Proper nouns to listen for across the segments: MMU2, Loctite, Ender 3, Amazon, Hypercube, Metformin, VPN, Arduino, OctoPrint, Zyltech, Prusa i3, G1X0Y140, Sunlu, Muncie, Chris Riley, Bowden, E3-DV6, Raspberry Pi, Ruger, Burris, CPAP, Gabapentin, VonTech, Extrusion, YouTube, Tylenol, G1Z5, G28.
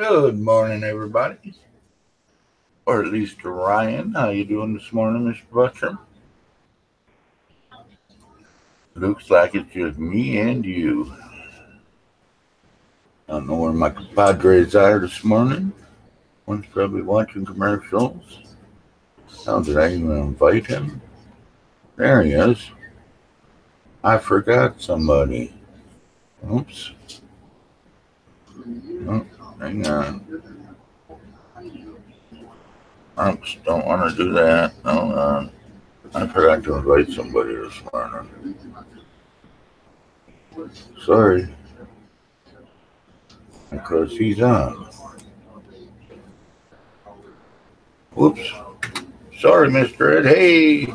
Good morning, everybody. Or at least Ryan. How you doing this morning, Mr. Butcher? Looks like it's just me and you. I don't know where my compadres are this morning. One's probably watching commercials. How did I even invite him? There he is. I forgot somebody. Oops. Oh, hang on. Oops, don't want to do that. Hold on. I forgot to invite somebody this morning. Sorry. Because he's on. Whoops. Sorry, Mr. Ed. Hey!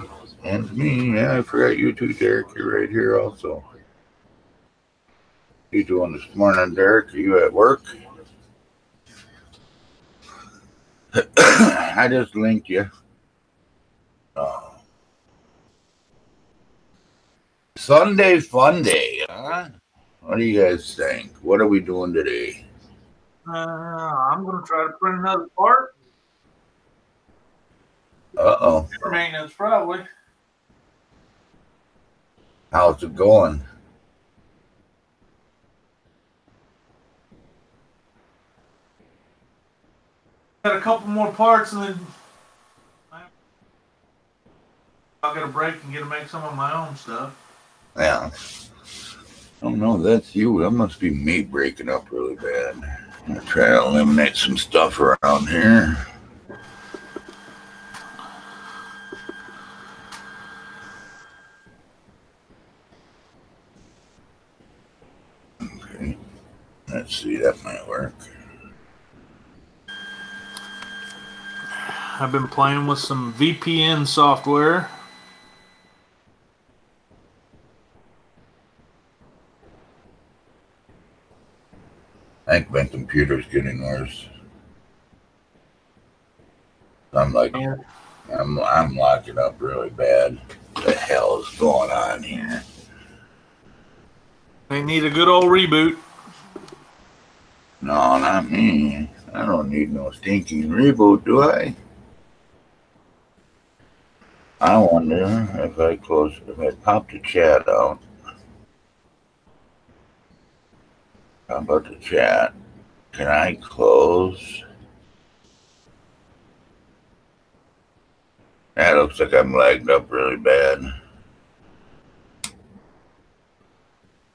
And me. Yeah, I forgot you too, Derek. You're right here also. What are you doing this morning, Derek? Are you at work? I just linked you. Sunday fun day, huh? What do you guys think? What are we doing today? I'm going to try to print another part. Uh-oh. Maintenance, probably. How's it going? Got a couple more parts and then I'll get a break and get to make some of my own stuff. Yeah. I don't know, that's you. That must be me breaking up really bad. I'm going to try to eliminate some stuff around here. Okay. Let's see, that might work. I've been playing with some VPN software. I think my computer's getting worse. I'm like, yeah. I'm locking up really bad. What the hell is going on here? They need a good old reboot. No, not me. I don't need no stinking reboot, do I? I wonder if I close, if I pop the chat out. How about the chat? Can I close? That looks like I'm lagged up really bad.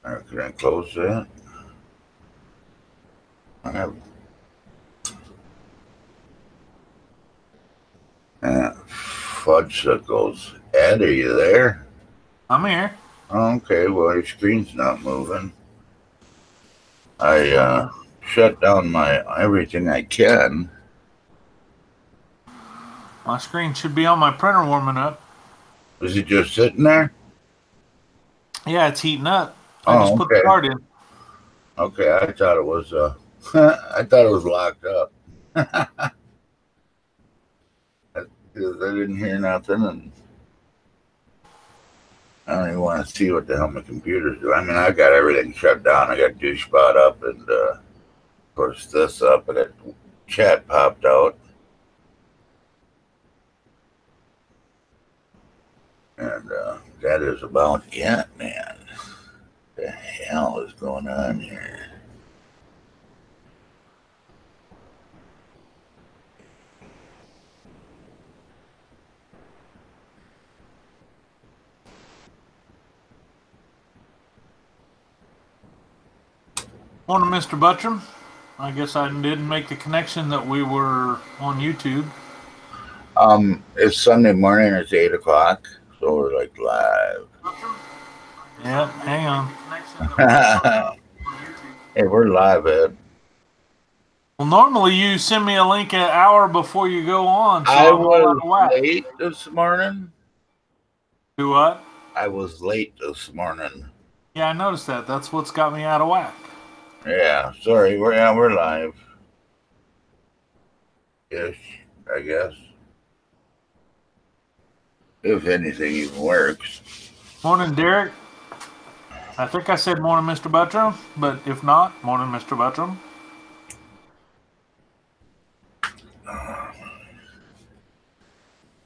All right, can I close that? I have. Fudgesicles. Ed, are you there? I'm here. Okay, well, your screen's not moving. I shut down my everything I can. My screen should be on my printer warming up. Is it just sitting there? Yeah, it's heating up. I just put the card in. Okay, I thought it was I thought it was locked up. Because I didn't hear nothing, and I don't even want to see what the hell my computer's doing. I mean, I got everything shut down. I got Douchebot up and, of course, this up, and that chat popped out. And that is about it, man. What the hell is going on here? Morning, Mr. Buttram. I guess I didn't make the connection that we were on YouTube. It's Sunday morning. It's 8 o'clock, so we're like live. Yeah, hang on. Hey, we're live, Ed. Well, normally you send me a link an hour before you go on. So I was late this morning. Do what? I was late this morning. Yeah, I noticed that. That's what's got me out of whack. Yeah, sorry, we're live. Yes, I guess. If anything even works. Morning, Derek. I think I said morning, Mr. Buttram, but if not, morning, Mr. Buttram.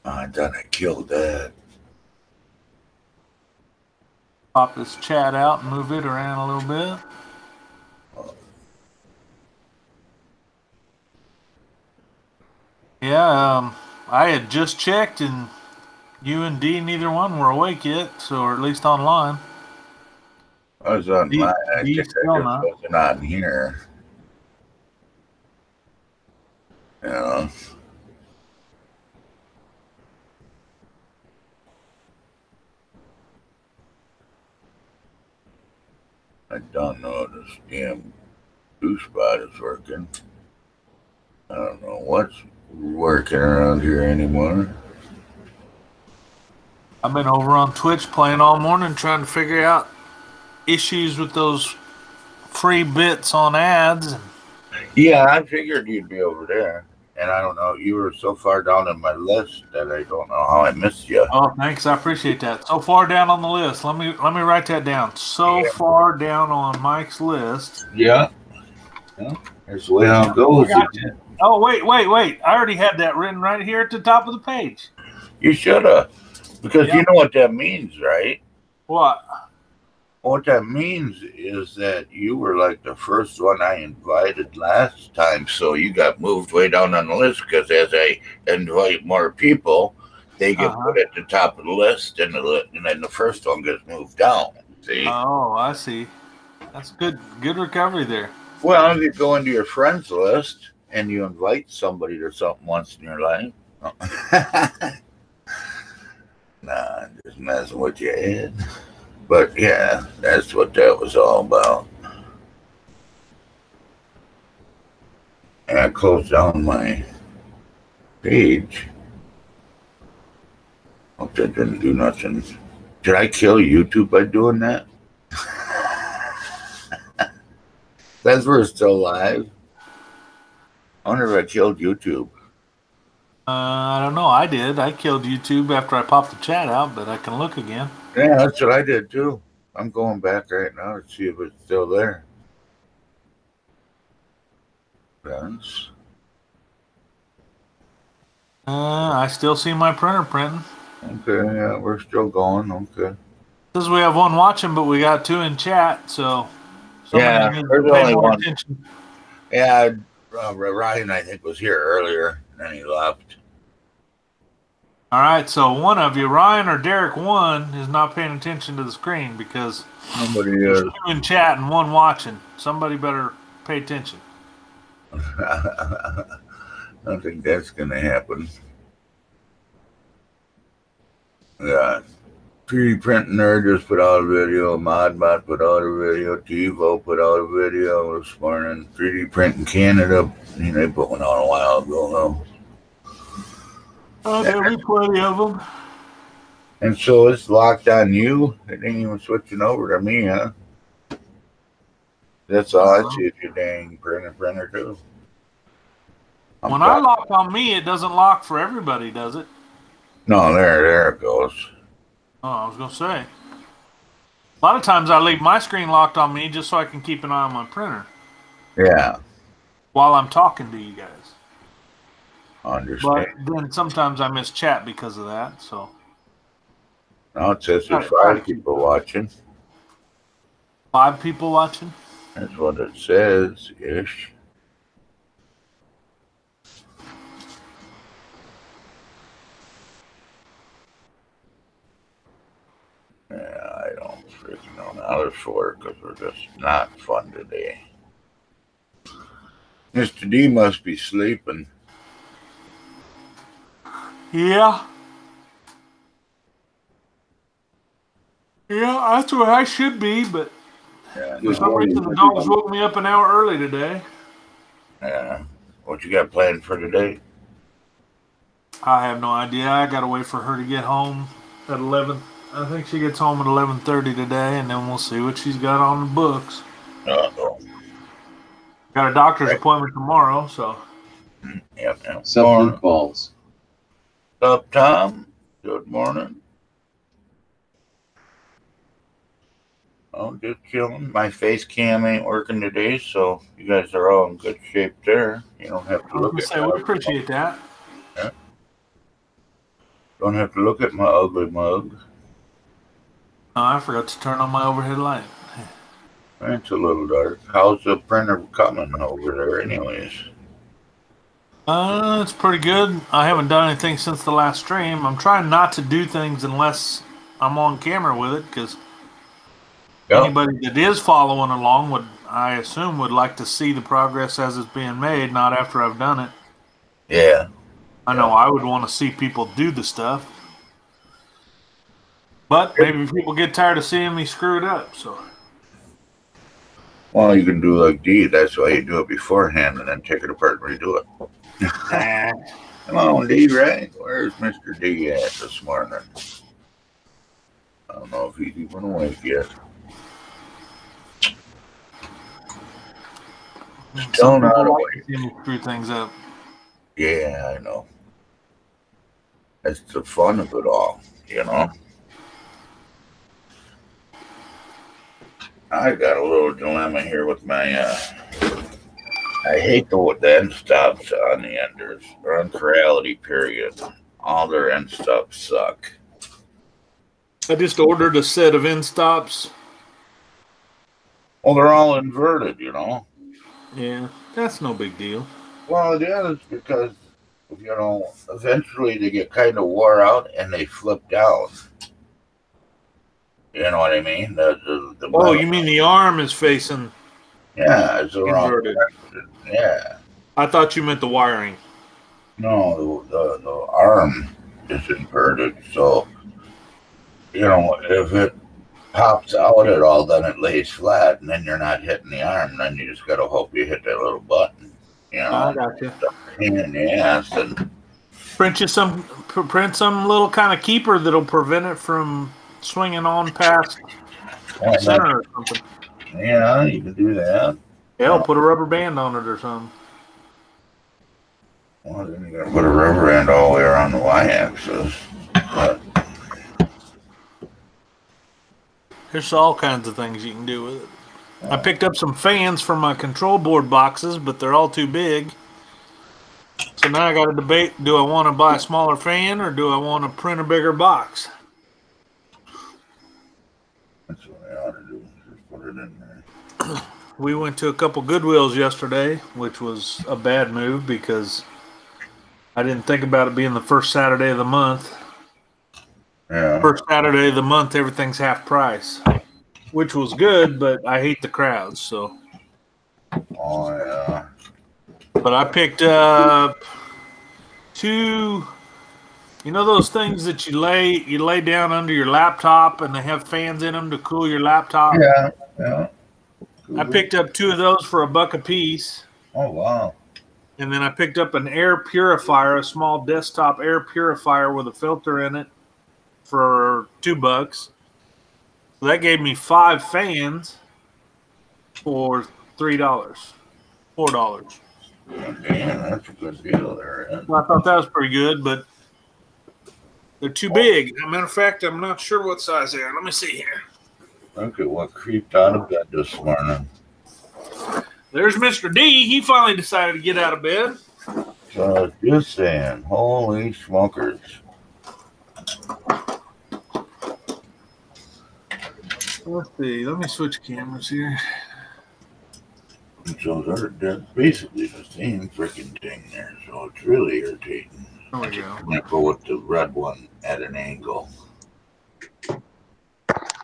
I done it, killed that. Pop this chat out and move it around a little bit. Yeah, I had just checked, and you and D, neither one were awake yet, so or at least online. I was on my wasn't on here. Yeah. I don't know if this damn Douchebot is working. I don't know what's working around here anymore. I've been over on Twitch playing all morning trying to figure out issues with those free bits on ads. Yeah, I figured you'd be over there. And I don't know, you were so far down on my list that I don't know how I missed you. Oh, thanks. I appreciate that. So far down on the list. Let me write that down. So far down on Mike's list. Yeah. Yeah. That's the way how it goes. Oh, wait. I already had that written right here at the top of the page. You should have. Because you know what that means, right? What? What that means is that you were like the first one I invited last time, so you got moved way down on the list because as I invite more people, they get put at the top of the list, and then the first one gets moved down. See? Oh, I see. That's good recovery there. Well, if you go into your friends list and you invite somebody to something once in your life. Nah, just messing with your head. But yeah, that's what that was all about. And I closed down my page. Hope that didn't do nothing. Did I kill YouTube by doing that? That's where it's still live. I wonder if I killed YouTube. I don't know. I did. I killed YouTube after I popped the chat out, but I can look again. Yeah, that's what I did too. I'm going back right now to see if it's still there. Friends. I still see my printer printing. Okay, yeah, we're still going. Okay. Because we have one watching, but we got two in chat, so. Yeah, there's only one. Attention. Yeah, Ryan, I think, was here earlier. And then he left. All right, so one of you, Ryan or Derek, one is not paying attention to the screen because there's two in chat and one watching. Somebody better pay attention. I don't think that's going to happen. Yeah, 3D Print Nerd just put out a video. ModBot put out a video. Tevo put out a video this morning. 3D Print in Canada. They put one on a while ago, though. Oh, there'll be plenty of them. And so it's locked on you. It ain't even switching over to me, huh? That's all I see at your dang printer, too. When I lock on me, it doesn't lock for everybody, does it? No, there it goes. Oh, I was going to say. A lot of times I leave my screen locked on me just so I can keep an eye on my printer. Yeah. While I'm talking to you guys. I understand. But then sometimes I miss chat because of that, so. No, it says there's five people watching. 5 people watching? That's what it says, ish. Yeah, I don't freaking know now. There's 4 because we're just not fun today. Mr. D must be sleeping. Yeah. Yeah, that's where I should be, but for some reason the dogs woke me up an hour early today. Yeah. What you got planned for today? I have no idea. I gotta wait for her to get home at 11. I think she gets home at 11:30 today, and then we'll see what she's got on the books. Uh-oh. Got a doctor's appointment tomorrow, so. Yeah. Some footballs. What's up, Tom? Good morning. I'm just chilling. My face cam ain't working today, so you guys are all in good shape there. You don't have to look at it. I appreciate that. Yeah. Don't have to look at my ugly mug. Oh, I forgot to turn on my overhead light. It's a little dark. How's the printer coming over there anyways? It's pretty good. I haven't done anything since the last stream. I'm trying not to do things unless I'm on camera with it, because anybody that is following along would, I assume, would like to see the progress as it's being made, not after I've done it. Yeah. I know I would want to see people do the stuff. But maybe people get tired of seeing me screw it up, so. Well, you can do like D. That's why you do it beforehand and then take it apart and redo it. Come on, D, right? Where's Mr. D at this morning? I don't know if he's even awake yet. Still not awake. Some people like to screw things up. Yeah, I know. That's the fun of it all, you know? I got a little dilemma here with my, I hate the end stops on the Enders, or on Chirality, period. All their end stops suck. I just ordered a set of end stops. Well, they're all inverted, you know. Yeah, that's no big deal. Well, it is, because, you know, eventually they get kind of wore out and they flip down. You know what I mean? The oh, you mean the arm is facing... Yeah, it's the wrong direction. Yeah. I thought you meant the wiring. No, the arm is inverted, so, you know, if it pops out at all, then it lays flat, and then you're not hitting the arm, then you just got to hope you hit that little button. You know, I got you. Pain in the ass. And print some little kind of keeper that'll prevent it from swinging on past the center or something. Yeah, you can do that. Yeah, I'll put a rubber band on it or something. Well, then you gotta put a rubber band all the way around the y-axis. There's all kinds of things you can do with it. I picked up some fans from my control board boxes, but they're all too big. So now I got to debate, do I want to buy a smaller fan or do I want to print a bigger box? That's what I ought to do, just put it in there. We went to a couple Goodwills yesterday, which was a bad move because I didn't think about it being the first Saturday of the month. Yeah. First Saturday of the month, everything's half price. Which was good, but I hate the crowds, so. Oh, yeah. But I picked up two, you know those things that you lay down under your laptop and they have fans in them to cool your laptop? Yeah, yeah. Cool. I picked up two of those for $1 apiece. Oh, wow. And then I picked up an air purifier, a small desktop air purifier with a filter in it for $2. That gave me 5 fans for $3, $4. Damn, that's a good deal there. Isn't it? Well, I thought that was pretty good, but they're too big. As a matter of fact, I'm not sure what size they are. Let me see here. Look at what creeped out of bed this morning. There's Mr. D. He finally decided to get out of bed. So I was just saying, holy smokers. Let's see. Let me switch cameras here. So they're basically the same freaking thing there. So it's really irritating. There we go. I'm gonna go with the red one at an angle.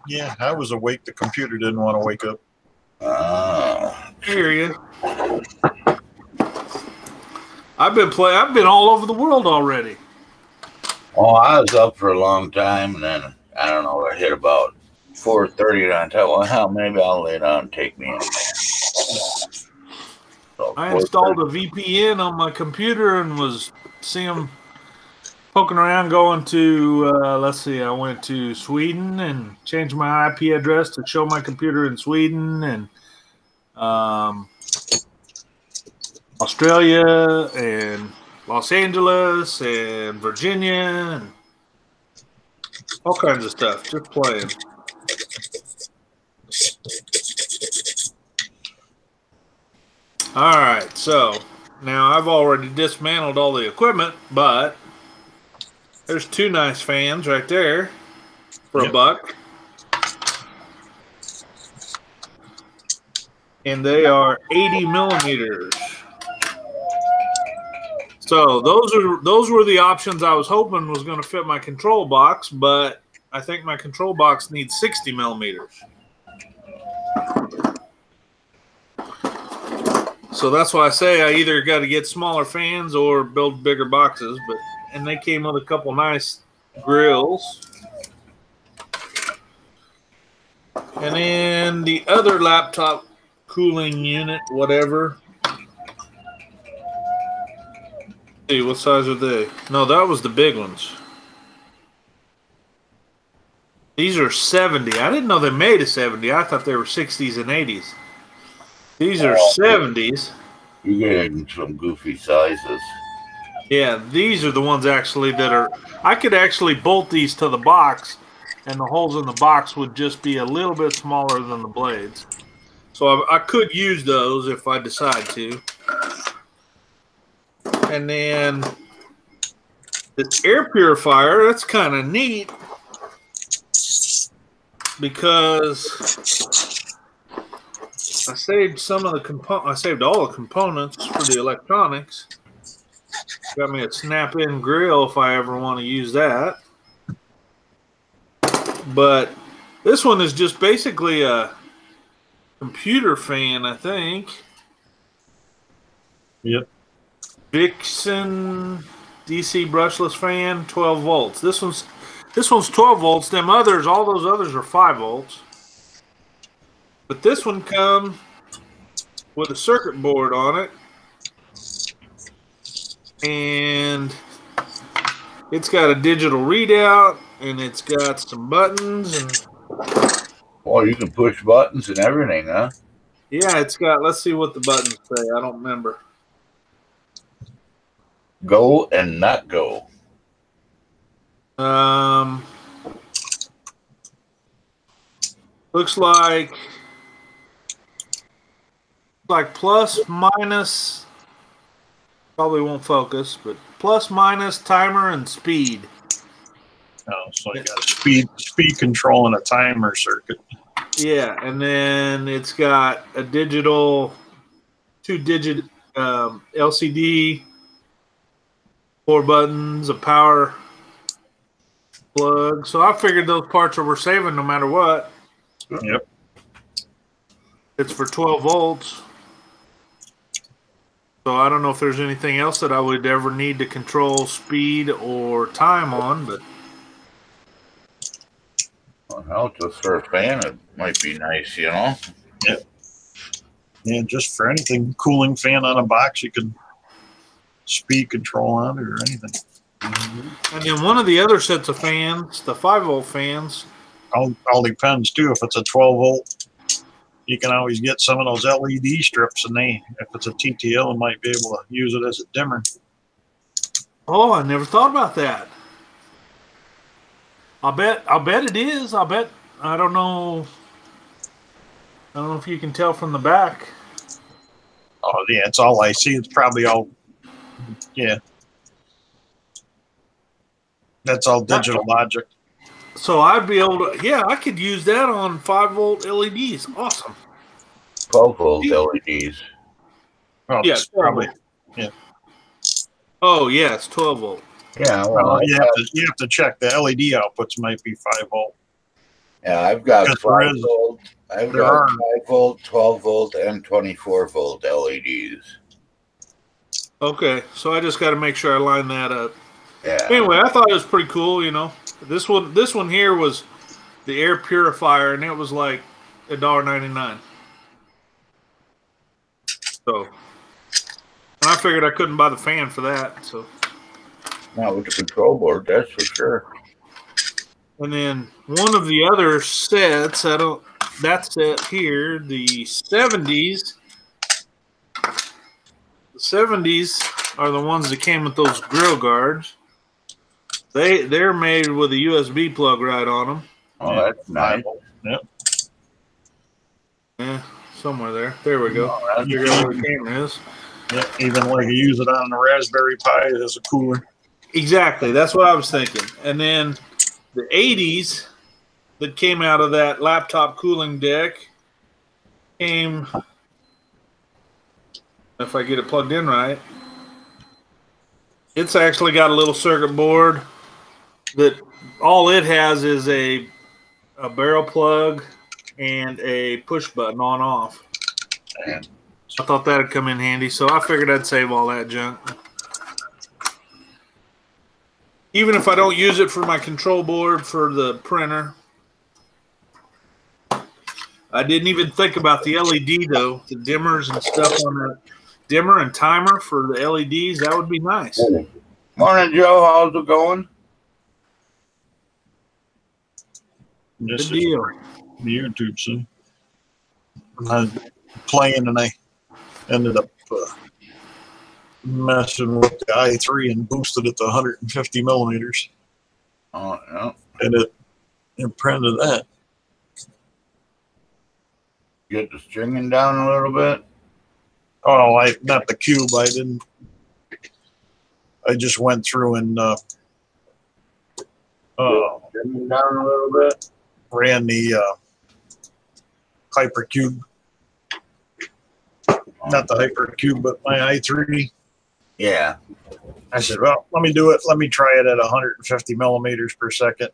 Yeah, I was awake. The computer didn't want to wake up. Ah. There you go. I've been all over the world already. Oh, I was up for a long time, and then I don't know what I hit about 4:30, and I thought, well, hell, maybe I'll lay down and take me in. So I installed a VPN on my computer and was seeing poking around going to, let's see, I went to Sweden and changed my IP address to show my computer in Sweden, and Australia and Los Angeles and Virginia and all kinds of stuff, just playing. All right, so now I've already dismantled all the equipment, but There's two nice fans right there for a buck. And they are 80 millimeters. So those were the options I was hoping was going to fit my control box, but I think my control box needs 60 millimeters. So that's why I say I either got to get smaller fans or build bigger boxes. But and they came with a couple nice grills. And then the other laptop cooling unit, whatever. See, what size are they? No, that was the big ones. These are 70. I didn't know they made a 70. I thought they were 60s and 80s. These are 70s. You're getting some goofy sizes. Yeah, these are the ones actually that are... I could actually bolt these to the box, and the holes in the box would just be a little bit smaller than the blades. So I could use those if I decide to. And then this air purifier, that's kind of neat. Because I saved some of the all the components for the electronics. Got me a snap-in grill if I ever want to use that. But this one is just basically a computer fan, I think. Yep. Vixen DC brushless fan, 12 volts. This one's 12 volts. Them others, all those others are 5 volts. But this one comes with a circuit board on it. And it's got a digital readout, and it's got some buttons. And well, you can push buttons and everything, huh? Yeah, it's got, let's see what the buttons say. I don't remember. Go and not go. Looks like plus, minus, probably won't focus, but plus, minus, timer, and speed. Oh, so you got a speed control and a timer circuit. Yeah, and then it's got a digital, 2-digit LCD, 4 buttons, a power plug. So I figured those parts are worth saving no matter what. Yep. It's for 12 volts. So I don't know if there's anything else that I would ever need to control speed or time on, but well, just for a fan, it might be nice, you know? Yep. Yeah, just for anything, cooling fan on a box, you can speed control on it or anything. Mm-hmm. And then one of the other sets of fans, the 5-volt fans. All depends, too. If it's a 12-volt, you can always get some of those LED strips, and if it's a TTL, you might be able to use it as a dimmer. Oh, I never thought about that. I bet it is. I don't know. I don't know if you can tell from the back. Oh, yeah, it's all I see. It's probably all... Yeah. That's all digital logic. So I'd be able to, yeah, I could use that on 5-volt LEDs. Awesome. 12-volt LEDs. Oh, yeah, probably. Yeah. Oh, yeah, it's 12-volt. Yeah, well, you have to check. The LED outputs might be 5-volt. Yeah, I've got 5-volt. I've got 5-volt, 12-volt, and 24-volt LEDs. Okay, so I just got to make sure I line that up. Yeah. Anyway, I thought it was pretty cool, you know. This one here was the air purifier, and it was like $1.99. So, and I figured I couldn't buy the fan for that, so. Not with the control board, that's for sure. And then one of the other sets, that set here, the 70s. 70s are the ones that came with those grill guards. They're made with a USB plug right on them. Oh, that's nice. Yep. Yeah, somewhere there. There we go. Oh, I figured out where the camera is. Yep. Even like you use it on the Raspberry Pi as a cooler. Exactly. That's what I was thinking. And then the 80s that came out of that laptop cooling deck came, if I get it plugged in right, it's actually got a little circuit board that all it has is a barrel plug and a push button on off. I thought that would come in handy, so I figured I'd save all that junk. Even if I don't use it for my control board for the printer. I didn't even think about the LED, though. The dimmers and stuff on that. Dimmer and timer for the LEDs, that would be nice. Morning, Joe. How's it going? Good deal. YouTube, son. I was playing and I ended up messing with the i3 and boosted it to 150 millimeters. Oh, yeah. And it printed that. Get the stringing down a little bit. Oh, not the cube. I didn't. I just went through and stringing down a little bit. Ran the Hypercube. Not the Hypercube, but my i3. Yeah. I said, well, let me do it. Let me try it at 150 millimeters per second.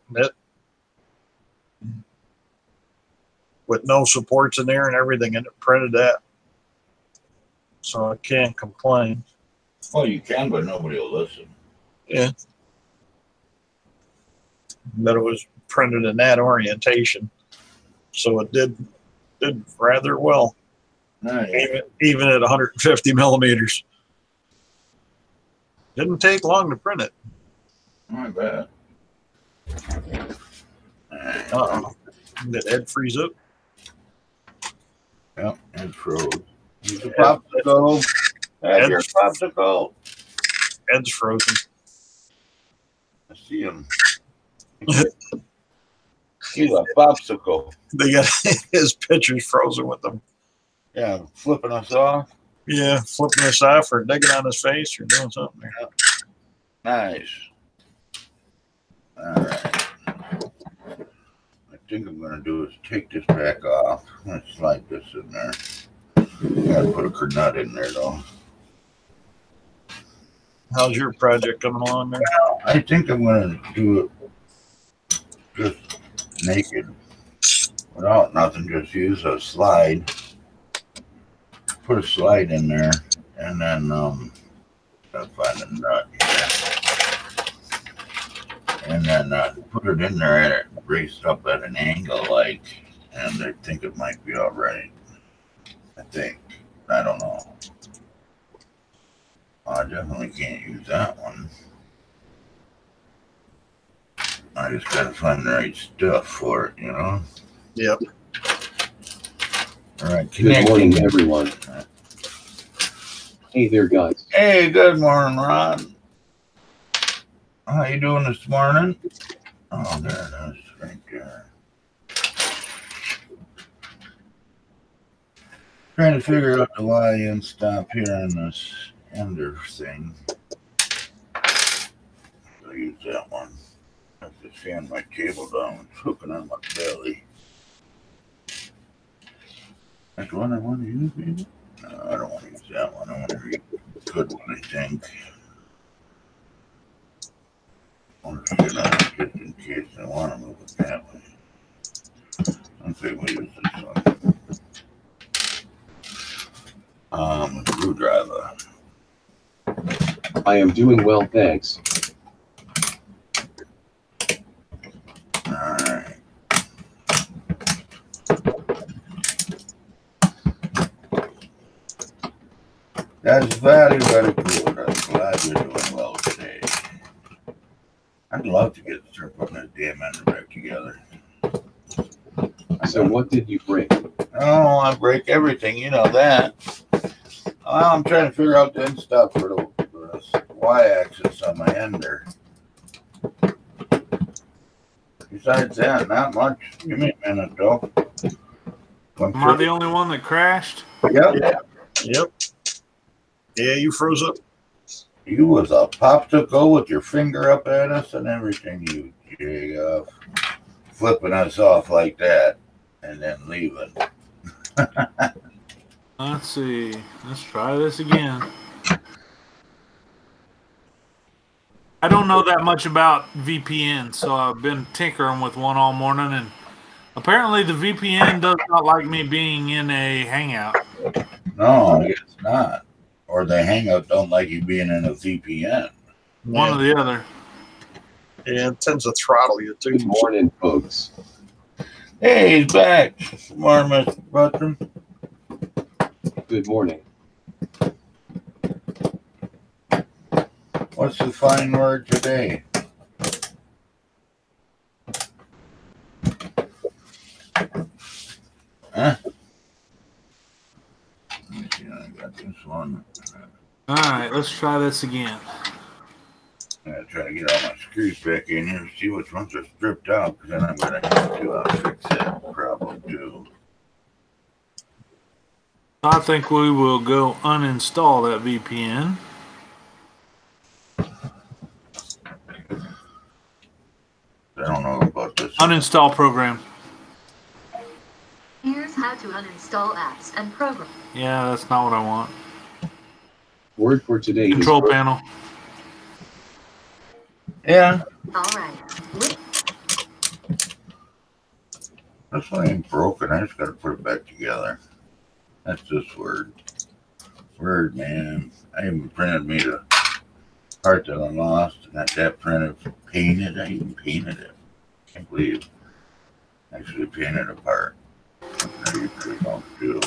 With no supports in there and everything, and it printed that. So I can't complain. Well, you can, but nobody will listen. Yeah. But it was printed in that orientation. So it did rather well. Nice. Even at 150 millimeters. Didn't take long to print it. Not bad. Uh-oh. Did Ed freeze up? Yep, Ed froze. He's a popsicle. Ed's your popsicle. Ed's frozen. I see him. He's a popsicle. They got his pictures frozen with him. Yeah, flipping us off. Yeah, flipping us off or digging on his face or doing something. Yeah. Nice. All right. I think I'm going to do is take this back off. I'm going to slide this in there. Got to put a Kernut in there, though. How's your project coming along there? Well, I think I'm going to do it just naked. Without nothing, just use a slide. Put a slide in there, and then I'll find a nut here. And then put it in there and it raised up at an angle, like, and I think it might be all right. I think. I don't know. I definitely can't use that one. I just gotta find the right stuff for it, you know? Yep. All right. Good morning, everyone. Hey there, guys. Hey, good morning, Ron. How you doing this morning? Oh, there it is, right there. Trying to figure out the Y-in stop here on this Ender thing. I'll use that one. I have to fan my cable down. It's hooking on my belly. That's one I want to use, maybe? No, I don't want to use that one. I want to use a good one, I think. I want to get out just in case I want to move it that way. I think we'll use this one. Screwdriver. I am doing well, thanks. Alright. That's very, very good. I'm glad you're doing well today. I'd love to get to putting that damn end back together. So what did you break? Oh, I break everything. You know that. I'm trying to figure out the end stop for the y-axis on my Ender. Besides that, not much. Give me a minute, though. Am I the only one that crashed? Yep. Yeah. Yep. Yeah, you froze up. You was a popsicle with your finger up at us and everything, you jig off. Flipping us off like that and then leaving. Let's see. Let's try this again. I don't know that much about VPN, so I've been tinkering with one all morning, and apparently the VPN does not like me being in a hangout. No, I guess not. Or the hangout don't like you being in a VPN. One or the other. Yeah, it tends to throttle you too. Good morning, folks. Hey, he's back. Good morning, Mr. Bertram. Good morning. What's the fine word today? Huh? I got this one. All right, let's try this again. I'm going to try to get all my screws back in here and see which ones are stripped out, because then I'm going to have to fix that problem, too. I think we will go uninstall that VPN. I don't know about this. Uninstall program. Here's how to uninstall apps and programs. Yeah, that's not what I want. Word for today. Control panel. Yeah. All right. This one ain't broken. I just got to put it back together. That's this word. Word, man. I even printed me the part that I lost. And got that printed, painted. I even painted it. Can't believe I actually painted a part. You don't do.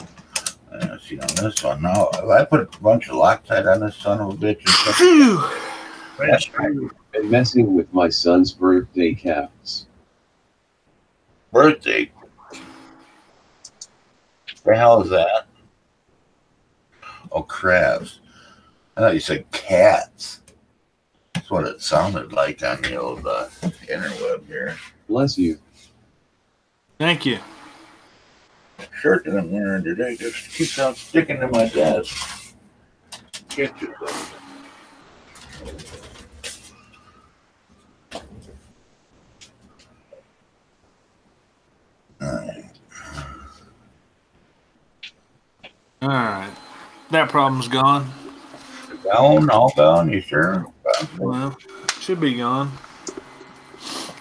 See on this one now. I put a bunch of Loctite on this son of a bitch. And stuff. I've been messing with my son's birthday caps. Birthday? The hell is that? Oh, crabs. I thought you said cats. That's what it sounded like on the old interweb here. Bless you. Thank you. Shirt that I'm wearing today just keeps on sticking to my desk. Get you. All right. That problem's gone. Gone, all gone, you sure? Well, should be gone.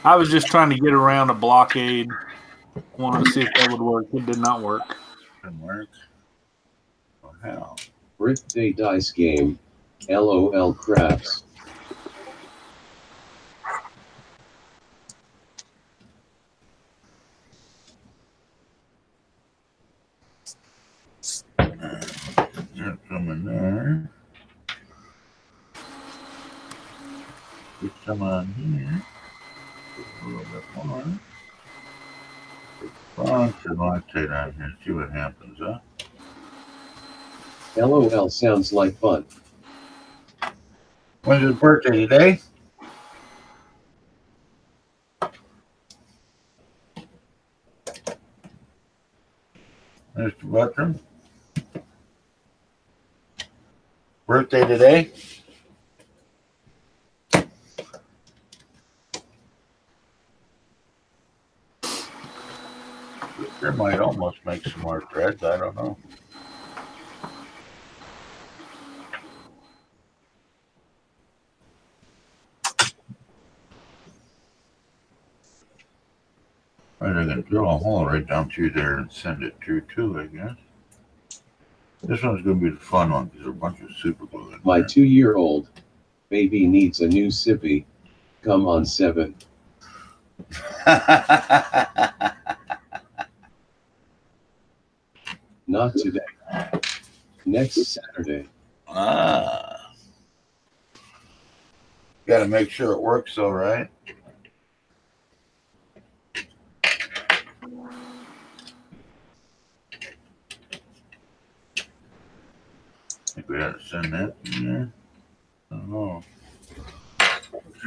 I was just trying to get around a blockade. Wanted to see if that would work. It did not work. Didn't work. Oh, how? Birthday dice game. LOL craps. Coming there. Get some on here. A little bit more. Well, I should lactate on here. See what happens, huh? LOL sounds like fun. When's his birthday today? Mr. Bertram? Birthday today? There might almost make some more threads, I don't know. Right, I can drill a hole right down through there and send it through too, I guess. This one's going to be the fun one because there's a bunch of super glue in My 2-year-old baby needs a new sippy. Come on, 7. Not today. Next Saturday. Ah. Got to make sure it works all right. We gotta send that in there. I don't know.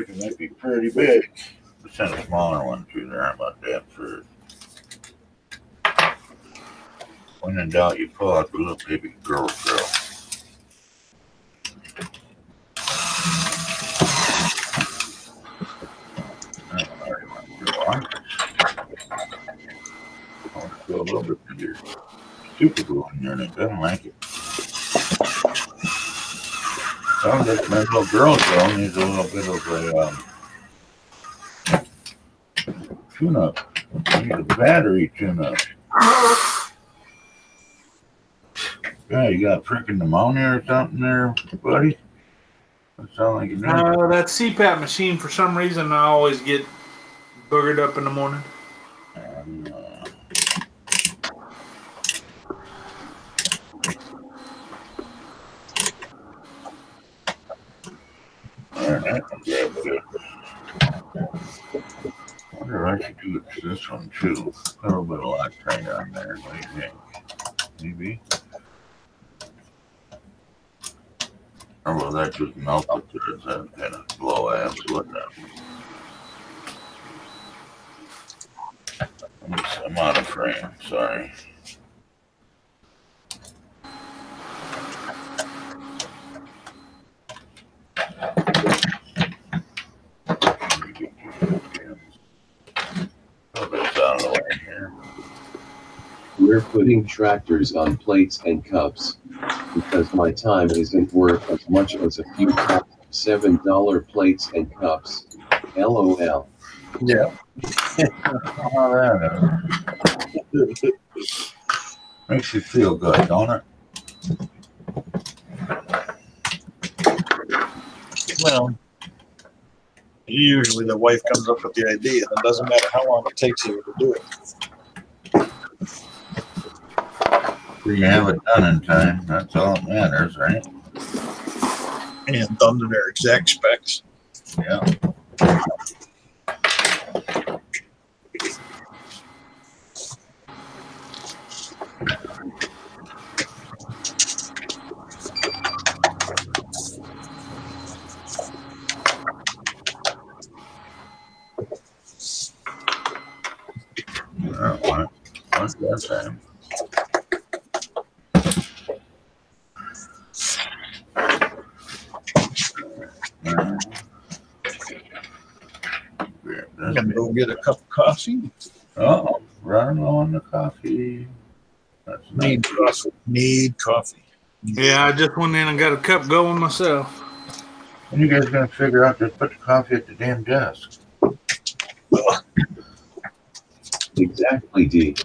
It might be pretty big. Let's send a smaller one through there. How about that first? When in doubt, you pull out the little baby girl. super glue in there, and I don't like it. Sounds like my little girl's girl needs a little bit of a tune-up. I need a battery tune-up. Yeah, you got freaking pneumonia or something there, buddy? That sounds like you know. That CPAP machine, for some reason, I always get boogered up in the morning. Alright, I can grab this. I wonder if I should do it to this one too. A little bit of lock right on there. What do you think? Maybe? Or will that just melt up there? Is that kind of blow ass? What now? I'm out of frame. Sorry. We're putting tractors on plates and cups because my time isn't worth as much as a few $7 plates and cups. LOL. Yeah. Makes you feel good, don't it? Well, usually the wife comes up with the idea, and it doesn't matter how long it takes you to do it. You have it done in time. That's all that matters, right? And done to their exact specs. Yeah. Well, what's that time? Get a cup of coffee. Oh, running low on the coffee. That's need coffee. Need coffee. Yeah, I just went in and got a cup going myself. When you guys gonna figure out to put the coffee at the damn desk? Exactly, D.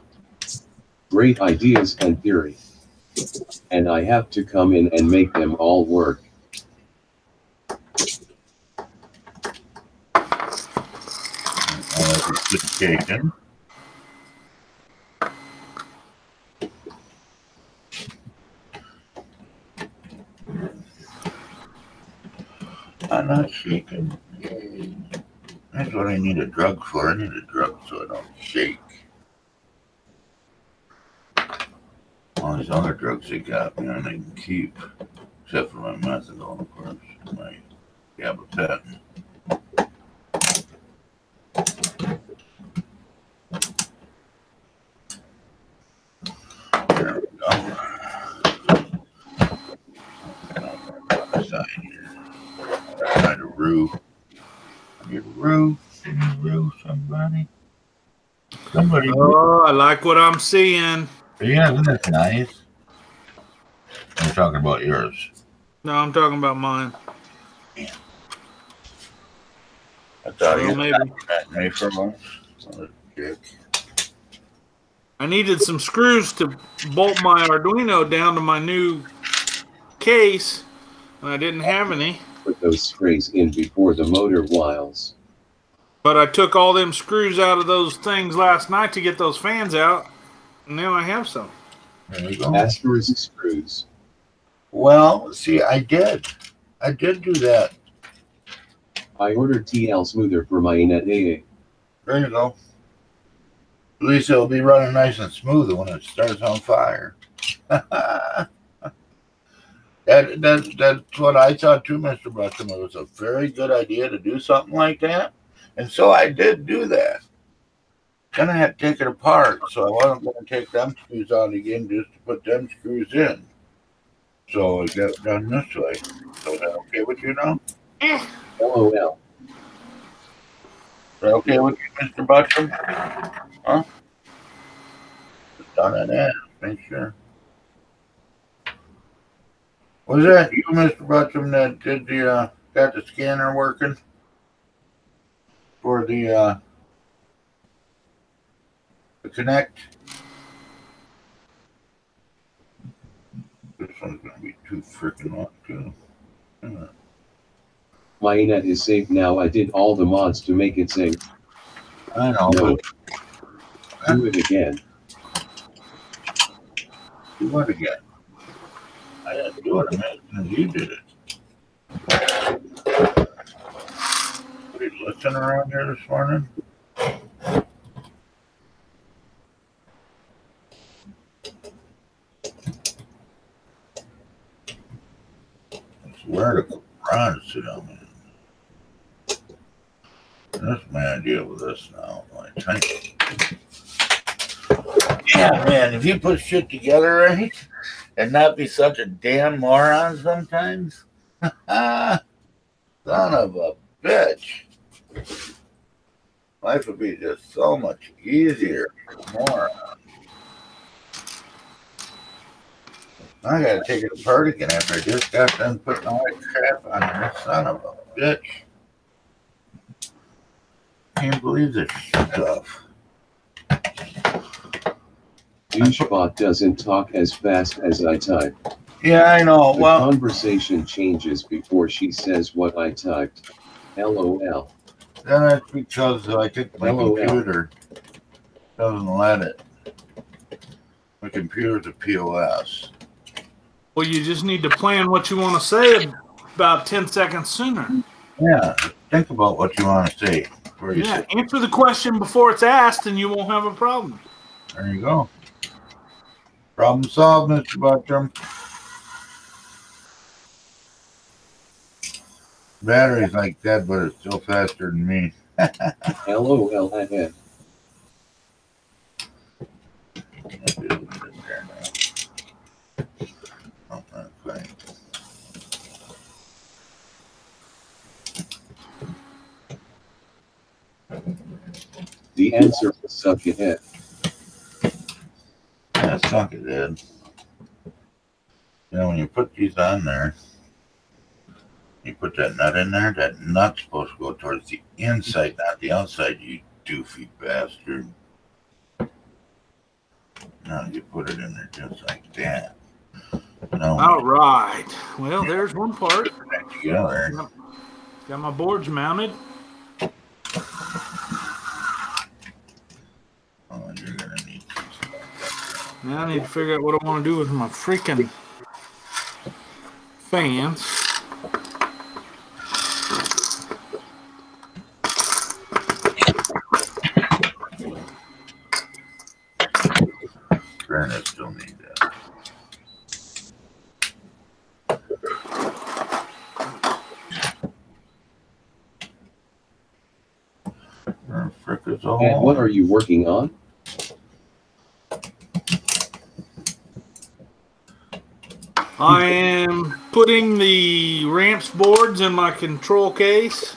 Great ideas and theory, and I have to come in and make them all work. Taken. I'm not shaking. That's what I need a drug for. I need a drug so I don't shake. All these other drugs they got me, I can keep, except for my methadone, of course, my Gabapentin. Oh, I like what I'm seeing. Yeah, isn't that nice? I'm talking about yours. No, I'm talking about mine. Yeah. I thought you had for once. I needed some screws to bolt my Arduino down to my new case, and I didn't have any. Put those screws in before the motor Wiles. But I took all them screws out of those things last night to get those fans out, and now I have some. There you go. Asterisk screws. Well, see, I did do that. I ordered TL smoother for my Net AA. There you go. At least it'll be running nice and smooth when it starts on fire. That's what I thought too, Mr. Buxton. It was a very good idea to do something like that. And so I did do that. Then I had to take it apart, so I wasn't going to take them screws out again just to put them screws in. So I got it done this way. So is that okay with you now? Yeah. Oh, well. Is that okay with you, Mr. Buxton? Huh? Just done it in. Make sure. Was that you, Mr. Butcham, that did the got the scanner working for the Connect? This one's gonna be too freaking long too. My internet is saved now. I did all the mods to make it safe. I know. No. Do it again. Do it again. I had to do it a minute and you did it. Somebody listening around here this morning? It's where to run to them. That's my idea with this now. I think. Yeah, man, if you put shit together right and not be such a damn moron sometimes, son of a bitch, life would be just so much easier for morons. I gotta take it apart again after I just got done putting all that crap on there, son of a bitch. Can't believe this stuff. Douchebot doesn't talk as fast as I type. Yeah, I know. The conversation changes before she says what I typed. LOL. That's because I think my computer doesn't let it. My computer's a POS. Well, you just need to plan what you want to say about 10 seconds sooner. Yeah, think about what you want to say. Yeah, answer the question before it's asked and you won't have a problem. There you go. Problem solved, Mr. Buttram. Battery's like that, but it's still faster than me. LOL, I had. The answer was suck your head. Yeah, suck it did. You know, when you put these on there, you put that nut in there, that nut's supposed to go towards the inside, not the outside, you doofy bastard. Now you put it in there just like that. Now, all right. Well, there's one part. Together. Yep. Got my boards mounted. Oh, you're gonna need some stuff. Now I need to figure out what I want to do with my freaking fans. I still need that. And what are you working on? I am putting the Ramps boards in my control case.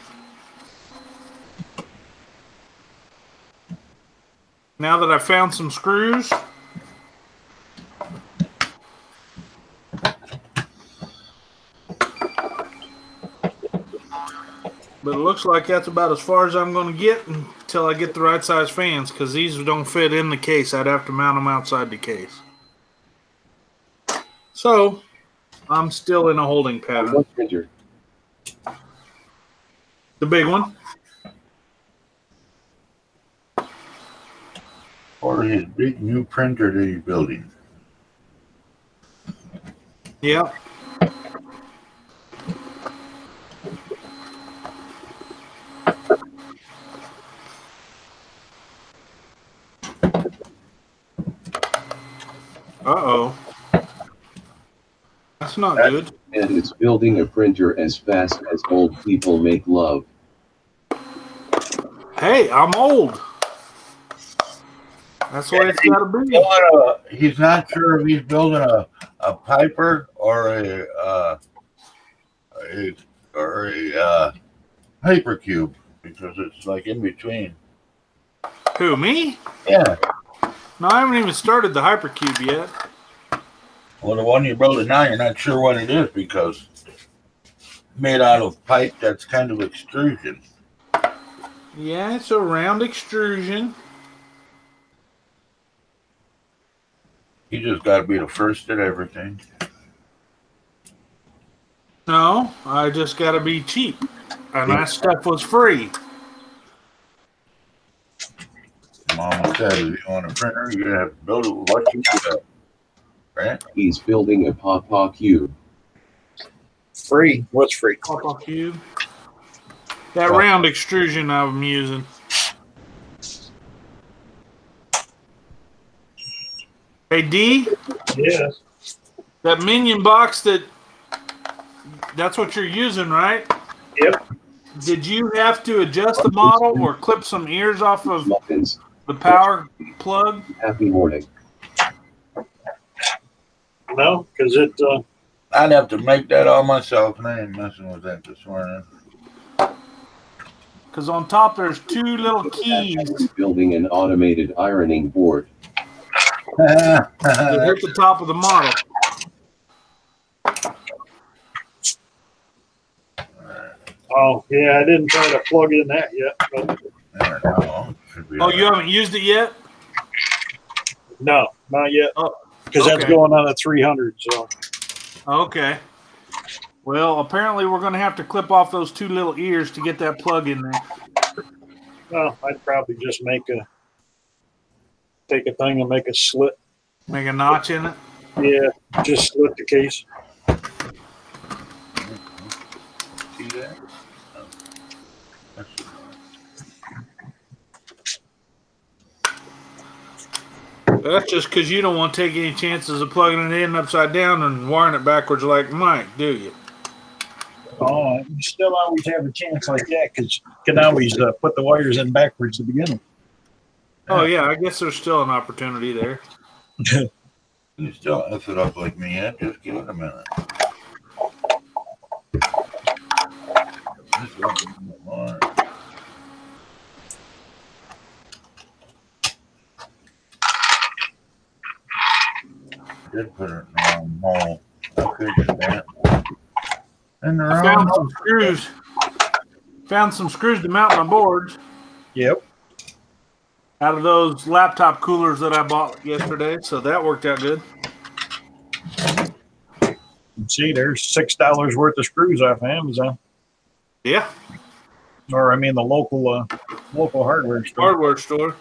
Now that I found some screws. But it looks like that's about as far as I'm going to get until I get the right size fans, because these don't fit in the case. I'd have to mount them outside the case. So, I'm still in a holding pattern. What printer? The big one. Or his big new printer that he's building. Yep. Uh-oh. That's not good. And it's building a printer as fast as old people make love. Hey, I'm old. That's what it's got to be. He's not sure if he's building a Piper or a Hypercube, because it's like in between. Who, me? Yeah. No, I haven't even started the Hypercube yet. Well, the one you build now, you're not sure what it is because it's made out of pipe that's kind of extrusion. Yeah, it's a round extrusion. You just got to be the first at everything. No, I just got to be cheap. And that stuff was free. Mama said if you want a printer, you're going to have to build it with what you got. Right? He's building a Pawpaw Cube. Free? What's free? Pawpaw Cube. That round extrusion I'm using. Hey, D? Yeah. That minion box that's what you're using, right? Yep. Did you have to adjust the model or clip some ears off of the power plug? Happy morning. No, because I'd have to make that all myself, and I ain't messing with that this morning. Because on top there's two little keys. Building an automated ironing board. At the top of the model. Oh, yeah, I didn't try to plug in that yet. But... Oh, you haven't used it yet? No, not yet. Oh, because that's going on a 300, so. Okay. Well, apparently we're going to have to clip off those two little ears to get that plug in there. Well, I'd probably just take a thing and make a slit. Make a notch in it? Yeah, just slit the case. See that? That's just because you don't want to take any chances of plugging it in upside down and wiring it backwards like Mike, do you? Oh, you still always have a chance like that because you can always put the wires in backwards to begin with. Oh, yeah, I guess there's still an opportunity there. You still F it up like me yet? Just give it a minute. Just a bit more. I did put it in the wrong hole. I figured that. And I found some screws. Found some screws to mount my boards. Yep. Out of those laptop coolers that I bought yesterday, so that worked out good. See, there's $6 worth of screws off of Amazon. Yeah. Or I mean the local hardware store. Hardware store.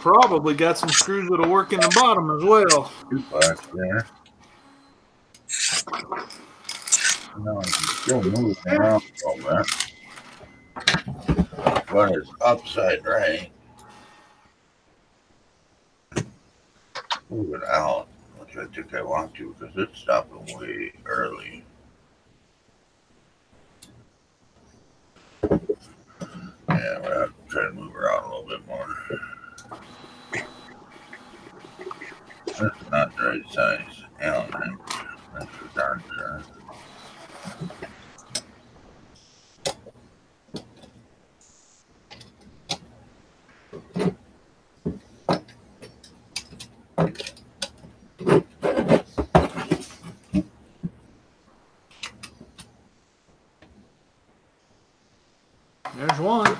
Probably got some screws that'll work in the bottom as well. No, I can still move around all that. But it's upside right. Move it out, which I think I want to because it's stopping way early. Yeah, we're gonna have to try to move around a little bit more. That's not the right size. Yeah, that's for darn sure. There's one.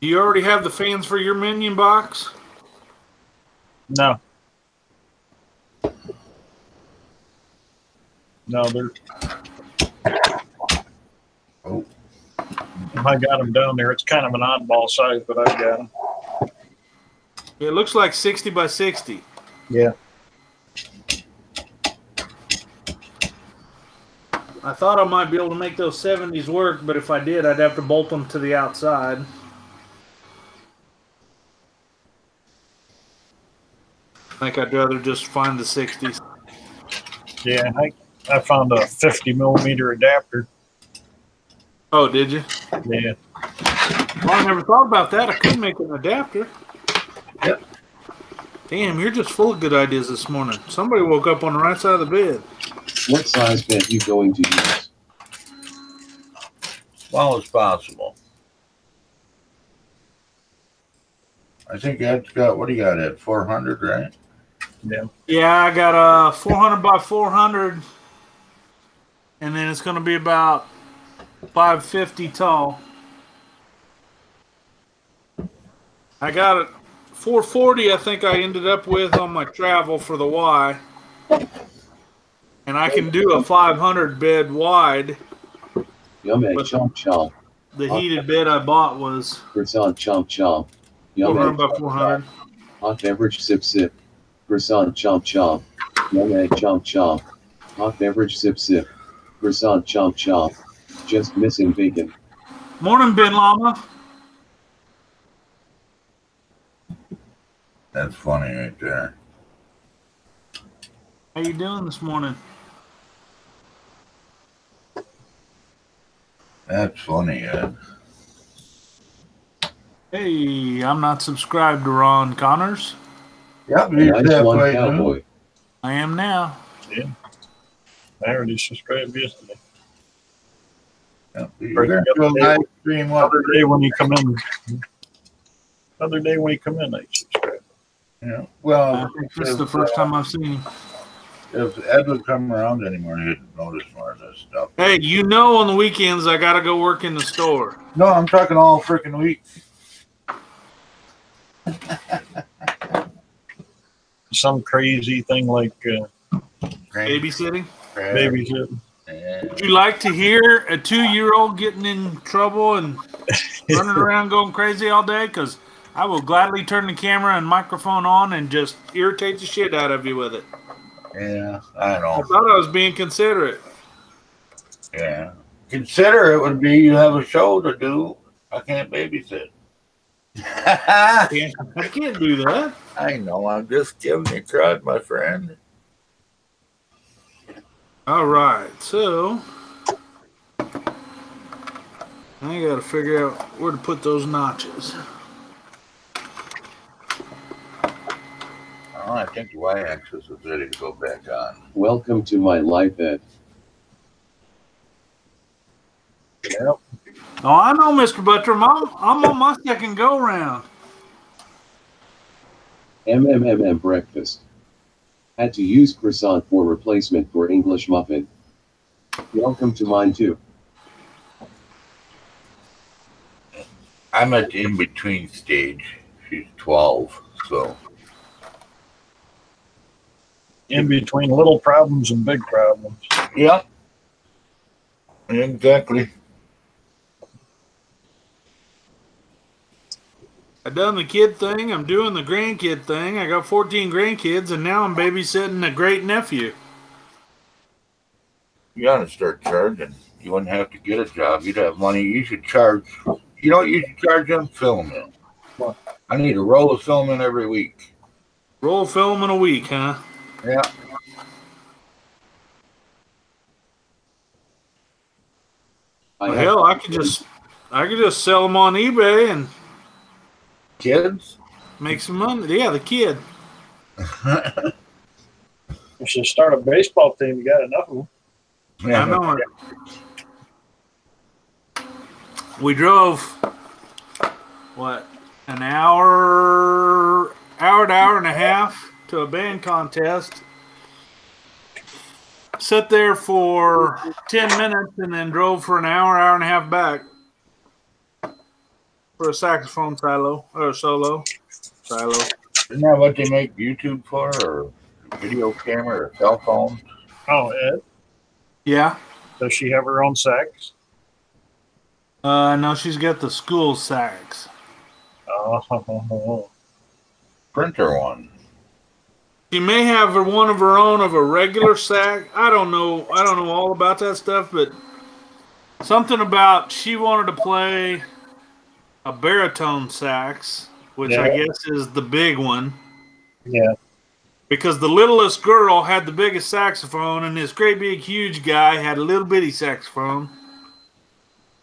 Do you already have the fans for your minion box? No. No, they're... Oh. I got them down there. It's kind of an oddball size, but I've got them. It looks like 60 by 60. Yeah. I thought I might be able to make those 70s work, but if I did, I'd have to bolt them to the outside. think I'd rather just find the 60s. Yeah, I found a 50mm adapter. Oh, did you? Yeah. Well, I never thought about that. I could make an adapter. Yep. Damn, you're just full of good ideas this morning. Somebody woke up on the right side of the bed. What size bed are you going to use? Small as possible. I think that's got, what do you got at 400, right? Yeah. Yeah, I got a 400 by 400, and then it's going to be about 550 tall. I got it 440, I think I ended up with on my travel for the Y, and I can do a 500 bed wide. Yummy, chomp chomp. The heated bed I bought was. Croissant chomp chomp. Yummy. 400 by 400. Hot beverage sip sip. Croissant chomp chomp. Yummy chomp chomp. Hot beverage sip sip. Croissant chomp chomp. Just missing bacon. Morning, Ben Llama. That's funny right there. How you doing this morning? That's funny, Ed. Hey, I'm not subscribed to Ron Connors. Yep, he's definitely cowboy. I am now. Yeah, I already subscribed yesterday. Yep. Other day when you come in, I subscribe. Yeah. Well, this is the first time I've seen him. If Ed would come around anymore, he'd notice more of this stuff. Hey, you know, on the weekends I gotta go work in the store. No, I'm talking all freaking week. Some crazy thing like babysitting. Babysitting. Would you like to hear a 2-year-old getting in trouble and running around going crazy all day? Because I will gladly turn the camera and microphone on and just irritate the shit out of you with it. Yeah, I know. I thought I was being considerate. Yeah. Considerate would be you have a show to do. I can't babysit. I can't do that. I know. I'm just giving you crud, my friend. All right. So I got to figure out where to put those notches. Oh, I think the y-axis is ready to go back on. Welcome to my life, Ed. Yep. Oh, I know, Mr. Buttram. I'm on my second go-round. MMMM breakfast. Had to use croissant for replacement for English muffin. Welcome to mine, too. I'm at the in-between stage. She's 12, so... in between little problems and big problems. Yeah. Exactly. I've done the kid thing. I'm doing the grandkid thing. I got 14 grandkids, and now I'm babysitting a great-nephew. You got to start charging. You wouldn't have to get a job. You'd have money. You should charge. You know what you should charge on? Filament. I need a roll of filament every week. Roll of filament a week, huh? Yeah. Well, hell, I could just sell them on eBay and kids make some money. Yeah, the kid. You should start a baseball team. You got enough of them. Yeah, I know it. We drove what an hour and a half. To a band contest, sat there for 10 minutes and then drove for an hour, hour and a half back for a saxophone solo. Isn't that what they make YouTube for, or video camera, or cell phone? Oh, Ed? Yeah. Does she have her own sax? No, she's got the school sax. Oh, printer one. She may have one of her own of a regular sack. I don't know all about that stuff, but something about she wanted to play a baritone sax, which I guess is the big one. Yeah. Because the littlest girl had the biggest saxophone, and this great big huge guy had a little bitty saxophone.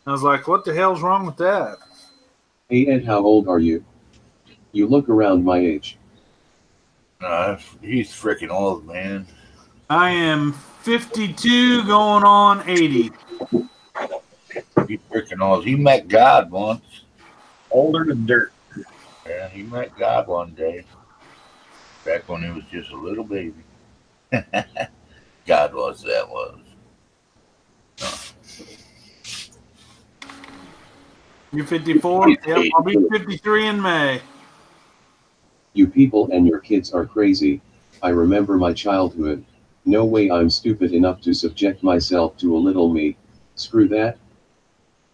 I was like, what the hell's wrong with that? Hey Ed, how old are you? You look around my age. He's freaking old, man. I am 52 going on 80. He's freaking old. He met God once. Older than dirt. Yeah, he met God one day. Back when he was just a little baby. God was, that was. Oh. You're 54? Yep, I'll be 53 in May. You people and your kids are crazy. I remember my childhood. No way I'm stupid enough to subject myself to a little me. Screw that.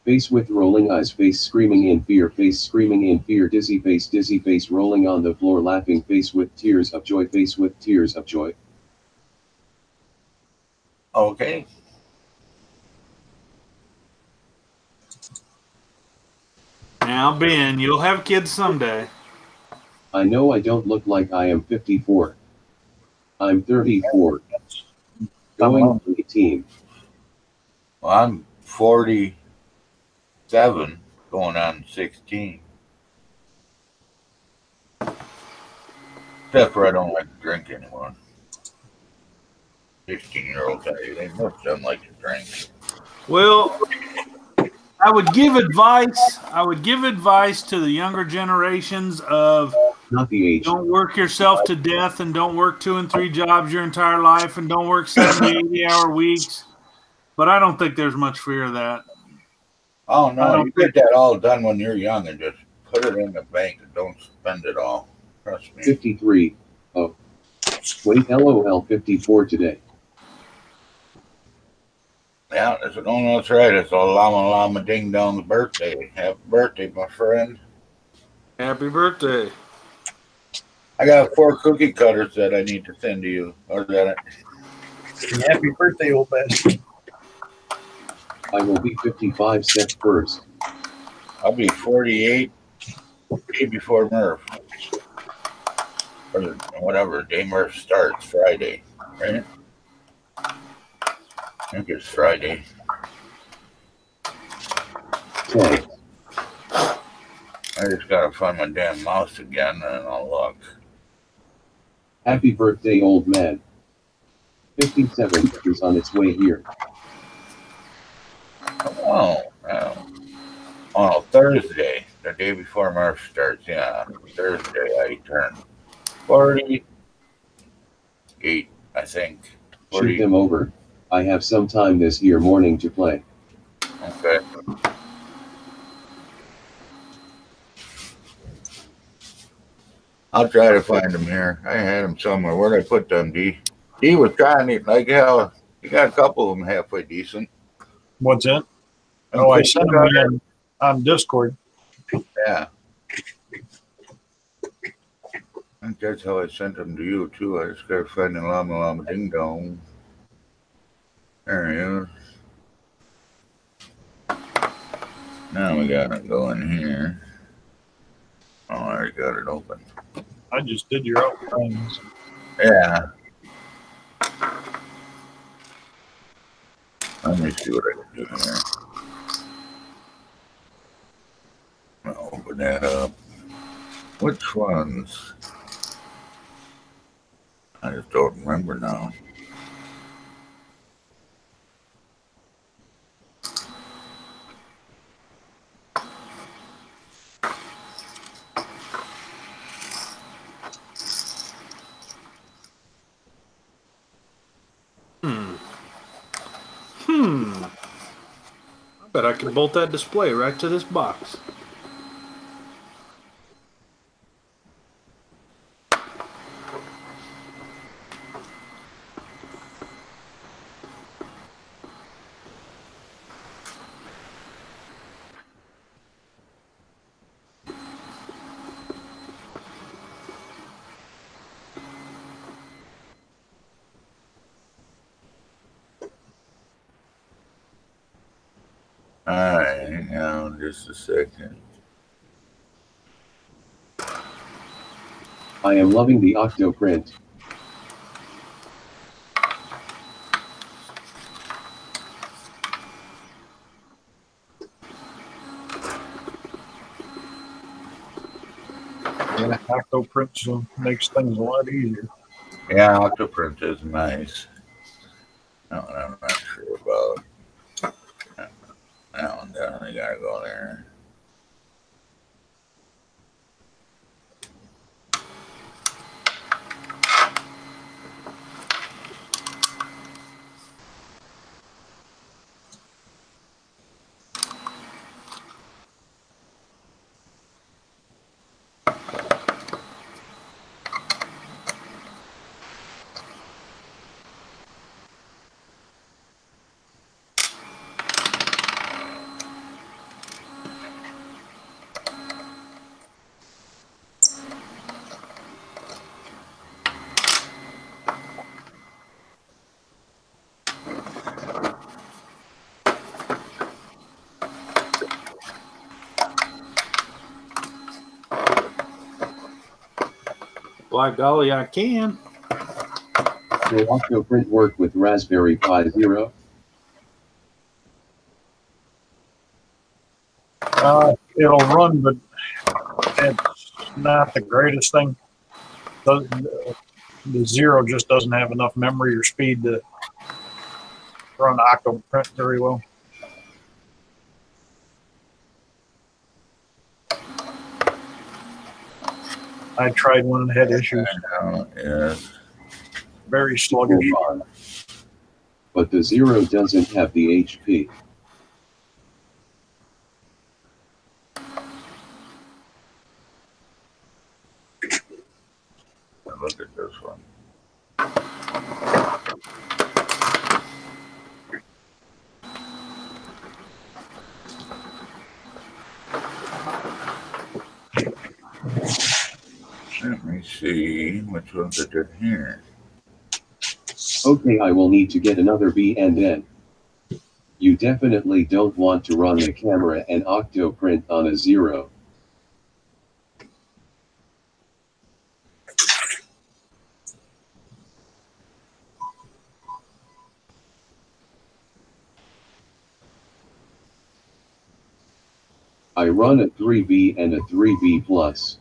Face with rolling eyes, face screaming in fear, dizzy face rolling on the floor, laughing face with tears of joy. Okay. Now, Ben, you'll have kids someday. I know I don't look like I am 54. I'm 34. Going to 18. Well, I'm 47, going on 16. Except for I don't like to drink anymore. 16-year-olds, they must don't like to drink. Well, I would give advice. I would give advice to the younger generations of not the age. Don't work yourself to death, and don't work 2 and 3 jobs your entire life, and don't work 70-80-hour weeks. But I don't think there's much fear of that. Oh no, you get that all done when you're young, and just put it in the bank and don't spend it all. Trust me. 53. Oh, wait, LOL. 54 today. Yeah, that's right. It's a llama llama ding dong's birthday. Happy birthday, my friend. Happy birthday. I got 4 cookie cutters that I need to send to you. Or that I... Happy birthday, old man. I will be 55 steps first. I'll be 48 day before Murph. Or whatever day Murph starts, Friday, right? I think it's Friday. Okay. I just gotta find my damn mouse again, and I'll look. Happy birthday, old man. 57 is on its way here. Oh, wow. On Thursday, the day before Murph starts, yeah, Thursday I turn 48, I think. Shoot them over. I have some time this year morning to play. Okay. I'll try to find them here. I had them somewhere. Where'd I put them, D? D was trying it like hell. You got a couple of them halfway decent. What's that? Oh, I sent them in on Discord. Yeah. I think that's how I sent them to you, too. I just got to find the llama llama ding dong. There he is. Now we got it going here. Oh, I already got it open. I just did your outlines. Yeah. Let me see what I can do here. I'll open that up. Which ones? I just don't remember now. I can bolt that display right to this box. Just a second. I am loving the OctoPrint. OctoPrint makes things a lot easier. Yeah, OctoPrint is nice. That one I'm not sure about. That one definitely gotta go there. By golly, I can. Will OctoPrint work with Raspberry Pi Zero? It'll run, but it's not the greatest thing. The Zero just doesn't have enough memory or speed to run OctoPrint very well. I tried one and had issues. Yeah. Very sluggish. But the Zero doesn't have the HP. Look at this one. Let me see which ones are good here. Okay, I will need to get another VPN. You definitely don't want to run the camera and OctoPrint on a Zero. I run a 3B and a 3B plus.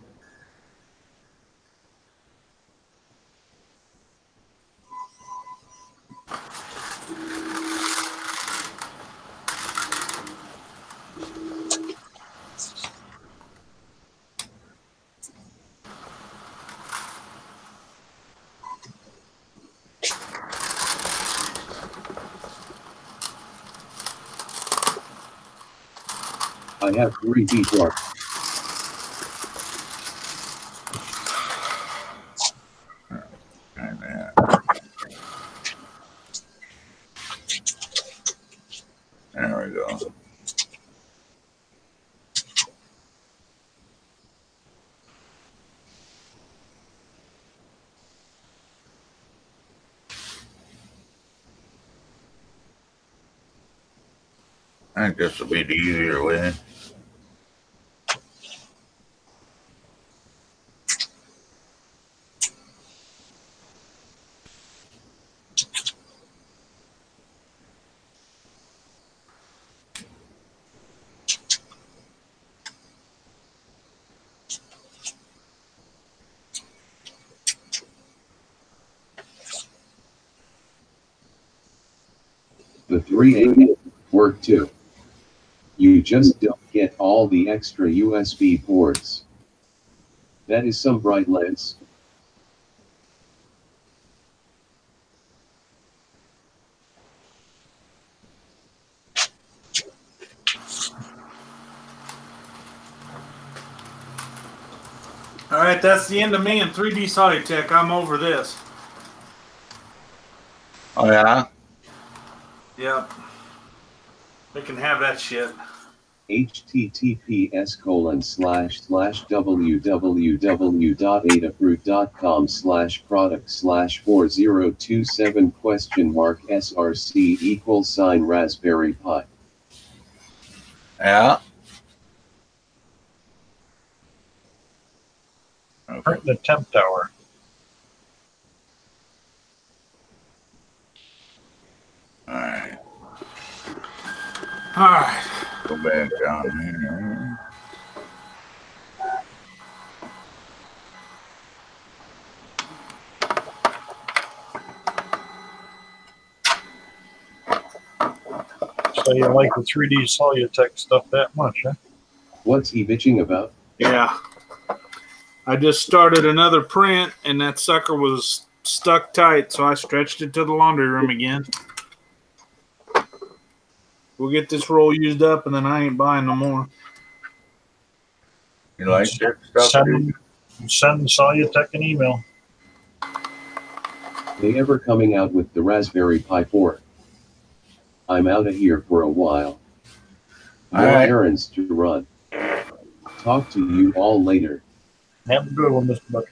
I have 3D sharp. There we go. I think this will be the easier way. The 3A work too. You just don't get all the extra USB ports. That is some bright lights. All right, that's the end of me and 3D Solutech. I'm over this. Oh yeah. Yep. We can have that shit. https://www.adafruit.com/product/4027?$SRC=Raspberry Pi. Yeah. Print the temp tower. Alright. Go back down here. So you like the 3D Solutech stuff that much, huh? What's he bitching about? Yeah. I just started another print, and that sucker was stuck tight, so I stretched it to the laundry room again. We'll get this roll used up, and then I ain't buying no more. You like that stuff? Send Solutech an email. They ever coming out with the Raspberry Pi 4? I'm out of here for a while. All right. Errands to run. Talk to you all later. Have a good one, Mr. Bucket.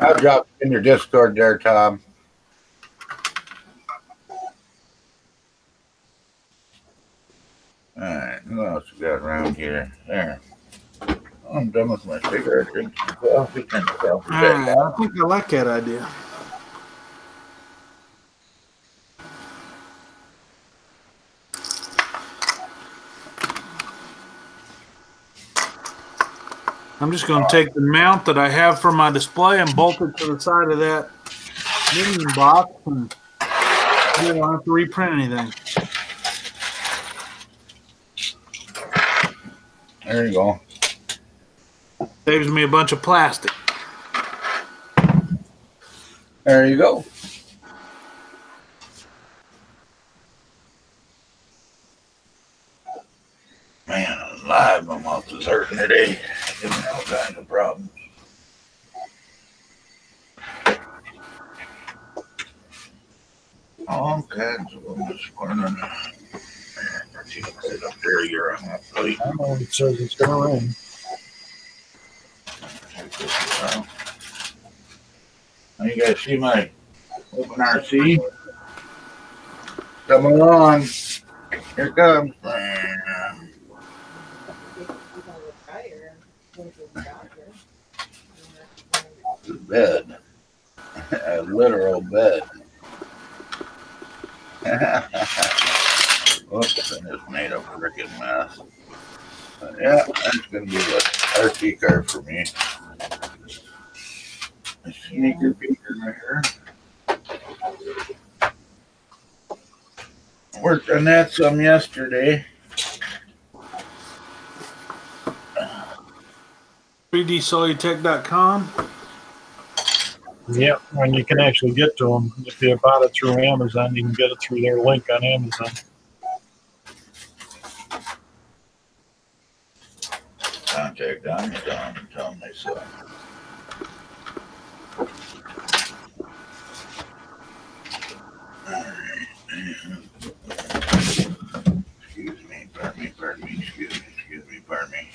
I'll drop in your Discord there, Tom. Alright, who else we got around here? There. I'm done with my cigarette. I think I like that idea. I'm just going to take the mount that I have for my display and bolt it to the side of that mini box, and you don't have to reprint anything. There you go. Saves me a bunch of plastic. There you go. Man, alive, I'm off dessert today. All kinds of problems. All kinds of them this morning. Right up there, you're on that plate. I know it says it's going to rain. Now you guys see my open RC? Coming on. Here it comes. Bed, a literal bed. Oops, I just made a freaking mess. But yeah, that's gonna be an RC car for me. A sneaker peeker right here. Worked on that some yesterday. 3DSolutech.com. Yep, and you can actually get to them. If you bought it through Amazon, you can get it through their link on Amazon. Contact Amazon and tell them they sell. Excuse me, pardon me, pardon me, excuse me, pardon me.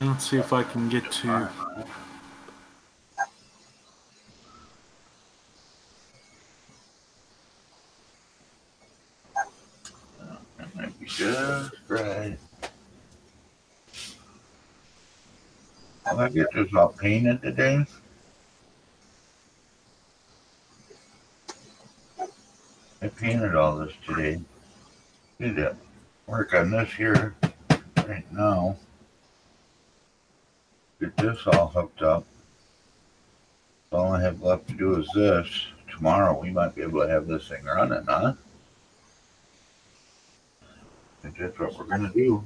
Let's see if I can get to. That might be just right. Will I get this all painted today? I painted all this today. Did that work on this here right now. Get this all hooked up. All I have left to do is this. Tomorrow we might be able to have this thing running, huh? And that's what we're going to do.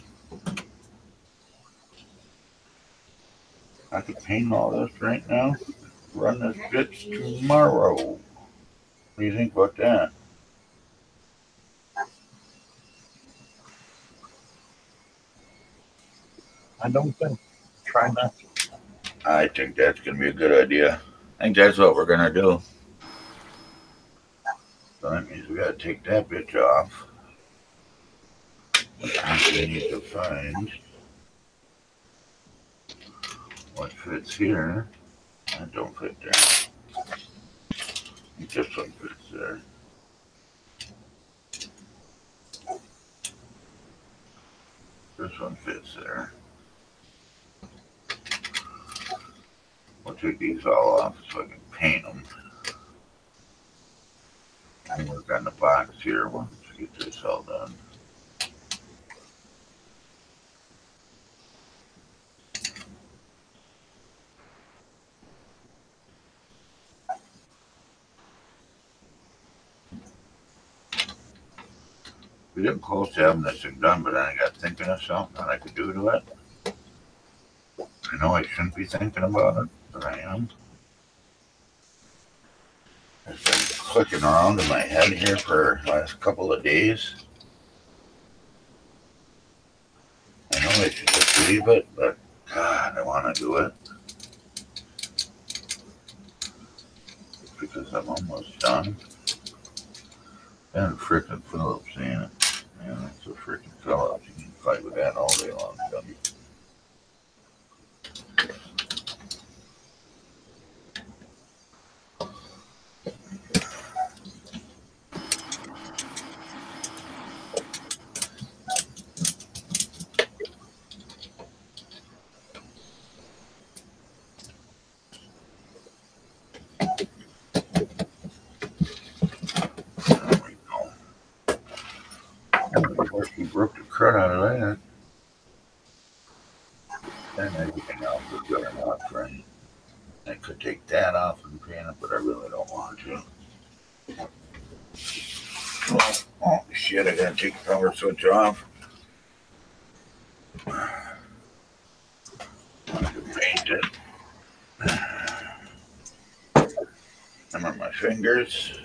I could paint all this right now. Run this bitch tomorrow. What do you think about that? I don't think. Try not to. I think that's going to be a good idea. I think that's what we're going to do. So that means we got to take that bitch off. We need to find what fits here. I don't fit there. Just one fits there. This one fits there. We'll take these all off so I can paint them. I work on the box here once we get this all done. We didn't close to having this thing done, but then I got thinking of something that I could do to it. I know I shouldn't be thinking about it, but I am. It's been clicking around in my head here for the last couple of days. I know I should just leave it, but God, I want to do it. Because I'm almost done. And frickin' Phillips, ain't it? Man, that's a frickin' Phillips. You can fight with that all day long, don't you? Out of that. And everything else is good enough, right? I could take that off and paint it, but I really don't want to. Oh shit, I gotta take the power switch off. I could paint it. I'm on my fingers.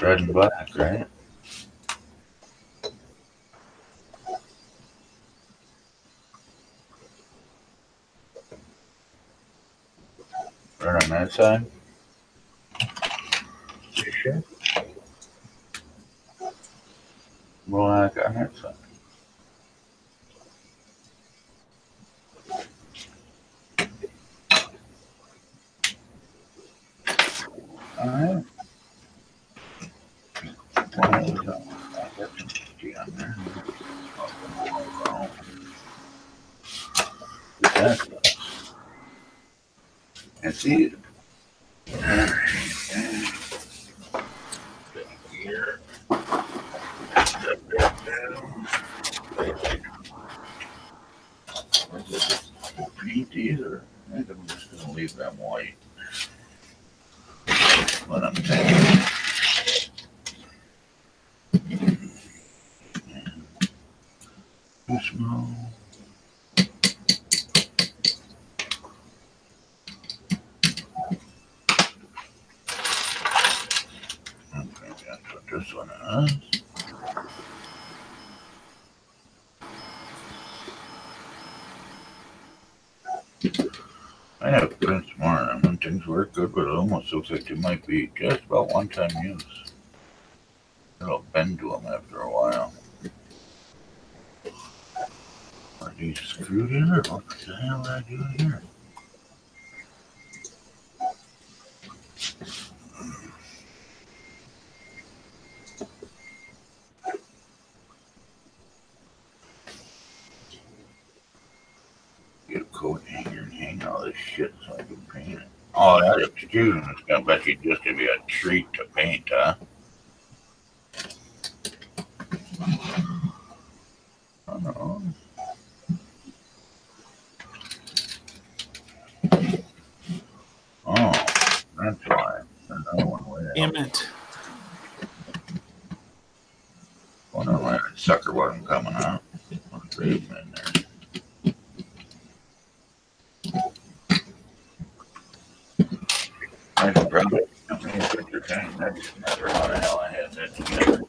Red and black, right? Right on that side. You sure? Black on that side. See it. Work good, but it almost looks like they might be just about one-time use. It'll bend to them after a while. Are these screwed in, or what the hell did I do here? this shit so I can paint it. Oh, that extrusion is going to bet you just to be a treat to paint, huh? I don't know. Oh, that's why. Another one way. Damn it. Wonder why that sucker wasn't coming out. I'm leaving in there. I should probably help me put your thing. I just never how the hell I had that together.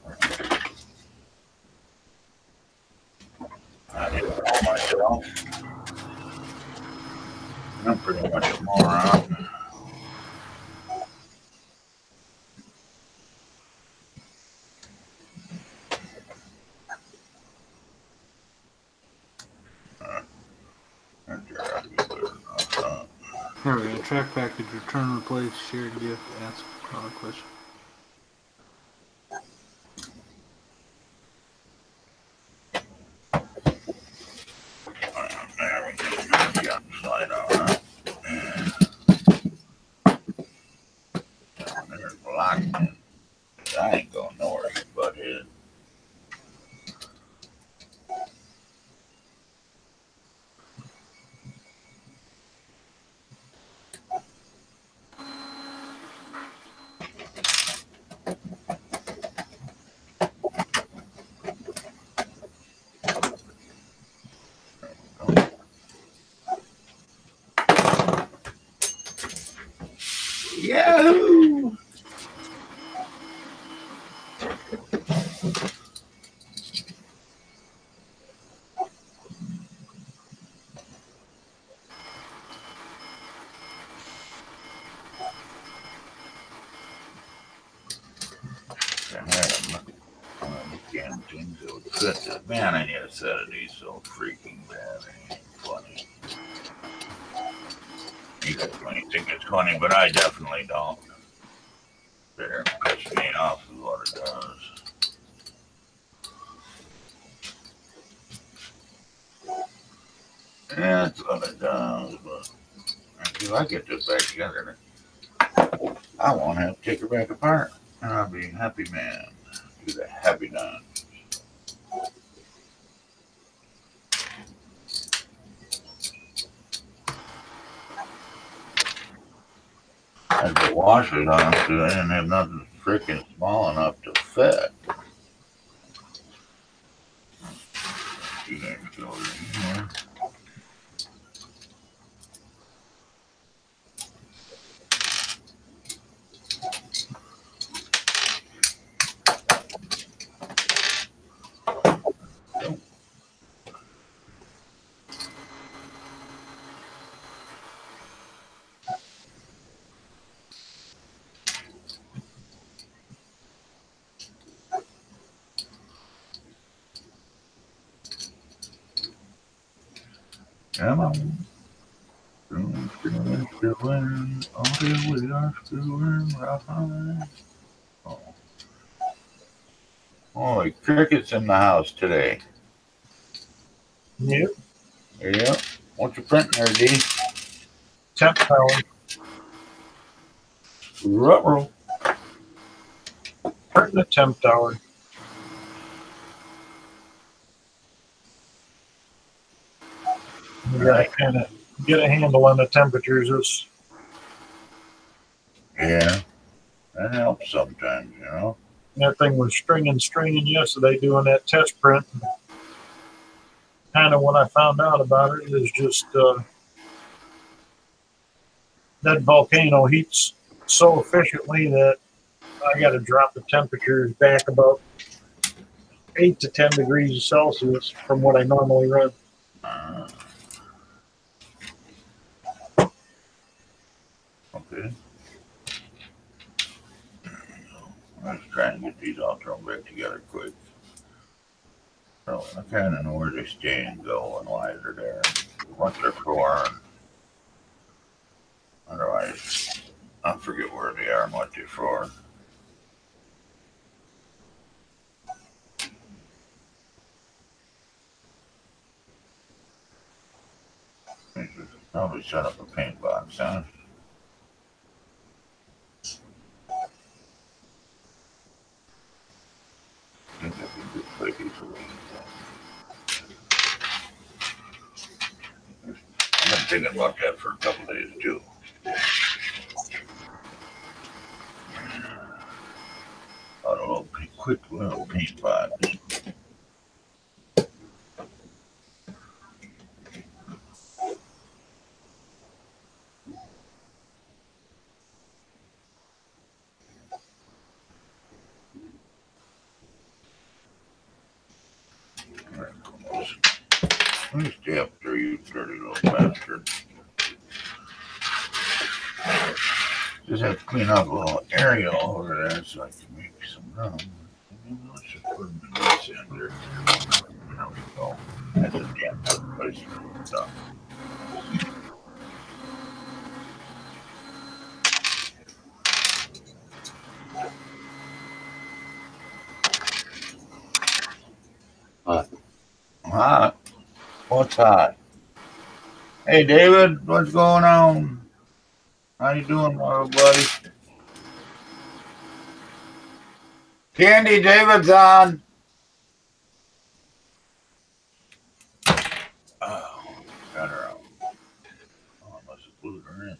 I did it all myself. I'm pretty much a moron. Here we go. Track package, return, replace, shared gift, ask a question. There we go. Slide out. Down there blocked in. I ain't going nowhere, you butt head. Man, I need a set of these so freaking bad. It ain't funny. You guys might think it's funny, but I definitely don't. They're pissing me off is what it does. That's what it does, but if I get this back together, I won't have to take her back apart. I'll be a happy man. Do the happy dance. I had to wash it on it, so I didn't have nothing freaking small enough to fit. You guys go in here. Come on. Screwing, oh, here we are, screwing right. Oh. Holy crickets in the house today. Yep. Yep. What's your print there, D? Temp power. Rubber. Print the temp tower. You gotta kind of get a handle on the temperatures. It's... Yeah, that helps sometimes, you know. That thing was stringing yesterday doing that test print. Kind of when I found out about it is just that volcano heats so efficiently that I got to drop the temperatures back about 8 to 10 degrees Celsius from what I normally run. Okay. Let's try and get these all thrown back together quick. So I kind of know where they stay and go and why they're there, what they're for. Otherwise, I forget where they are and what they're for. Probably set up a paint box, huh? I think that would be quite easily. I've been thinking about that for a couple days too. I don't know, pretty quick little paint box. Stay up there, you dirty little bastard. Just have to clean up a little area over there so I can make some room. I should put them in this ender. There we go. That's a damn good place for stuff. Hot. What's hot? Hey, David, what's going on? How you doing, my buddy? Candy, David's on. Oh, got her out. Oh, I must have glued her in.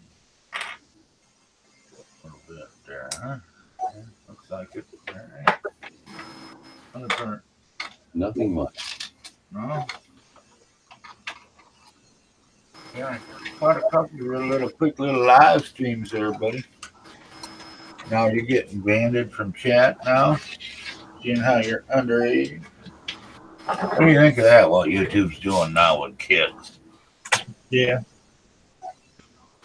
A little bit there, huh? Yeah, looks like it. All right. Nothing much. No? Yeah, quite a couple of little quick little live streams there, buddy. Now you're getting banned from chat now, seeing how you're underage. What do you think of that, what YouTube's doing now with kids? Yeah.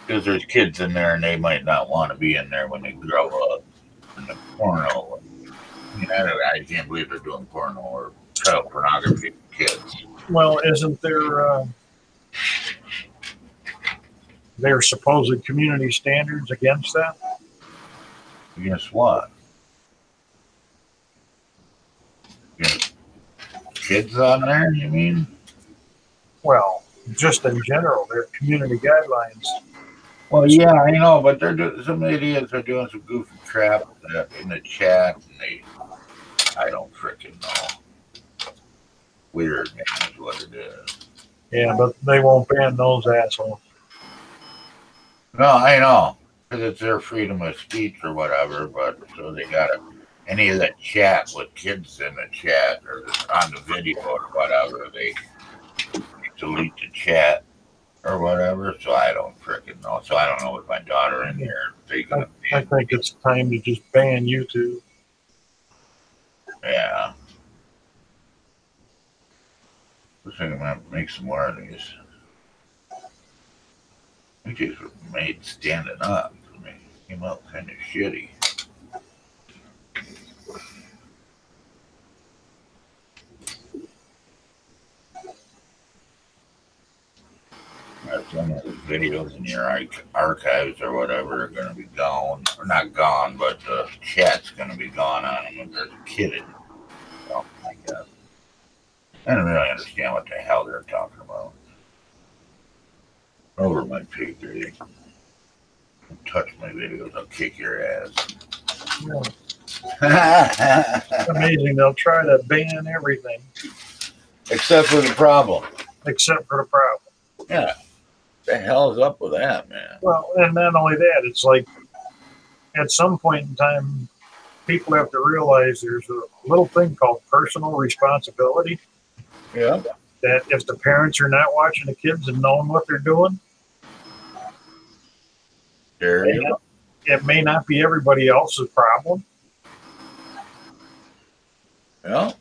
Because there's kids in there and they might not want to be in there when they grow up. In the porno. You know, I can't believe they're doing porno or child pornography for kids. Well, isn't there... their supposed community standards against that? Guess what? Kids on there, you mean? Well, just in general, their community guidelines. Well, yeah, I know, but they're some idiots are doing some goofy crap in the chat, and I don't frickin' know. Weird, man, is what it is. Yeah, but they won't ban those assholes. No, I know, because it's their freedom of speech or whatever, but so they got it. Any of that chat with kids in the chat or on the video or whatever, they delete the chat or whatever, so I don't frickin' know. So I don't know what my daughter in here. I think it's time to just ban YouTube. Yeah. Looks like I'm going to have to make some more of these. We just were made standing up. I mean, came out kind of shitty. Some of those videos in your archives or whatever are going to be gone. Or not gone, but the chat's going to be gone on them if they're kidding. Oh, my God. I don't really understand what the hell they're talking about. Over my pay grade. Don't touch my videos, I'll kick your ass. Yeah. Amazing, they'll try to ban everything. Except for the problem. Except for the problem. Yeah. The hell's up with that, man? Well, and not only that, it's like at some point in time, people have to realize there's a little thing called personal responsibility. Yeah. That if the parents are not watching the kids and knowing what they're doing, there you go. It may not be everybody else's problem. Well,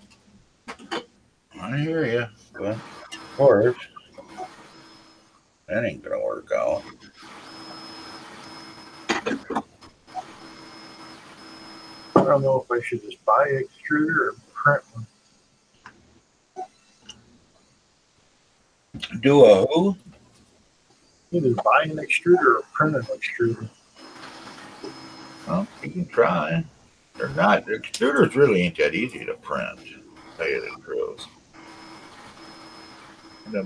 I hear you, but of course, that ain't gonna work out. I don't know if I should just buy an extruder or print one. Do a who? Either buy an extruder or print an extruder. Well, you can try. They're not. The extruders really ain't that easy to print, to tell you the truth.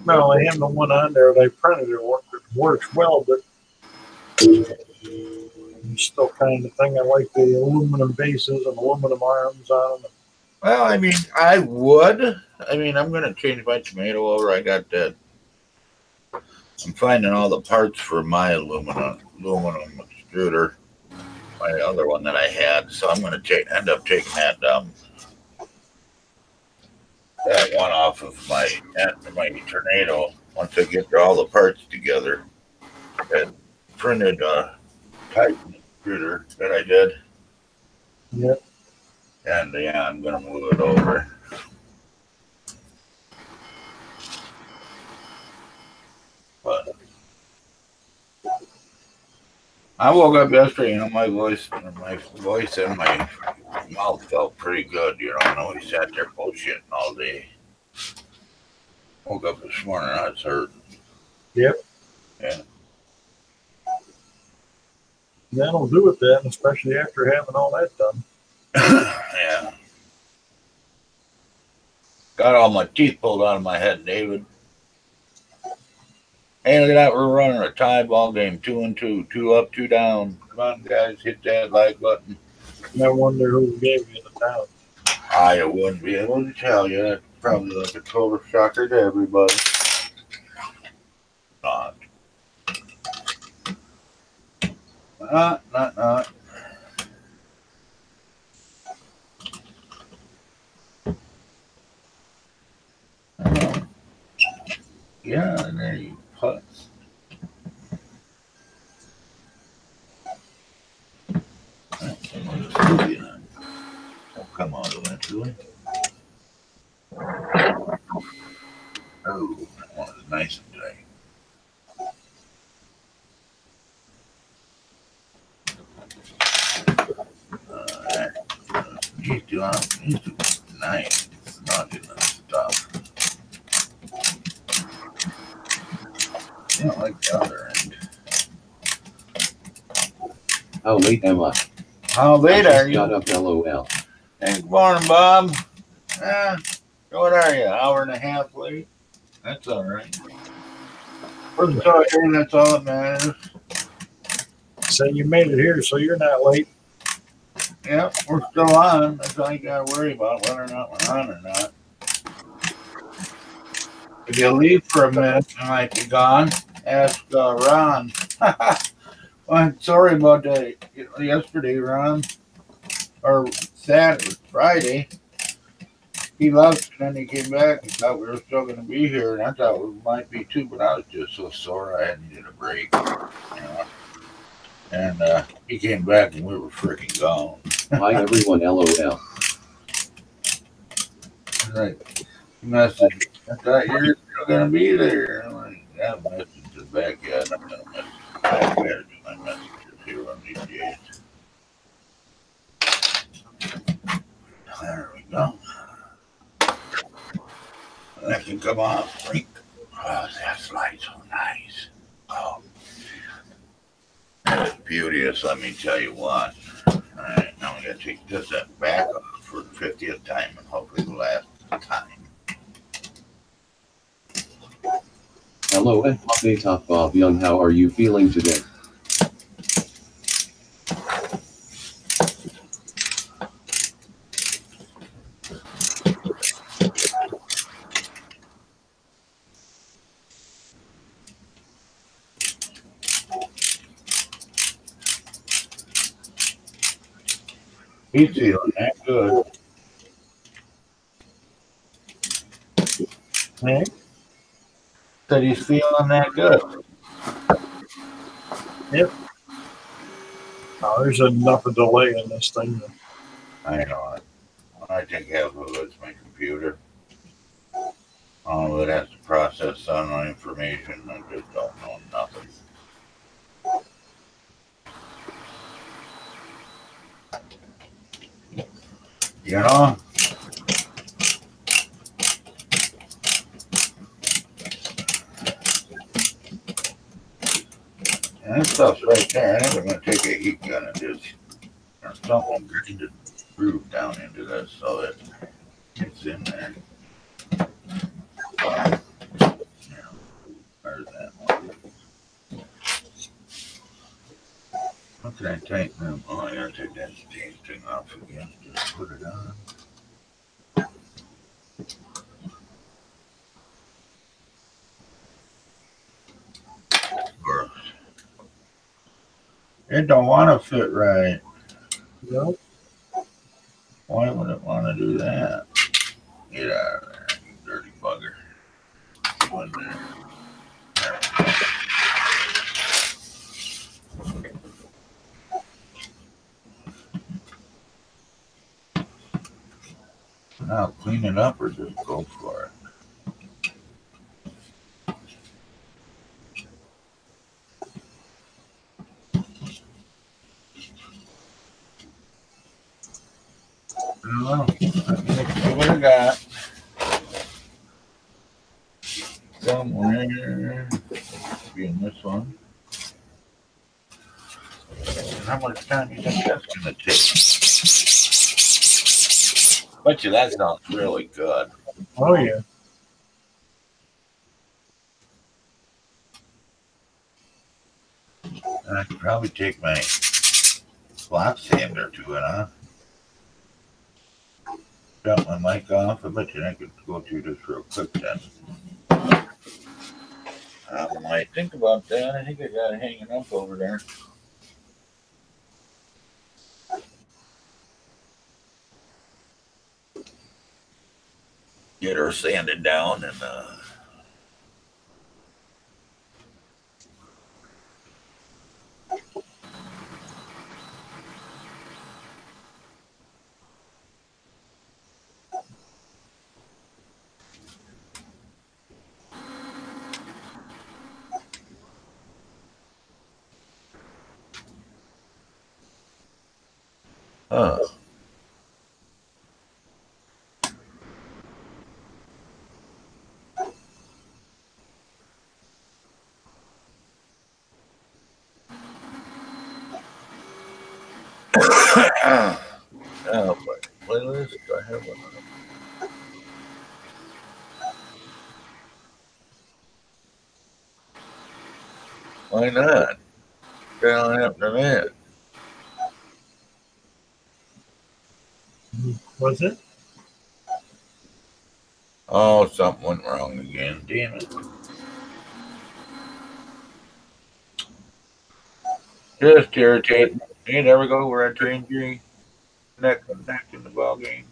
No, I have the one on there. They printed it. Worked works well, but I'm still kind of thing I like the aluminum bases and aluminum arms on them. Well, I mean, I would. I mean, I'm going to change my tomato over. I got that. I'm finding all the parts for my aluminum extruder, my other one that I had. So I'm going to end up taking that one off of my tornado once I get all the parts together. That printed Titan extruder that I did. Yep. And yeah, I'm going to move it over. But I woke up yesterday, you know, my voice and my mouth felt pretty good, you know, and I always sat there bullshitting all day. Woke up this morning, I was hurting. Yep. Yeah. That'll do it then, especially after having all that done. Yeah. Got all my teeth pulled out of my head, David. Hey, look at that. We're running a tie ball game. 2-2. 2 up, 2 down. Come on, guys. Hit that like button. I wonder who gave you the town. I wouldn't be able to tell you. That's probably like a total shocker to everybody. Not. Yeah, and there you put. I'll come on eventually. Oh, that one is nice and tight. These two are nice. It's not enough stuff. I don't like the other end. How late am I? How late are you? Got up, LOL. Hey, good morning, Bob. What are you? An hour and a half late? That's all right. We're talking. That's all that matters. So you made it here, so you're not late. Yep, we're still on. That's all you got to worry about, whether or not we're on or not. If you leave for a minute, I might be gone. Ask Ron. Well, sorry about that. Yesterday, Ron, or Saturday, Friday, he left and then he came back and thought we were still going to be here, and I thought we might be too, but I was just so sore I needed a break, you know. And he came back and we were freaking gone. Hi, everyone, LOL. Right. Message. I thought you're still gonna be there. I'm like, I haven't messaged the back yet. I'm gonna message the back. I better do my messages here on these days. There we go. That can come off. Freak. Oh, that slide's so nice. Oh, that's beauteous. Let me tell you what. All right, now we gotta take this back off for the 50th time and hopefully the last time. Hello, update top Bob Young. How are you feeling today? He's feeling that good. Hey. Said he's feeling that good. Yep. Oh, there's enough of delay in this thing. I know it. I think half of it's my computer. All of it has to process some information. I just don't know nothing. You know? And this stuff's right there. I think I'm going to take a heat gun and just something grind the groove down into this so that it's in there. There's that one. that tape room on. I'll take that thing off again. Just put it on. It don't want to fit right. Nope. Why would it want to do that? Get out of there, you dirty bugger. One there. There we go. Now clean it up or just go for it. I don't know what I got. Somewhere. Be in this one. How much time do you think that's going to take? Bet you that sounds really good. Oh, yeah. And I could probably take my block sander to it, huh? Shut my mic off. I bet you I could go through this real quick then. I might think about that. I think I got it hanging up over there. Get her sanded down and why not? Down after that. Was it? Oh, something went wrong again. Damn it. Just irritating. Hey, there we go. We're at 3G. Neck in the ball game.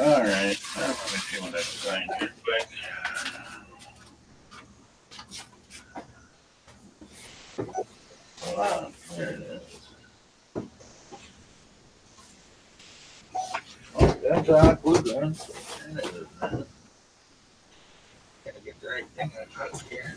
All right, I'm going to see what I can find here quick. Wow, there it is. Oh, that's awkward, man. That is, man. Gotta get the right thing out of here.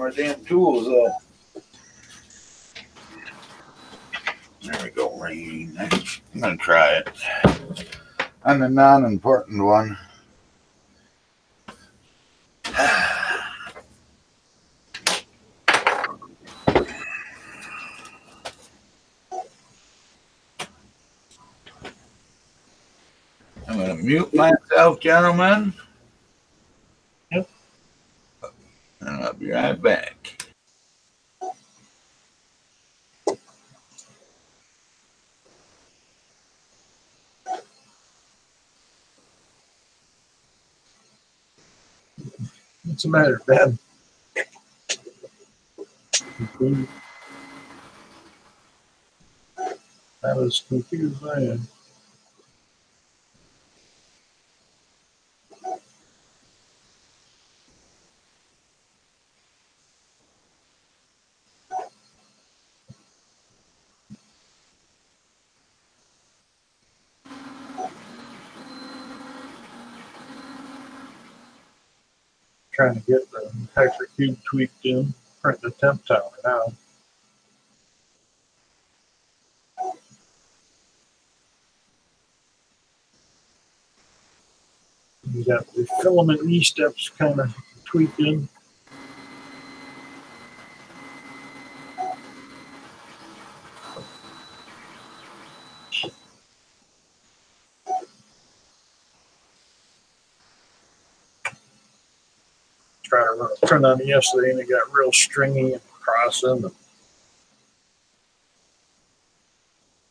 Our damn tools up. There we go, Rain. I'm gonna try it on the non-important one. I'm gonna mute myself, gentlemen. Be right back. What's the matter, Ben? I was confused by it. trying to get the Hypercube tweaked in, print the temp tower now. You got the filament E steps kind of tweaked in. Trying to run a print on yesterday and it got real stringy and crossing.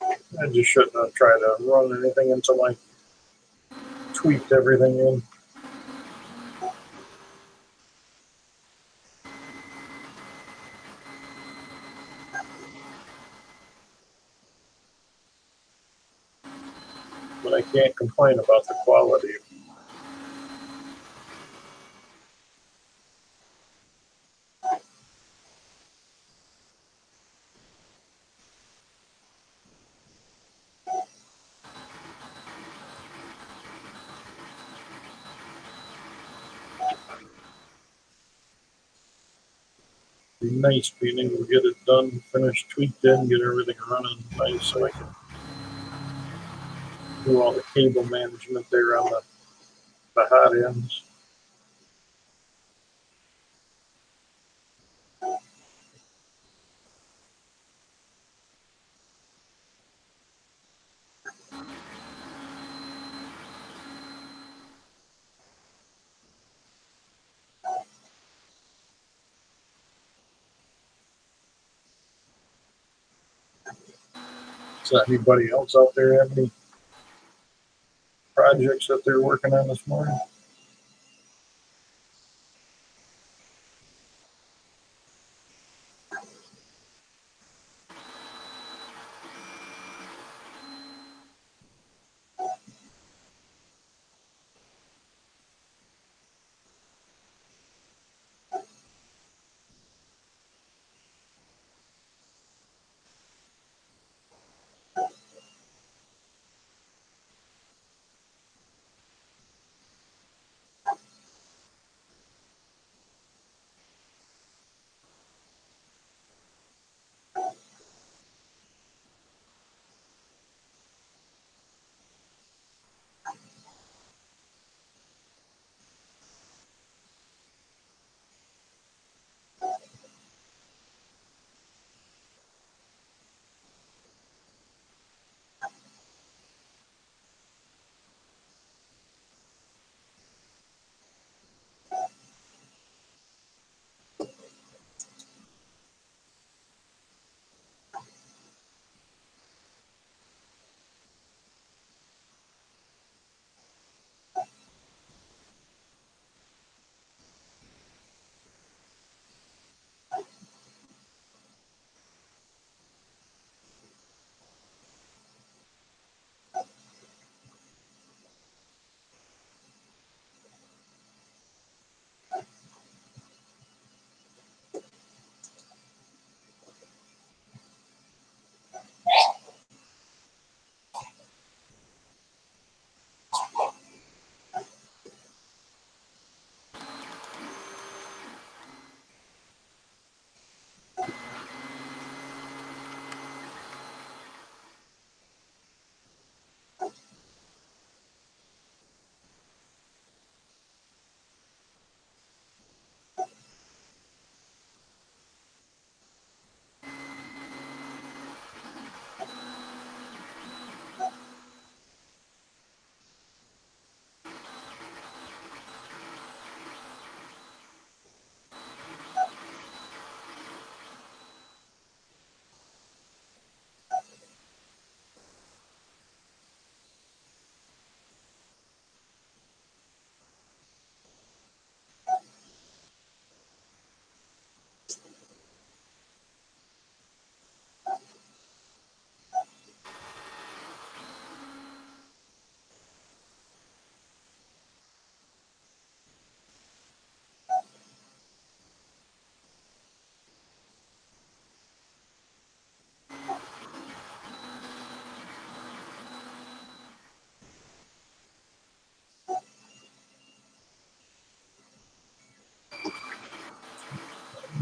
I just shouldn't have tried to run anything until I tweaked everything in. But I can't complain about the quality. Nice being able to get it done, finished, tweaked in, get everything running nice so I can do all the cable management there on the hot ends. Anybody else out there have any projects that they're working on this morning?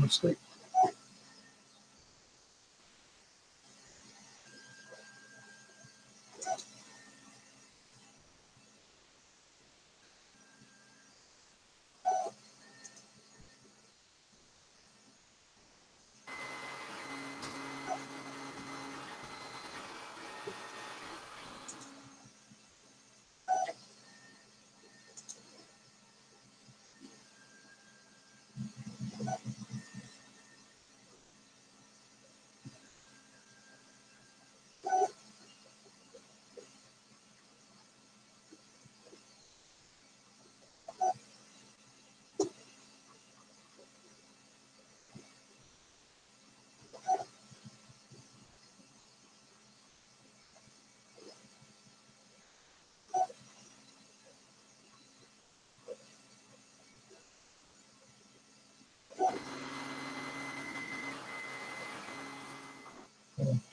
from sleep.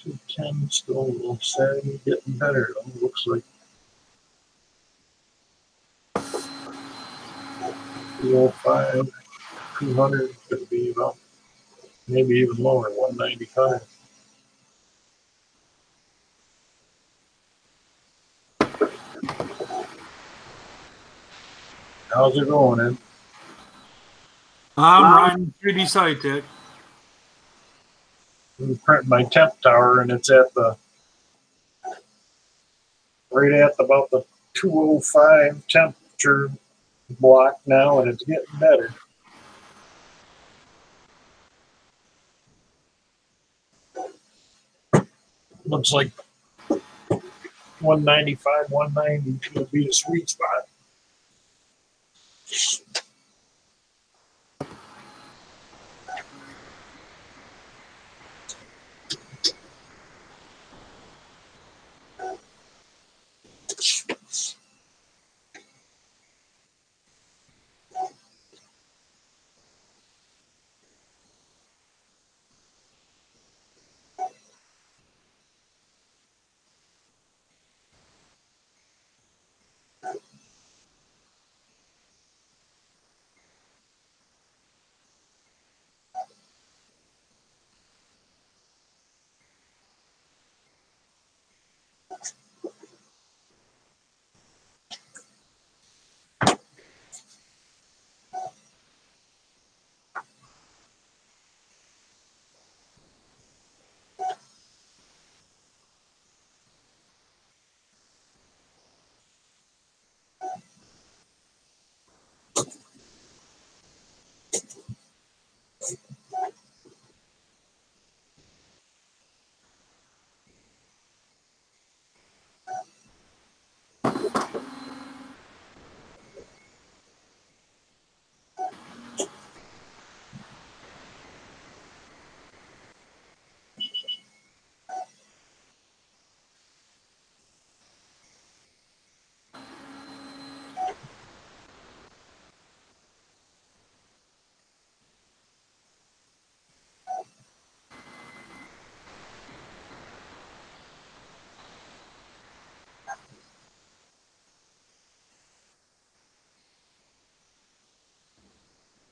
Two tens, still steady, getting better. It all looks like $205, 200 could be about maybe even lower, 195. How's it going, Ed? I'm running 3D Solutech. I'm printing my temp tower, and it's at the right at about the 205 temperature block now, and it's getting better. Looks like 195, 190 will be a sweet spot.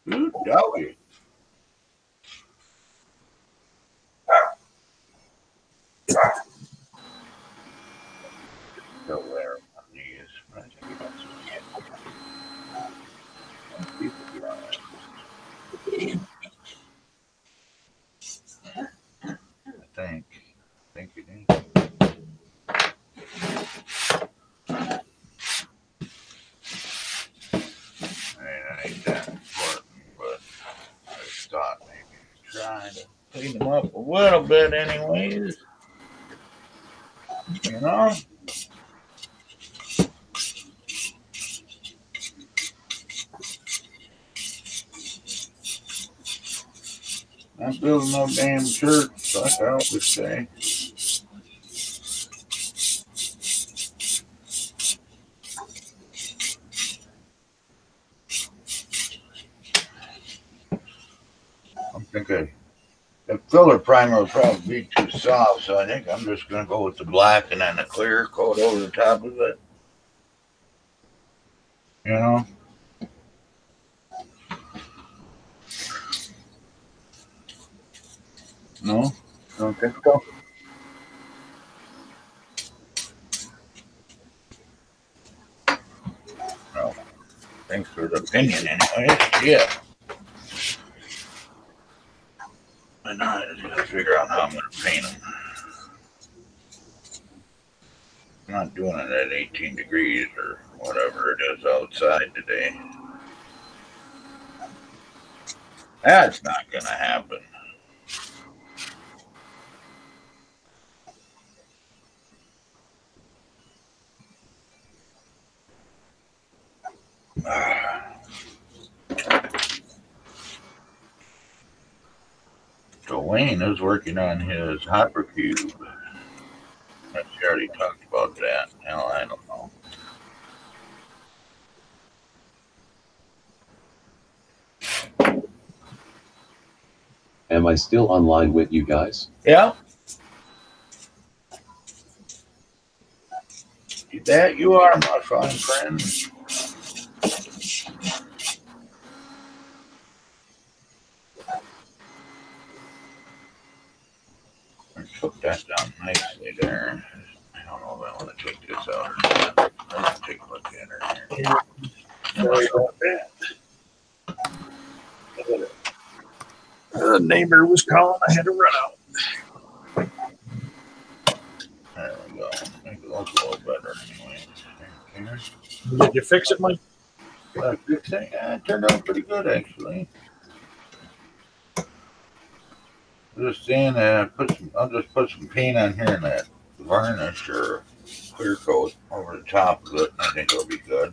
Good doggy. Go where my knee is. I think that's what people get on it. I think it is. I hate that. Trying to clean them up a little bit anyways, you know? Not building no damn church, like I always say. I think the filler primer will probably be too soft, so I think I'm just going to go with the black and then the clear coat over the top of it. You know? No? Okay, let's go. Well, thanks for the opinion anyway. Yeah. And now I just gotta figure out how I'm gonna paint them. I'm not doing it at 18 degrees or whatever it is outside today. That's not gonna happen. So Wayne is working on his Hypercube. She already talked about that. Hell, I don't know. Am I still online with you guys? Yeah. That you are, my fine friend. Put that down nicely there. I don't know if I want to take this out or not. I'm going to take a look at her here. Sorry about that. The neighbor was calling. I had to run out. There we go. Make it look a little better anyway. Did you fix it, Mike? Good thing. It turned out pretty good, actually. Just saying, I'll just put some paint on here and that varnish or clear coat over the top of it, and I think it'll be good.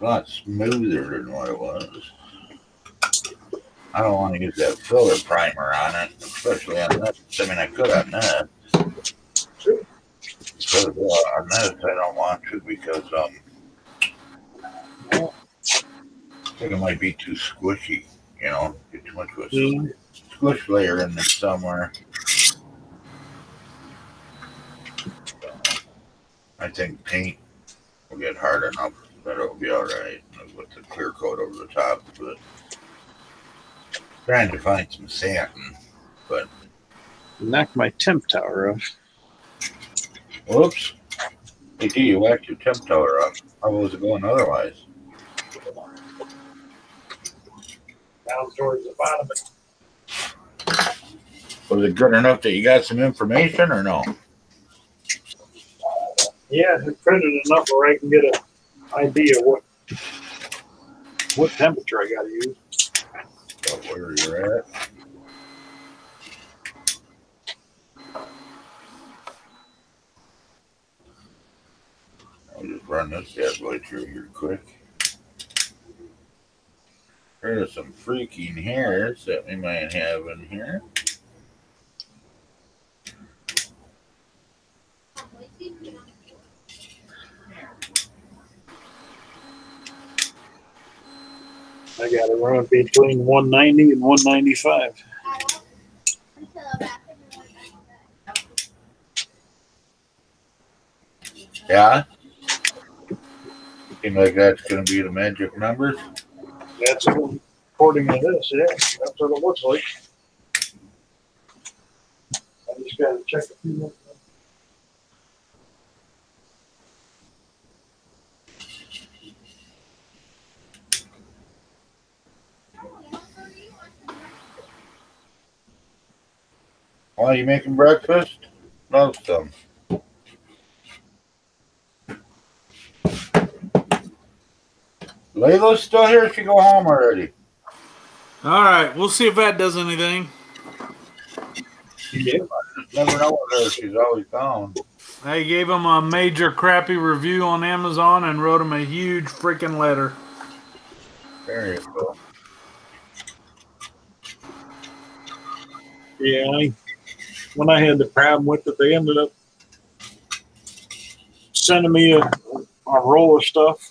A lot smoother than what it was. I don't want to get that filler primer on it, especially on this. I mean, I could on that. Because on this, I don't want to because I think it might be too squishy. You know, get too much of a squish layer in there somewhere. I think paint will get hard enough that it'll be all right with the clear coat over the top of it. Trying to find some satin, but knocked my temp tower off. Whoops! Hey, D, you whacked your temp tower off. How was it going otherwise? Down towards the bottom. Was it good enough that you got some information or no? Yeah, it printed enough where I can get an idea what temperature I got to use. About where you're at. I'll just run this bad boy through here quick. There's some freaking hairs that we might have in here. I got to run between 190 and 195. Yeah? Seems like that's going to be the magic numbers. That's according to this, yeah. That's what it looks like. I just gotta check a few more things. Why are you making breakfast? Love some. Layla's still here. She go home already. All right, we'll see if that does anything. She did. Never know with her. She's always gone. I gave him a major crappy review on Amazon and wrote him a huge freaking letter. Very cool. Yeah, when I had the problem with it, they ended up sending me a roll of stuff.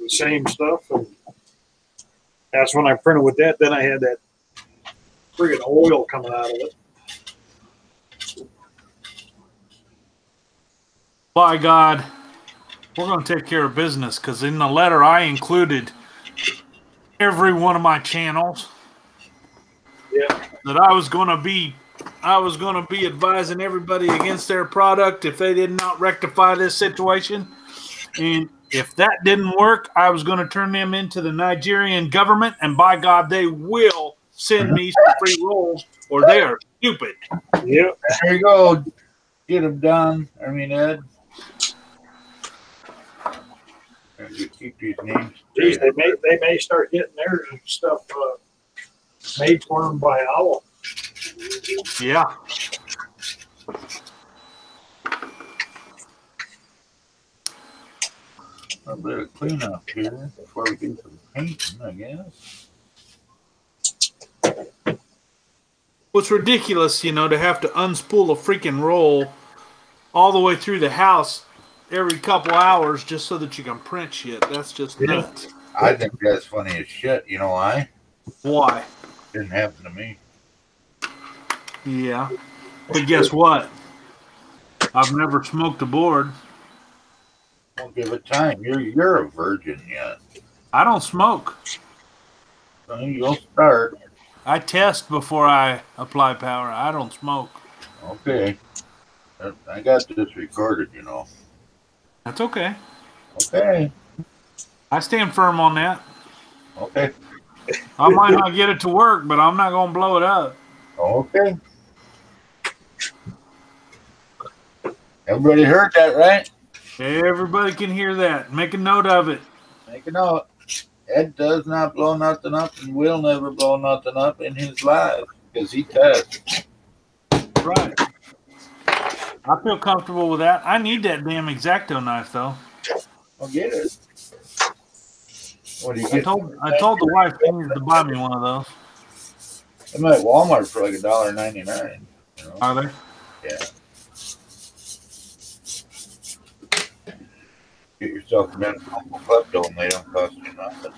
The same stuff, and that's when I printed with that. Then I had that friggin' oil coming out of it. By God, we're gonna take care of business because in the letter I included every one of my channels. Yeah, that I was going to be advising everybody against their product if they did not rectify this situation. And if that didn't work, I was going to turn them into the Nigerian government, and by God, they will send me some free rolls, or they are stupid. Yep, there you go. Get them done. I mean, Ed. You keep these names. Geez, they may start getting their stuff made for them by owl. Yeah. A bit of clean up here before we do some painting, I guess. Well, it's ridiculous, you know, to have to unspool a freaking roll all the way through the house every couple hours just so that you can print shit. That's just nuts. I think that's funny as shit. You know why? Why? Didn't happen to me. Yeah. But guess what? I've never smoked a board. Don't give it time. You're a virgin yet. I don't smoke. So you'll start. I test before I apply power. I don't smoke. Okay. I got this recorded, you know. That's okay. Okay. I stand firm on that. Okay. I might not get it to work, but I'm not going to blow it up. Okay. Everybody heard that, right? Everybody can hear that. Make a note of it. Make a note. Ed does not blow nothing up and will never blow nothing up in his life because he tests. Right. I feel comfortable with that. I need that damn X-Acto knife, though. I'll get it. What do you get? I told the wife she needed to buy me one of those. I'm at Walmart for like $1.99. You know? Are they? Yeah. Get yourself a medical kleptone, they don't cost you nothing.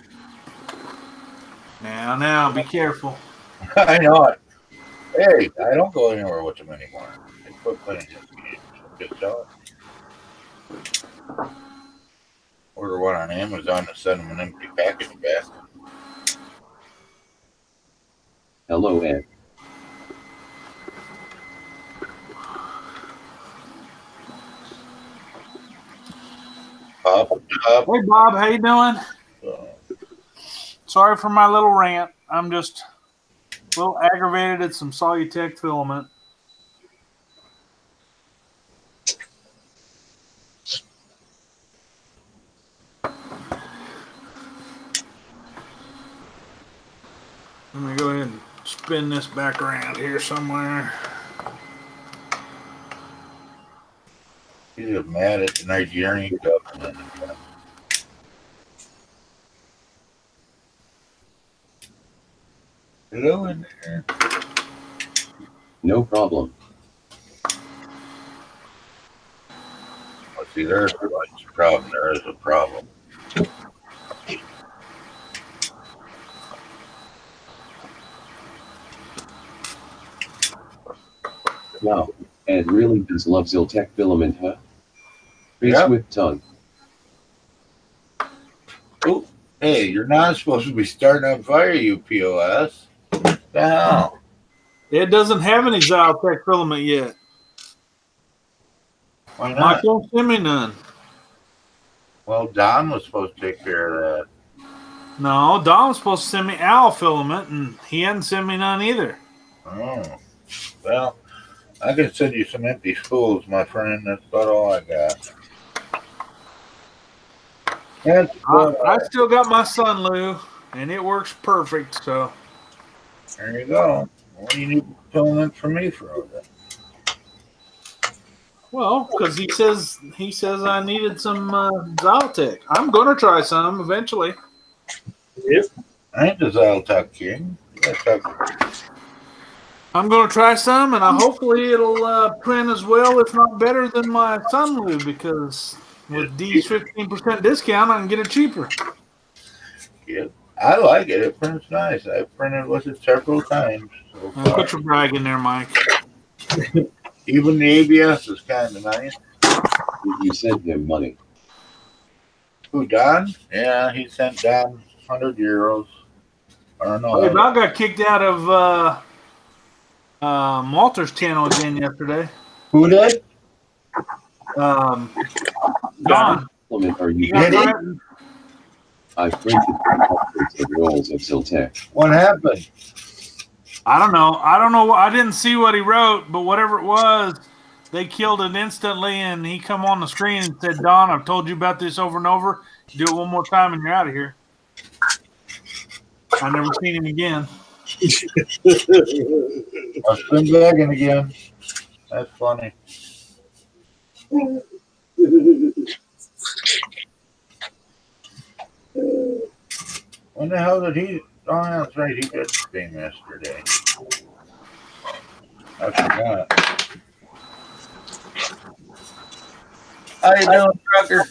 Now, be careful. I know it. Hey, I don't go anywhere with them anymore. They quit playing this game. Just sell it. Order one on Amazon to send them an empty package back. Hello, Ed. Hey, Bob, how you doing? Sorry for my little rant. I'm just a little aggravated at some Solutech filament. I'm going to go ahead and spin this back around here somewhere. He's mad at the Nigerian government. Hello in there. No problem. Well, see, there's a problem. There is a problem. Wow, Ed really does love Zyltech filament, huh? Yep. With tongue. Oh, hey, you're not supposed to be starting on fire, you POS. Now, it doesn't have any Zyltech filament yet. Why not? Mike won't send me none. Well, Don was supposed to take care of that. No, Don was supposed to send me owl filament, and he hadn't sent me none either. Oh, well, I can send you some empty spools, my friend. That's about all I got. I still got my Sunlu, and it works perfect. So there you go. What do you need filament for me for all that? Well, because he says I needed some Zyltech. I'm gonna try some eventually. Yep. I ain't the Zyltech king. I'm gonna try some, and hopefully it'll print as well, if not better than my Sunlu, because with D's 15% discount, I can get it cheaper. Yeah, I like it. It prints nice. I've printed with it several times. So put your brag in there, Mike. Even the ABS is kind of nice. You sent him money. Who, Don? Yeah, he sent Don €100. I don't know. Hey, Don got kicked out of Walter's channel again yesterday. Who did? Don. I printed the rolls of Zyltech. What happened? I don't know. I didn't see what he wrote, but whatever it was, they killed it instantly, and he come on the screen and said, Don, I've told you about this over and over. Do it one more time, and you're out of here. I never seen him again. I've been begging again. That's funny. When the hell did he? Oh, that's right. He did the thing yesterday. I forgot. How you doing, Trucker?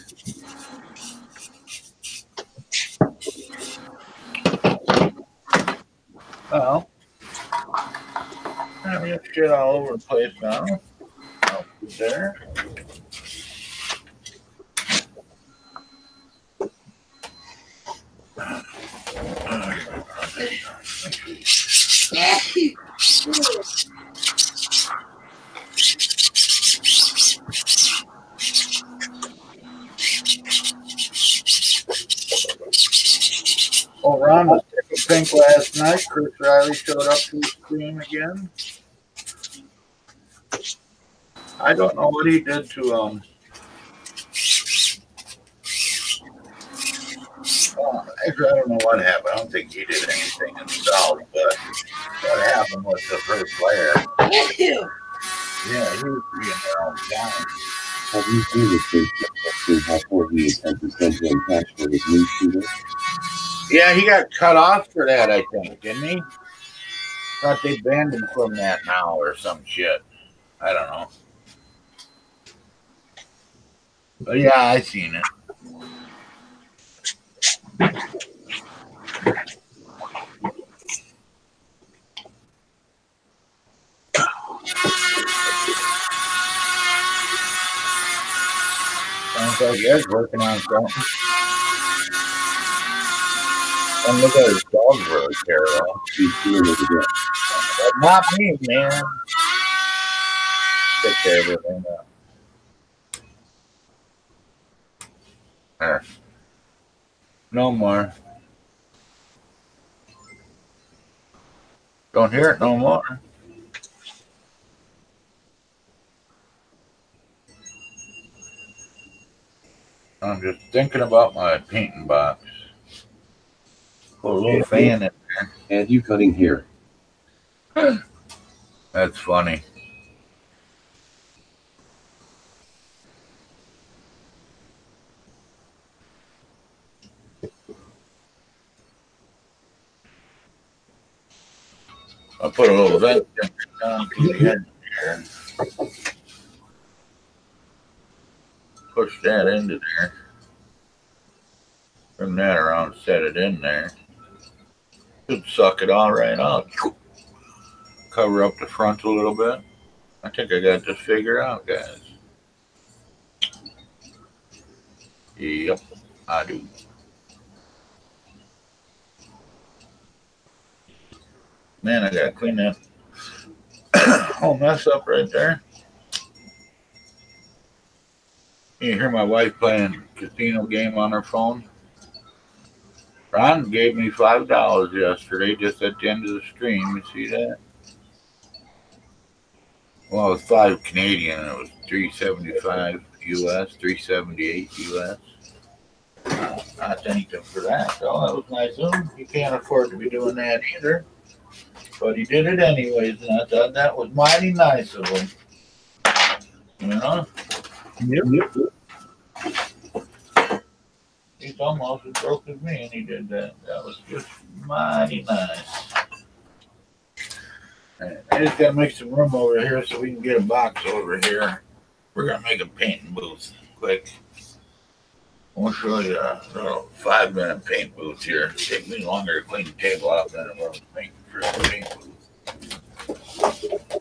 Well, I have shit all over the place now. Out there. Oh, Ron was taking pink last night. Chris Riley showed up to the stream again. I don't know what he did to I don't know what happened. I don't think he did anything himself, but what happened was the first player. Yeah, he was being there all the time. Have you seen the first player? How poor he is at the schedule and cash for his new shooter? Yeah, he got cut off for that, I think, didn't he? Thought they banned him from that now or some shit. I don't know. But yeah, I seen it. Sounds like Ed's working on something. And look at his dog really care. He's doing it again. But not me, man. Take care of everything now. There. No more. Don't hear it no more. I'm just thinking about my painting box. Put a little fan in there. And you cutting here. That's funny. I'll put a little vent down to the end there and push that into there. Bring that around, set it in there. Should suck it all right out. Cover up the front a little bit. I think I got this figured out, guys. Yep, I do. Man, I gotta clean that whole mess up right there. You hear my wife playing casino game on her phone. Ron gave me $5 yesterday, just at the end of the stream. You see that? Well, it was $5 Canadian. And it was $3.75 US, $3.78 US. I thanked him for that. So that was nice of him. He can't afford to be doing that either. But he did it anyways, and I thought that was mighty nice of him. You know? Yep. He's almost as broke as me, and he did that. That was just mighty nice. Right, I just got to make some room over here so we can get a box over here. We're going to make a painting booth quick. I'll show you a little 5-minute paint booth here. It'll take me longer to clean the table out than it was making for the paint booth.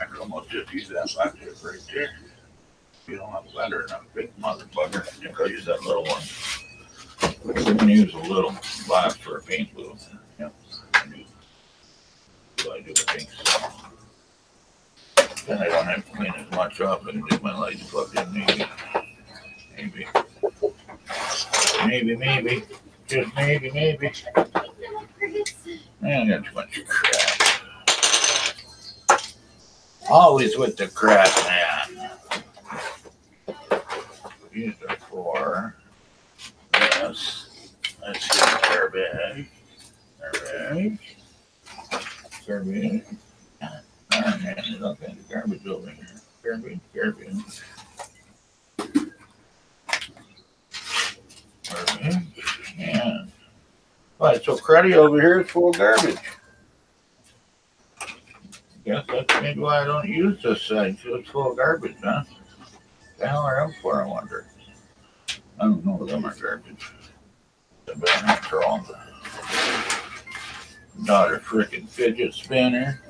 I could almost just use that box right there. If you don't have a ladder and I'm a big motherfucker, I think I'll use that little one. We're going to use a little box for a paint booth. Yep, I knew do with things. Then I don't have to clean as much up and do my lights plugged in, maybe. Just maybe. Man, I got too much crap. Always with the crap, man. These are four. Yes. Let's see the garbage. Garbage. Oh, man, there's all kinds of garbage over here. Garbage. Man. All right, so cruddy over here is full of garbage. Guess that's maybe why I don't use this side, because it's full of garbage, huh? What the hell are them for, I wonder? I don't know if them are garbage. I better not throw them. Not a frickin' fidget spinner.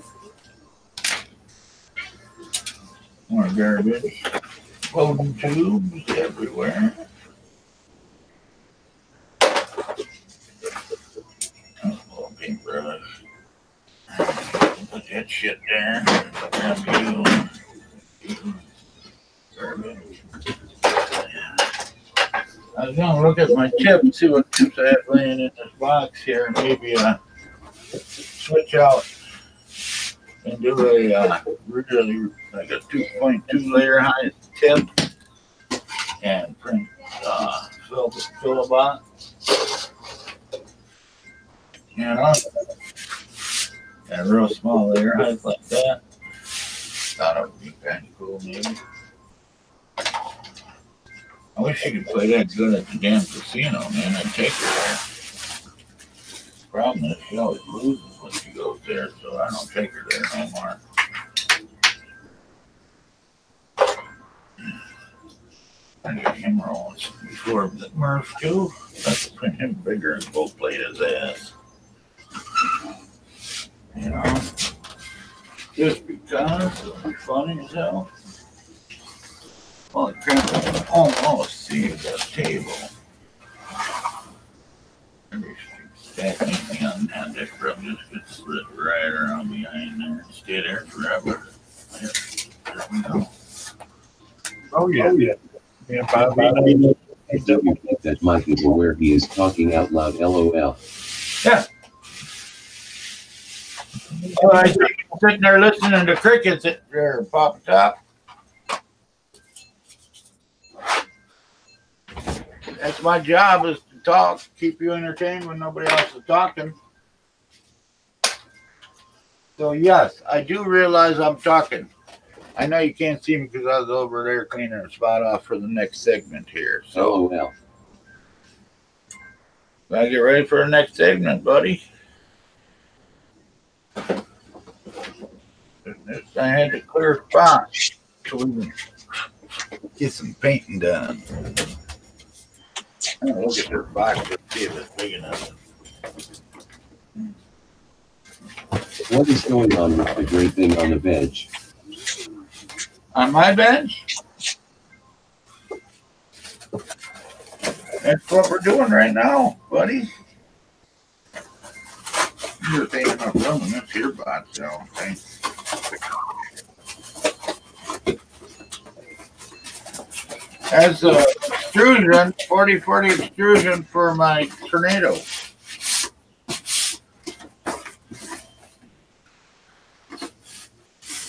More garbage. Bowden tubes everywhere. Oh, paintbrush. Put that shit there. Garbage. I was gonna look at my tip and see what tips I have laying in this box here, and maybe switch out and do a really like a 2.2 layer high tip and print fill a box, you know, and a real small layer height like that. Thought it would be kind of cool, maybe. I wish you could play that good at the damn casino, man. I'd take it there. Problem is, she always loses when she goes there, so I don't take her there no more. I got him rolling before the Murph, too. Let's print him bigger and go play his ass. You know? Just because it'll be funny as hell. Well, it kind of almost sees the table. Every stack anything on that, this probably just gets slid right around behind there and stay there forever. Yeah. There we go. Oh, yeah. Yeah, Bobby. I don't think that might be where he is talking out loud, LOL. Yeah. All right, so you're sitting there listening to crickets at your Pop Top. That's my job, is to talk, keep you entertained when nobody else is talking. So yes, I do realize I'm talking. I know you can't see me because I was over there cleaning a spot off for the next segment here. So oh, well. Gotta get ready for the next segment, buddy. I had to clear a spot so we can get some painting done. I'm gonna look at their box and see if it's big enough. What is going on with the great thing on the bench? On my bench? That's what we're doing right now, buddy. You're taking up room in this here box, I don't think. As a extrusion, 40-40 extrusion for my tornado.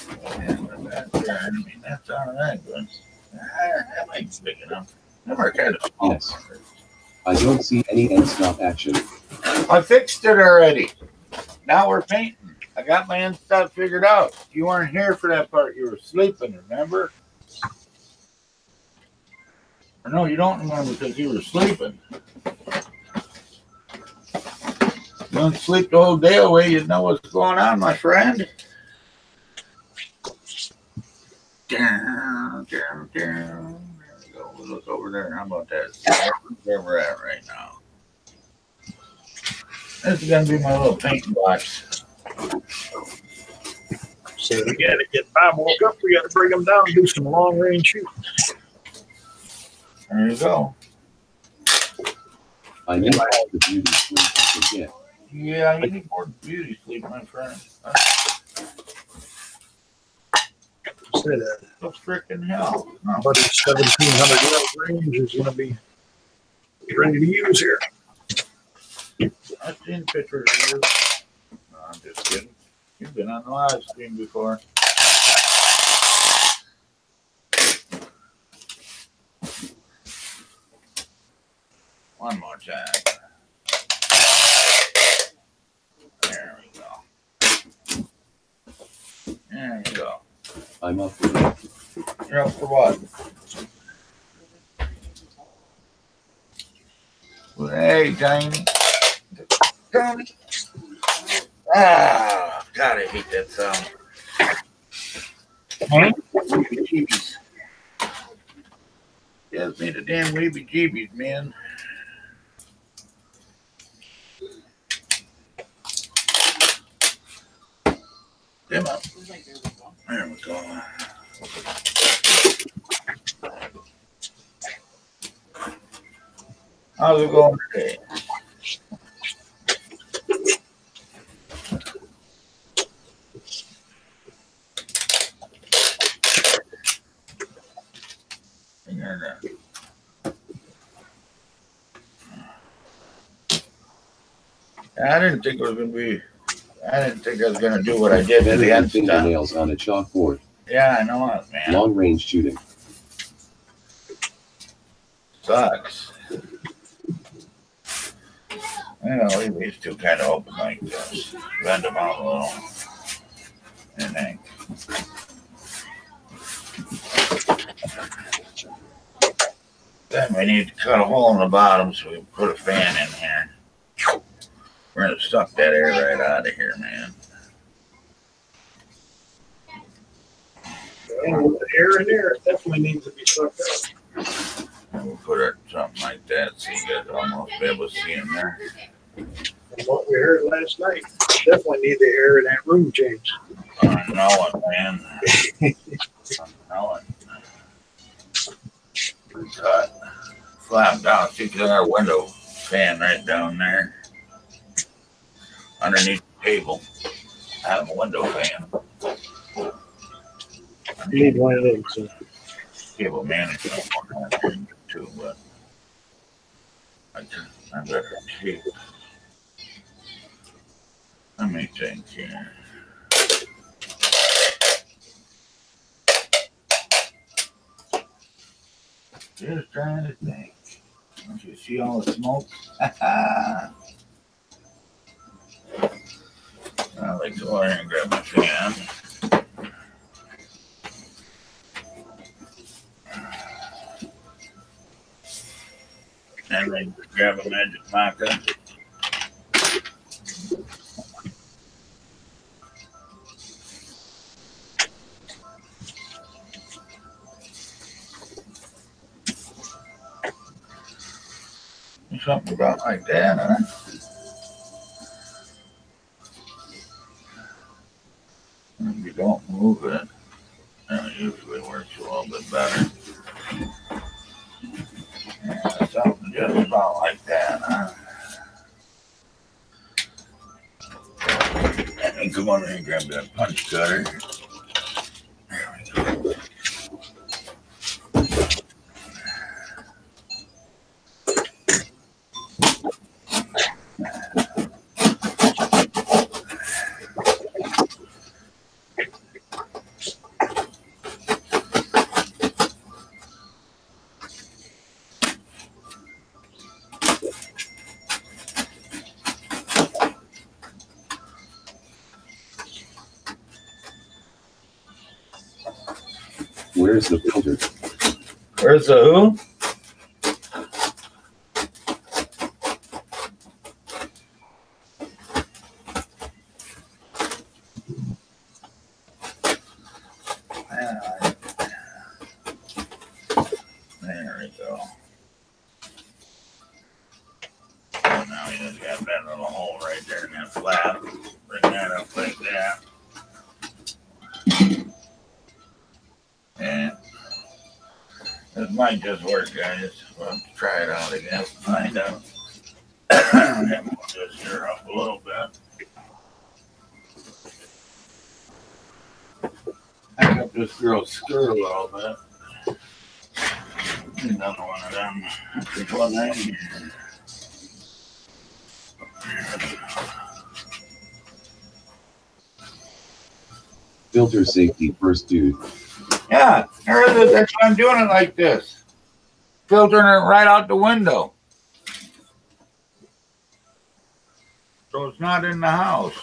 And there, I mean, that's all right, but that might be big enough. Them are kind of small. Yes. I don't see any end stop action. I fixed it already. Now we're painting. I got my end stop figured out. You weren't here for that part. You were sleeping, remember? No, you don't remember because you were sleeping. You don't sleep the whole day away, you'd know what's going on, my friend. Down. There we go. We'll look over there. How about that? Where we're at right now. This is going to be my little painting box. So we got to get Bob woke up. We got to bring him down and do some long range shooting. There you go. I need more beauty sleep. Yeah, you need more beauty sleep, my friend. say that. Oh, freaking hell. About the 1700 yard range is going to be ready to use here. I've seen pictures of you. No, I'm just kidding. You've been on the live stream before. One more time. There we go. There we go. I'm up for what? You're up for what? Well, hey, Danny. Danny. Ah, God, I hate that sound. Huh? Weeby-jeebies. Gives me the damn weeby-jeebies, man. There we go. How's it going today? I didn't think it was going to be. I didn't think I was going to do what I did at the end. Fingernails on a chalkboard. Yeah, I know it, man. Long range shooting. Sucks. I'm going to leave these two kind of open like this. Bend them out a little. And then. We need to cut a hole in the bottom so we can put a fan in here. We're going to suck that air right out of here, man. Well, the air in there definitely needs to be sucked out. And we'll put it something like that so you guys almost be able to see in there. And what we heard last night, definitely need the air in that room changed. I know it, man. I know it. We got flapped down. See, got our window fan right down there. Underneath the table, I have a window fan. You need one of those. Cable management too, but I better cheap. Let me think here. Just trying to think. Don't you see all the smoke? I like to go here and grab my fan. And then grab a magic marker. Something about like that, huh? Don't move it. That usually works a little bit better. Yeah, something just about like that, huh? And then come on in and grab that punch cutter. There we go. Where's the builder? Where's the who? There we go. So now we just got that little hole right there in that flap. Bring that up like that. This might just work, guys. We'll try it out again. Find out. And we'll just stir up a little bit. I hope This girl's scurrying a little bit. Another one of them. There's one right here. Filter safety first, dude. Yeah, that's why I'm doing it like this. Filtering it right out the window. So it's not in the house.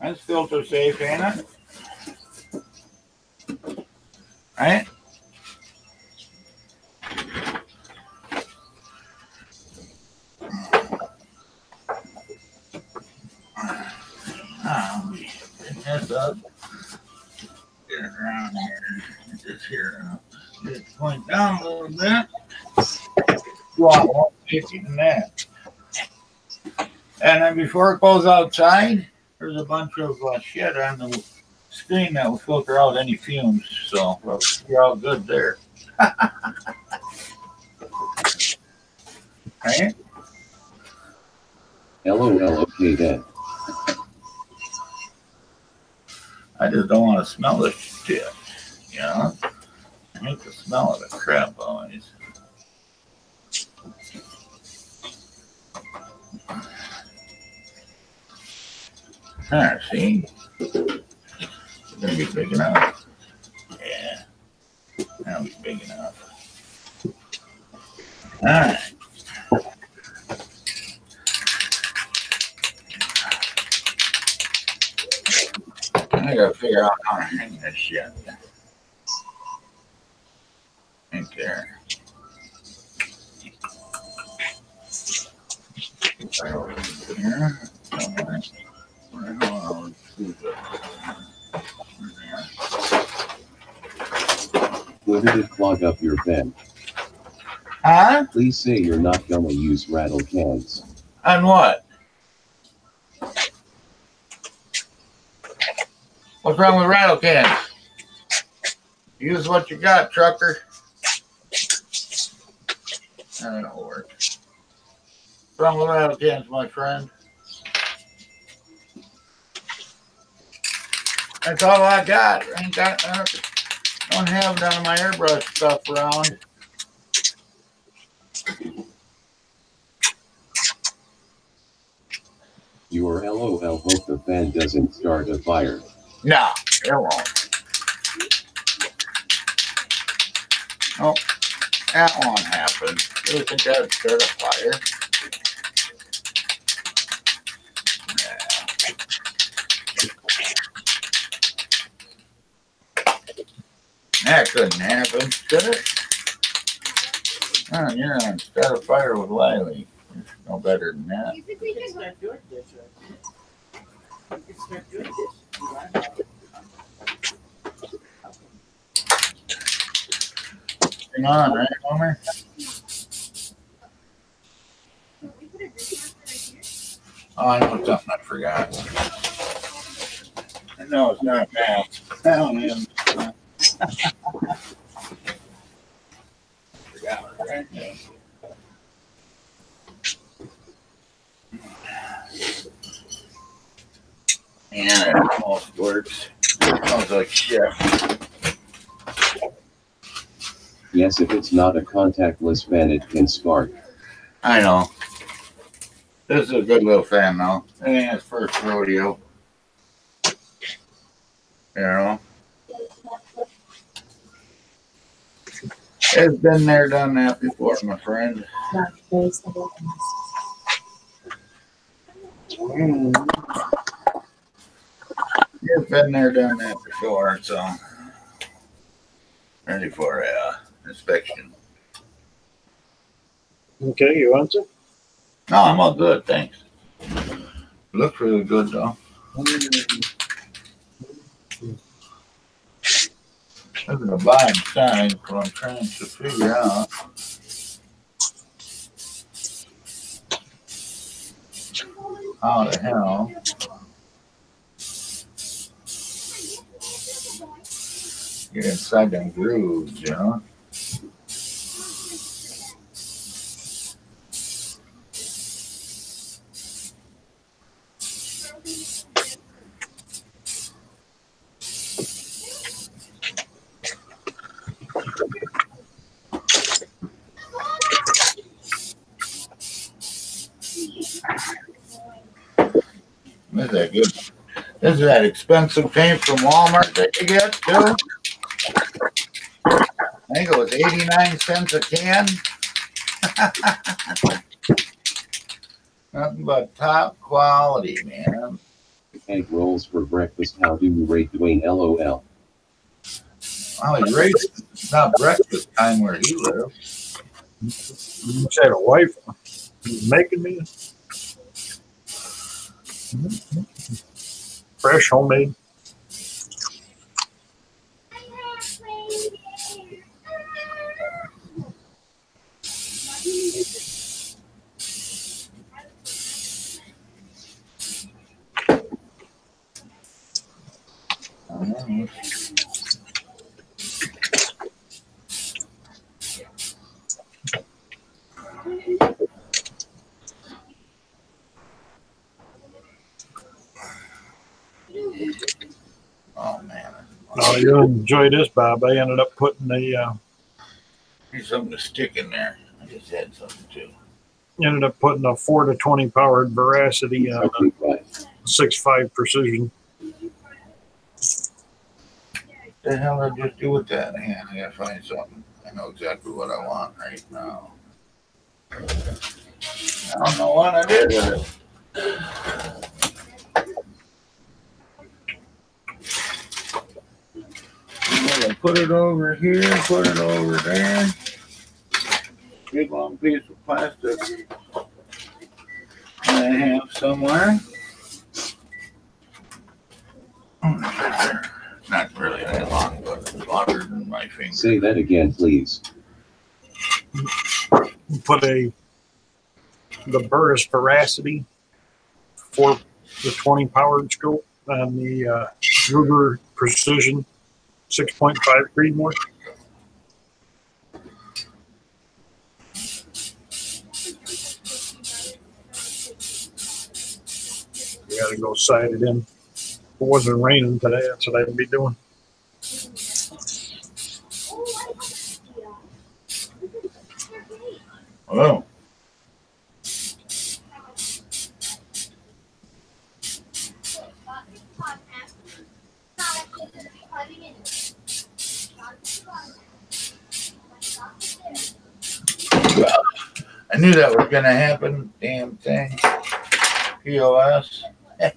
That's filter safe, ain't it? Right? Let me bring this up. Get it around here. Get this here up. Get it point down a little bit. Wow, more safety than that. And then before it goes outside, there's a bunch of shit on the screen that will filter out any fumes, so we're all good there. Right? LOL, okay then. I just don't want to smell this shit, you know? I hate the smell of the crap always. Alright, see? It's gonna be big enough. Yeah. That'll be big enough. Alright. I gotta figure out how to hang this shit. Right there. Right over here. Alright. Would it clog up your vent? Huh? Please say you're not gonna use rattle cans. On what? What's wrong with rattle cans? Use what you got, trucker. That don't work. What's wrong with rattle cans, my friend? That's all I got. I don't have none of my airbrush stuff around. Your LOL hope the fan doesn't start a fire. No, it won't. Oh, that won't happen. You think that would start a fire? That couldn't happen, could it? Oh, you're on start a fire with Wile. It's no better than that. You think we can start doing this right? We can start doing this. Hang on, right, Homer? Oh, I know something I forgot. I know it's not math. I don't know. Forgot it right now. And it almost works. It sounds like shit. Yes, if it's not a contactless fan, it can spark. I know. This is a good little fan, though. It ain't his first rodeo. You know? It's been there, done that before, my friend. It's been there, done that before, so ready for inspection. Okay, you answer? No, I'm all good, thanks. Looks really good, though. I'm going to buy and sign because I'm trying to figure out. How the hell. Get inside them grooves, you know. is that good. This is that expensive paint from Walmart that you get too. I think it was 89 cents a can. Nothing but top quality, man. Egg rolls for breakfast. How do you rate Dwayne? LOL. Well, he rates. It's not breakfast time where he lives. You just had a wife making me fresh, homemade. Oh, you'll enjoy this, Bob. I ended up putting the. Here's something to stick in there. I just had something too. Ended up putting a 4-to-20 powered veracity on a 6.5 precision. What the hell did I just do with that? Hang on, I gotta find something. I know exactly what I want right now. I don't know what I did with it. Put it over here, put it over there. Big long piece of plastic I have somewhere. Not really that long, but it's longer than my finger. Say that again, please. Put the Burris veracity for the 20 powered scope on the Ruger precision. 6.5 green more. We gotta go side it in. If it wasn't raining today, that's what I'd be doing. Wow. I knew that was gonna happen. Damn thing. POS. Yeah,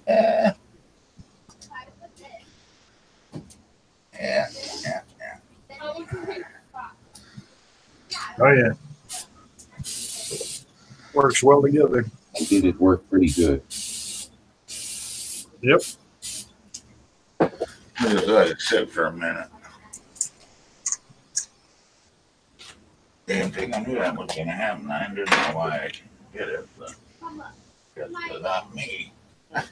yeah, yeah. Oh yeah. Works well together. I did it work pretty good. Yep. Just let it sit for a minute. Damn thing, I knew that was gonna happen. I didn't know why I didn't get it, but because it's not me. I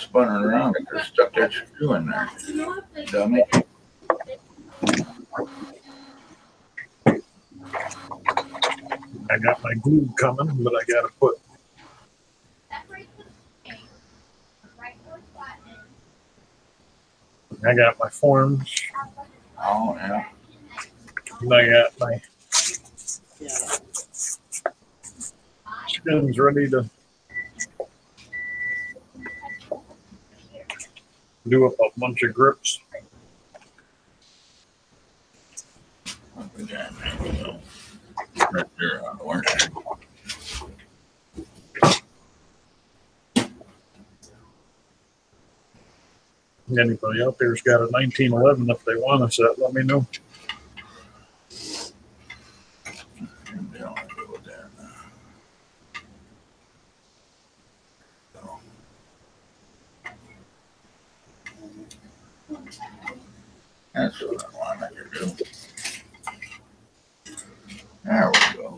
spun it around and stuck that screw in there. Dummy. I got my glue coming, but I gotta put. I got my forms. Oh, yeah. And I got my skins ready to do up a bunch of grips. Right there on the work. Anybody out there's got a 1911 if they want us that, let me know. That's what I wanted to do. There we go.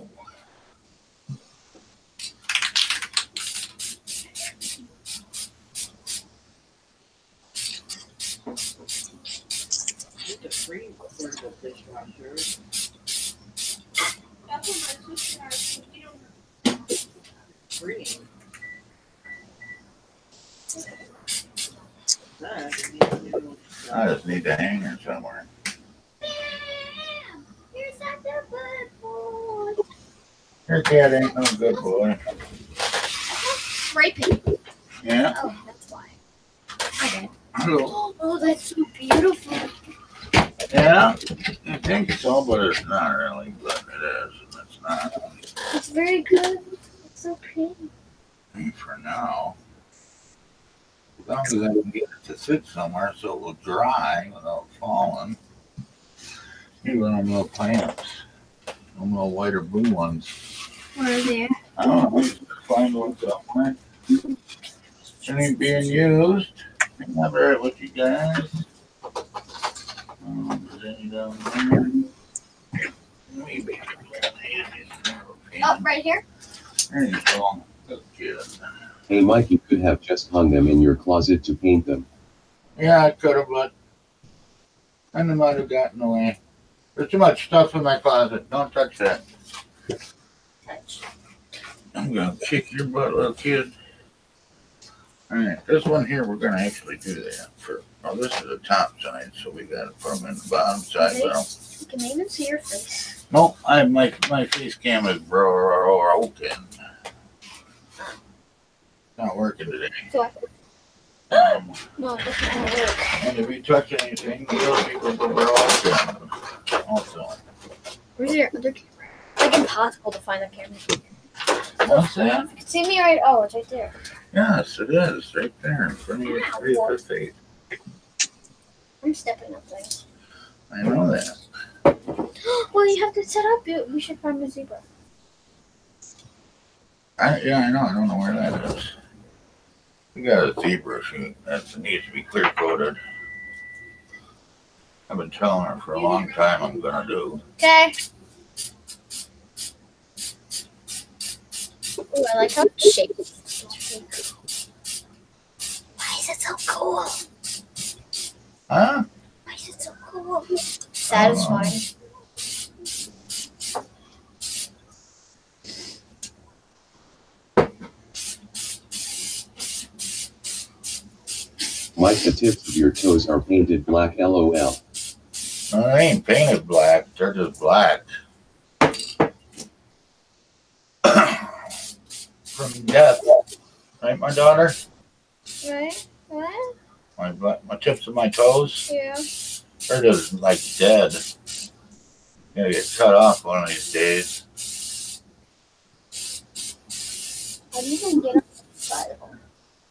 I just need to hang her somewhere. Your cat ain't no good boy. spray paint. Yeah. Oh, that's why. Okay. Hello. Oh, that's so beautiful. Yeah, I think so, but it's not really. But it is, and it's not. It's very good. It's so pretty. For now, as long as I can get it to sit somewhere so it will dry without falling. Even on little plants, on little white or blue ones. Where are they? I don't know. We should find what's up there. Any being used? Remember it with you guys. There's any down there. Maybe. Oh, right here. There you go. Hey Mike, you could have just hung them in your closet to paint them. Yeah, I could have, but I might have gotten away. There's too much stuff in my closet. Don't touch that. I'm gonna kick your butt, little kid. All right, this one here, we're gonna actually do that for. Oh, this is the top side, so we gotta put them in the bottom side. Now. You can even see your face. Nope, my face cam is broken. Not working today. No, it doesn't work. And if you touch anything, those people were all also. Where's your other camera? It's like impossible to find that camera. What's that? You can see me right. Oh, it's right there. Yes, it is right there in front of your face. I'm stepping up there. I know that. Well, you have to set up. We should find the zebra. I know. I don't know where that is. We got a zebra shoot that needs to be clear coated. I've been telling her for a long time I'm gonna do. Okay. Oh, I like how it shakes. Why is it so cool? Huh? Why is it so cool? Satisfying. Mike, the tips of your toes are painted black, LOL. No, they ain't painted black. They're just black. From death. Right, my daughter? Right? What? My tips of my toes? Yeah. They're just like dead. You're gonna get cut off one of these days. How do you even get on the side of them?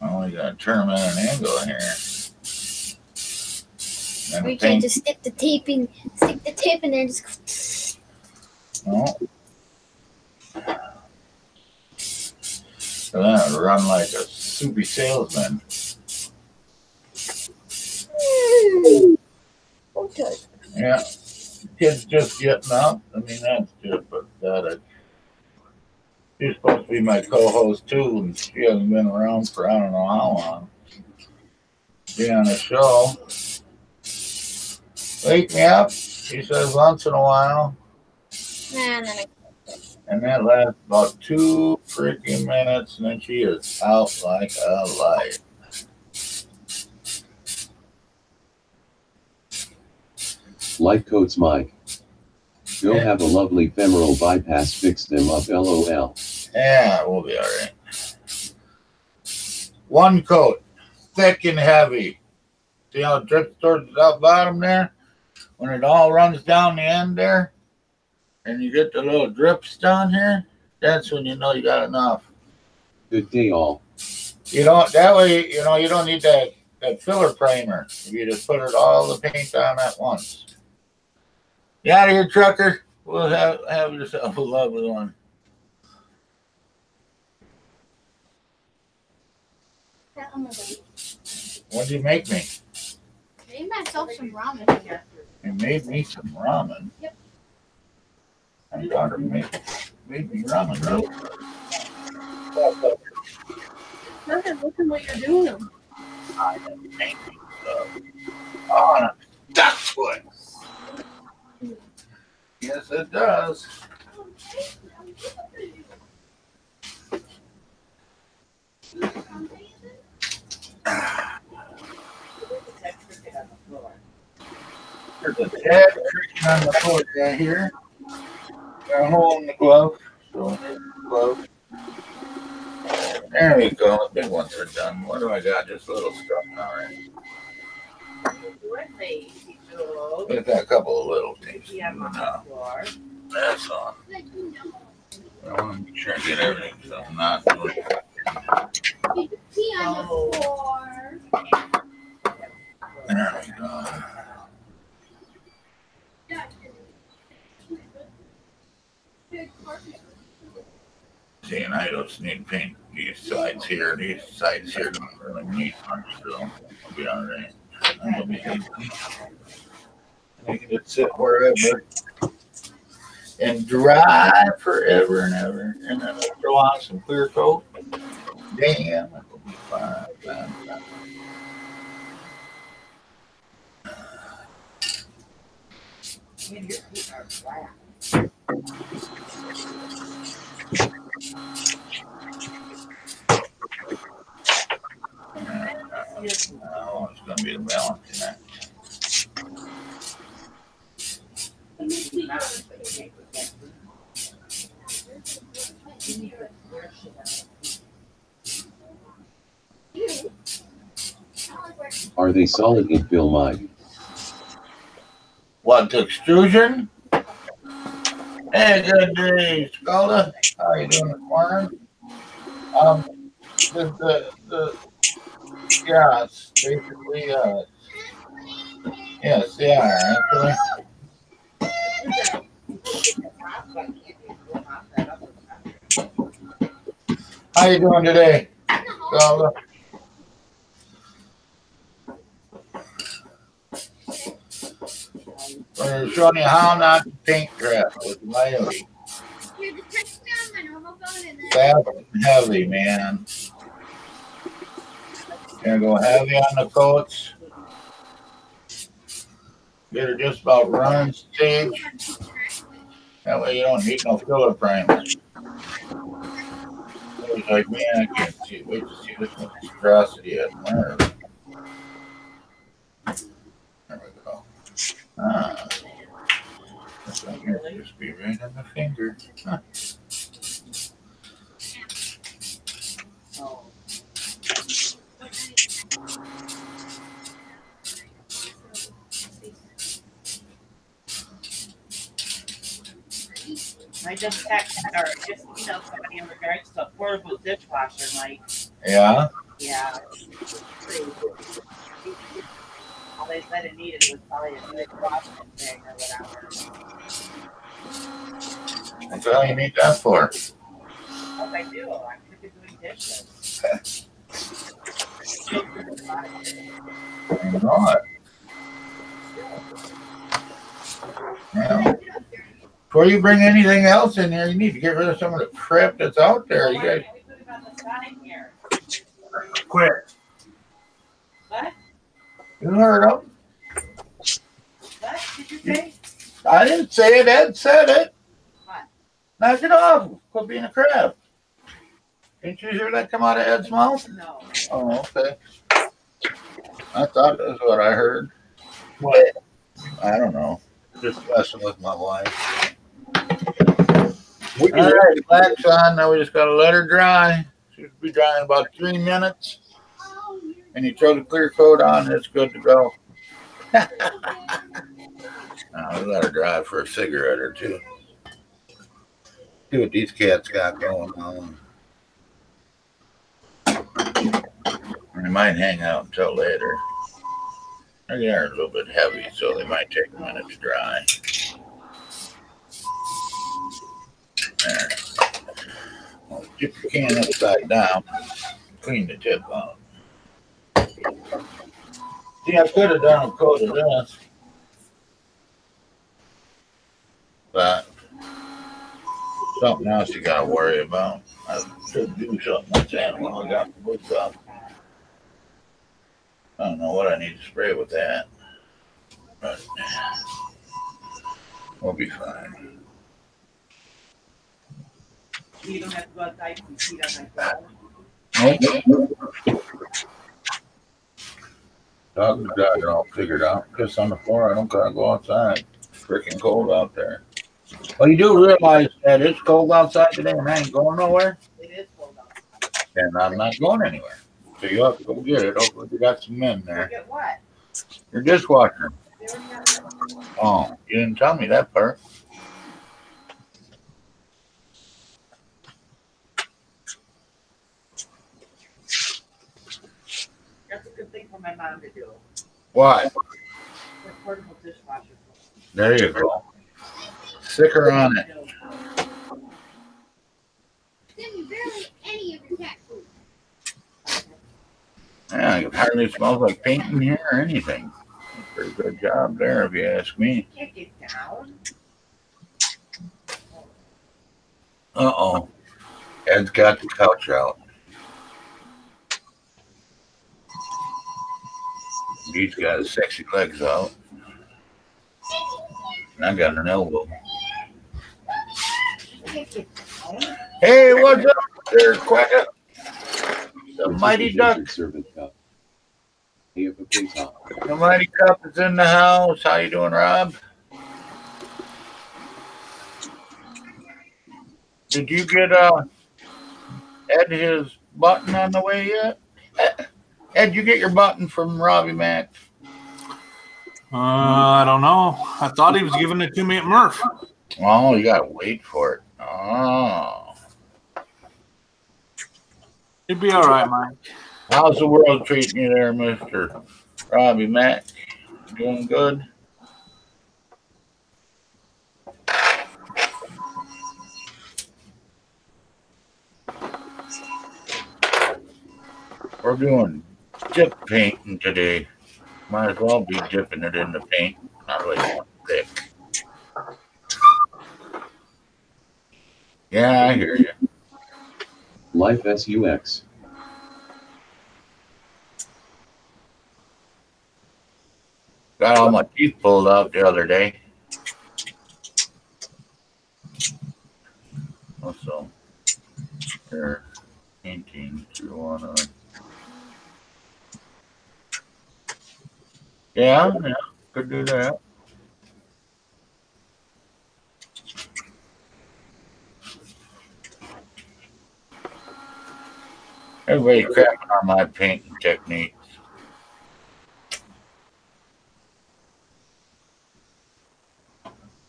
Well, we gotta turn them at an angle here. Then we can just stick the tape in there and just. No. So then I run like a soupy salesman. Okay. Yeah. Kids just getting up. I mean, that's good, but that. She's supposed to be my co-host too, and she hasn't been around for I don't know how long. Be on the show. Wake me up, she says once in a while. And that lasts about 2 freaking minutes, and then she is out like a light. Life coach Mike. Go have a lovely femoral bypass, fix them up, LOL. Yeah, we'll be all right. One coat, thick and heavy. See how it drips towards the top bottom there? When it all runs down the end there, and you get the little drips down here, that's when you know you got enough. Good day, all. You know, that way, you know, you don't need that filler primer. You just put it all the paint on at once. You out of here, trucker. We'll have yourself a lovely one. What did you make me? I made myself some ramen here. You made me some ramen? Yep. My daughter made me ramen. Look at what you're doing. I am making stuff on a duckfoot. Yes, it does. There's a tad friction on the floor down here. Got a hole in the glove. So there's the glove. There we go. The big ones are done. What do I got? Just little stuff. All right. We've got a couple of little things. That's all. I want to make sure I get everything so I'm not doing it. There we go. See, and I just need to paint these sides here. These sides here don't really need much, so I'll be all right. I can just sit wherever and dry forever and ever. And then I'll throw on some clear coat. Damn, it'll be fine. Oh, it's going to be the balance in that. Are they solid and feel mine? What, the extrusion? Hey, good day, Scalda. How you doing this morning? Yeah, it's basically, yes, they are, actually. How you doing today, Scalda? We're showing you how not to paint dress with Wile's. Fast and heavy, man. Gonna go heavy on the coats. Get her just about running stage. That way you don't need no filler frames. It was like, man, I can't see. Wait to see this much atrocity at where. There we go. Ah, this one here will just be right on the finger. Huh. I just texted her, just emailed somebody in regards to a portable dishwasher, Mike. Yeah? Yeah. All they said it needed was probably a good washing thing or whatever. That's all you need that for. What I do, I'm going to be doing dishes. I know it. Yeah. Before you bring anything else in there, you need to get rid of some of the crap that's out there. You guys. We put it on the side here. Quick. What? You heard him. What did you say? I didn't say it. Ed said it. What? Knock it off. Quit being a crap. Didn't you hear that come out of Ed's mouth? No. Oh, okay. I thought that's what I heard. What? I don't know. Just messing with my wife. All right, black's on. Now we just got to let her dry. She'll be dry in about 3 minutes. And you throw the clear coat on, it's good to go. Now we let her dry for a cigarette or two. See what these cats got going on. They might hang out until later. They are a little bit heavy, so they might take a minute to dry. There. Well, dip the can upside down. Clean the tip out. See, I could have done a coat of this, but something else you gotta worry about. I should do something like that when I got the woods up. I don't know what I need to spray with that, but we'll be fine. You don't have to go outside and cheat on my dog. Dog and dog are all figured out. Piss on the floor. I don't gotta go outside. It's freaking cold out there. Well, you do realize that it's cold outside today and I ain't going nowhere? It is cold outside. and I'm not going anywhere. So you have to go get it. Hopefully you got some men there. Get what? Your dishwasher. Oh, you didn't tell me that part. That's a good thing for my mom to do. What? The portable dishwasher. There you go. Stick her on it. Yeah, it hardly smells like paint in here or anything. Pretty good job there, if you ask me. Can't get down. Uh-oh. Ed's got the couch out. He's got his sexy legs out. And I got an elbow. Hey, what's up there, Quacka? The Mighty Duck. The Mighty Cup is in the house. How you doing, Rob? Did you get Ed his button on the way yet? Ed, you get your button from Robbie Max? I don't know. I thought he was giving it to me at Murph. Oh, you gotta wait for it. Oh. It'd be all right, Mike. How's the world treating you there, Mr. Robbie Mack? Doing good? We're doing dip painting today. Might as well be dipping it in the paint. Not really thick. Yeah, I hear you. Life SUX. Got all my teeth pulled out the other day. Also, here, painting you wanna. Yeah, could do that. Everybody's crapping on my painting techniques.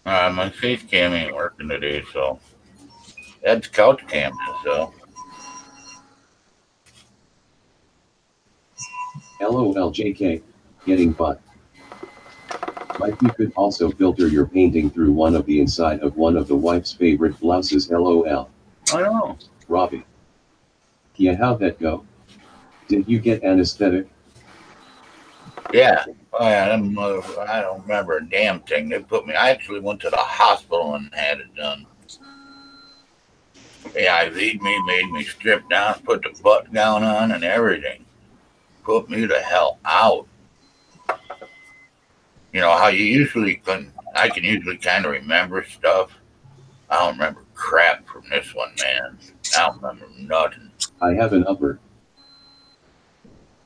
My face cam ain't working today, so that's couch cam. So, LOLJK, getting butt. Mike, you could also filter your painting through one of the inside of one of the wife's favorite blouses. LOL. I know. Robbie. Yeah, how'd that go? Did you get anesthetic? Yeah. Oh, yeah, I don't remember a damn thing. They put me. I actually went to the hospital and had it done. They IV'd me, made me strip down, put the butt gown on, and everything. Put me the hell out. You know how you usually couldn't. I can usually kind of remember stuff. I don't remember crap from this one, man. I don't remember nothing. I have an upper.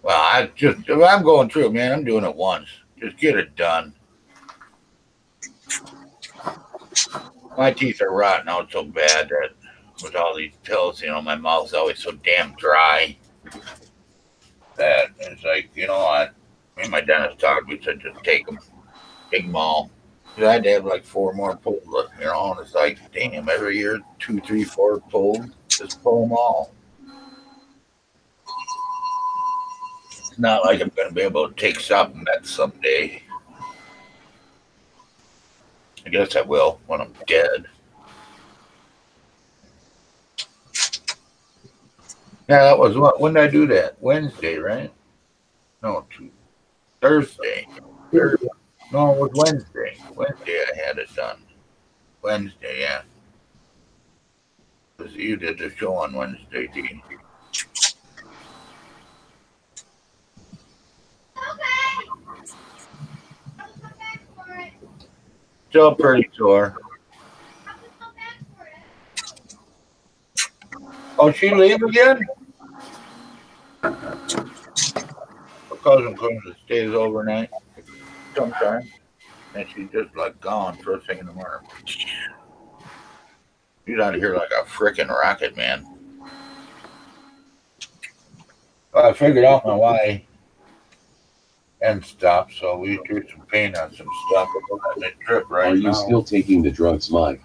Well, I'm going through, man. I'm doing it once. Just get it done. My teeth are rotting out so bad that with all these pills, you know, my mouth's always so damn dry. That it's like, you know, me and my dentist talked. We said, just take them all. I had to have like 4 more pulled, you know, and it's like, damn, every year, 2, 3, 4 pulled. Just pull them all. It's not like I'm going to be able to take something that someday. I guess I will when I'm dead. Yeah, that was what? When did I do that? Wednesday, right? No, Thursday. No, it was Wednesday. Wednesday I had it done. Wednesday, yeah. Because you did the show on Wednesday, Dean. Still pretty sore. Oh, she leave again? Her cousin comes and stays overnight sometimes, and she's just like gone first thing in the morning. She's out of here like a freaking rocket, man. Well, I figured out my Y end stop, so we drew some paint on some stuff. That drip right now. Are you still taking the drugs, Mike?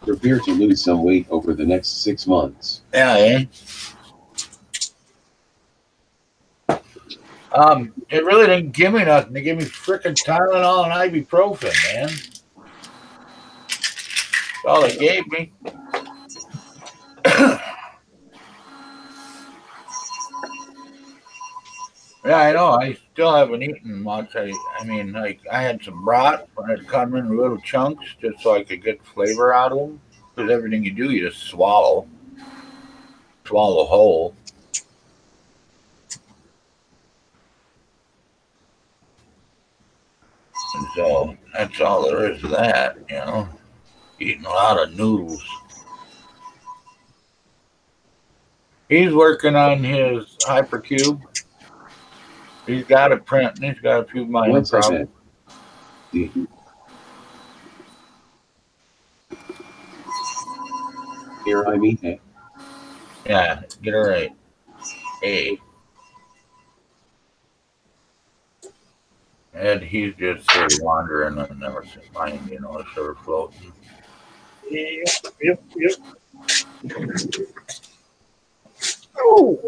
Prepare to lose some weight over the next 6 months. Yeah, eh? It really didn't give me nothing. They gave me frickin' Tylenol and ibuprofen, man. That's all they gave me. Yeah, I know. I still haven't eaten much. I mean, like, I had some broth, but I'd cut them in little chunks just so I could get flavor out of them. Because everything you do, you just swallow. Swallow whole. And so, that's all there is to that, you know. Eating a lot of noodles. He's working on his Hypercube. He's got a print, and he's got a few minor problems. Here, I mean, hey. Yeah, get it right. Hey. And he's just sort of wandering and never seen mine, you know, sort of floating. Yep. Oh!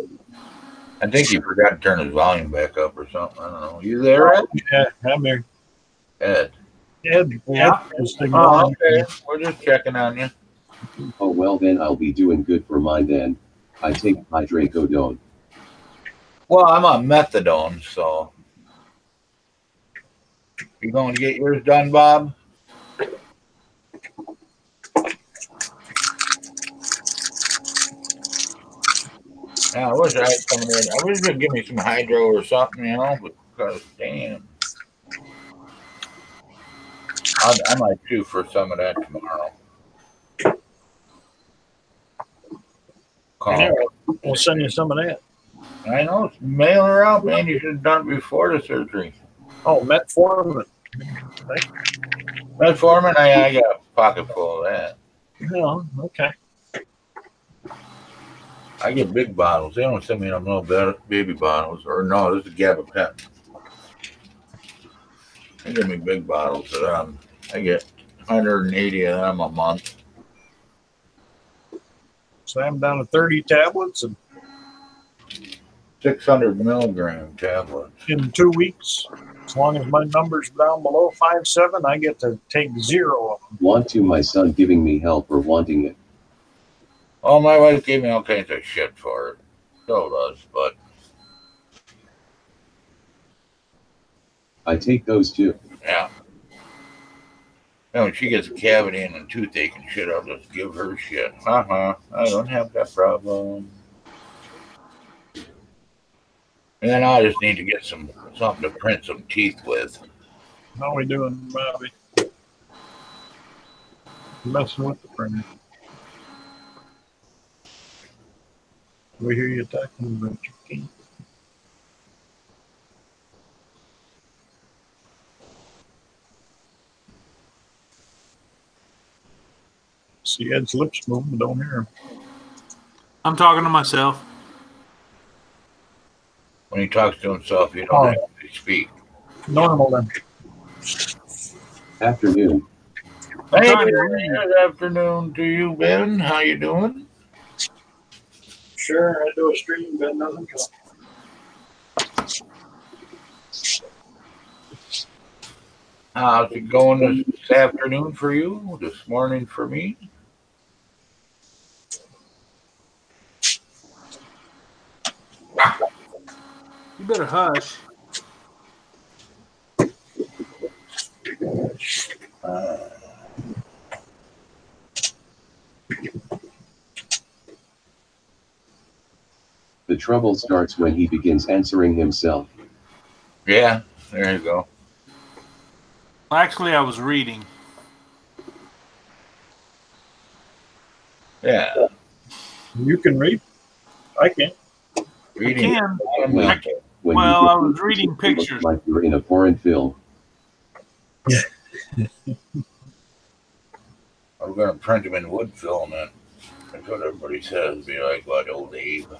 I think he forgot to turn his volume back up or something. I don't know. You there, Ed? Yeah, I'm here. Ed. Ed. Yeah. Oh, okay. We're just checking on you. Oh, well, then I'll be doing good for mine then. I take hydrocodone. Well, I'm on methadone, so. You going to get yours done, Bob? Yeah, I wish I had something in. I wish they'd give me some hydro or something, you know, because damn. I might shoot for some of that tomorrow. Yeah, we'll send you some of that. I know, it's mailing her out, man. You should have done it before the surgery. Oh, Metformin. Right. Metformin, I got a pocket full of that. Oh, okay. I get big bottles. They don't send me them little baby bottles. Or no, this is Gabapentin. They give me big bottles that I get 180 of them a month. So I'm down to 30 tablets and 600 milligram tablets in 2 weeks. As long as my number's down below 5.7, I get to take 0 of them. Want to my son giving me help or wanting it? Oh, my wife gave me all kinds of shit for it. So does, but. I take those too. Yeah. And when she gets a cavity and a toothache and shit, I'll just give her shit. I don't have that problem. And then I just need to get something to print some teeth with. How are we doing, Bobby? Messing with the printer. We hear you talking about your teeth. See Ed's lips moving, don't hear him. I'm talking to myself. When he talks to himself, you don't have to speak. Normal then. Afternoon. Hey, good afternoon to you, Ben. How you doing? Sure, I do a stream, but nothing comes. How's it going this afternoon for you? This morning for me? You better hush. The trouble starts when he begins answering himself. Yeah, there you go. Actually, I was reading. Yeah. You can read? I can't. Reading. I can. Well, I was reading pictures. Like you're in a foreign film. Yeah. I'm going to print them in wood film, and that's what everybody says. Be like, what, old Abe?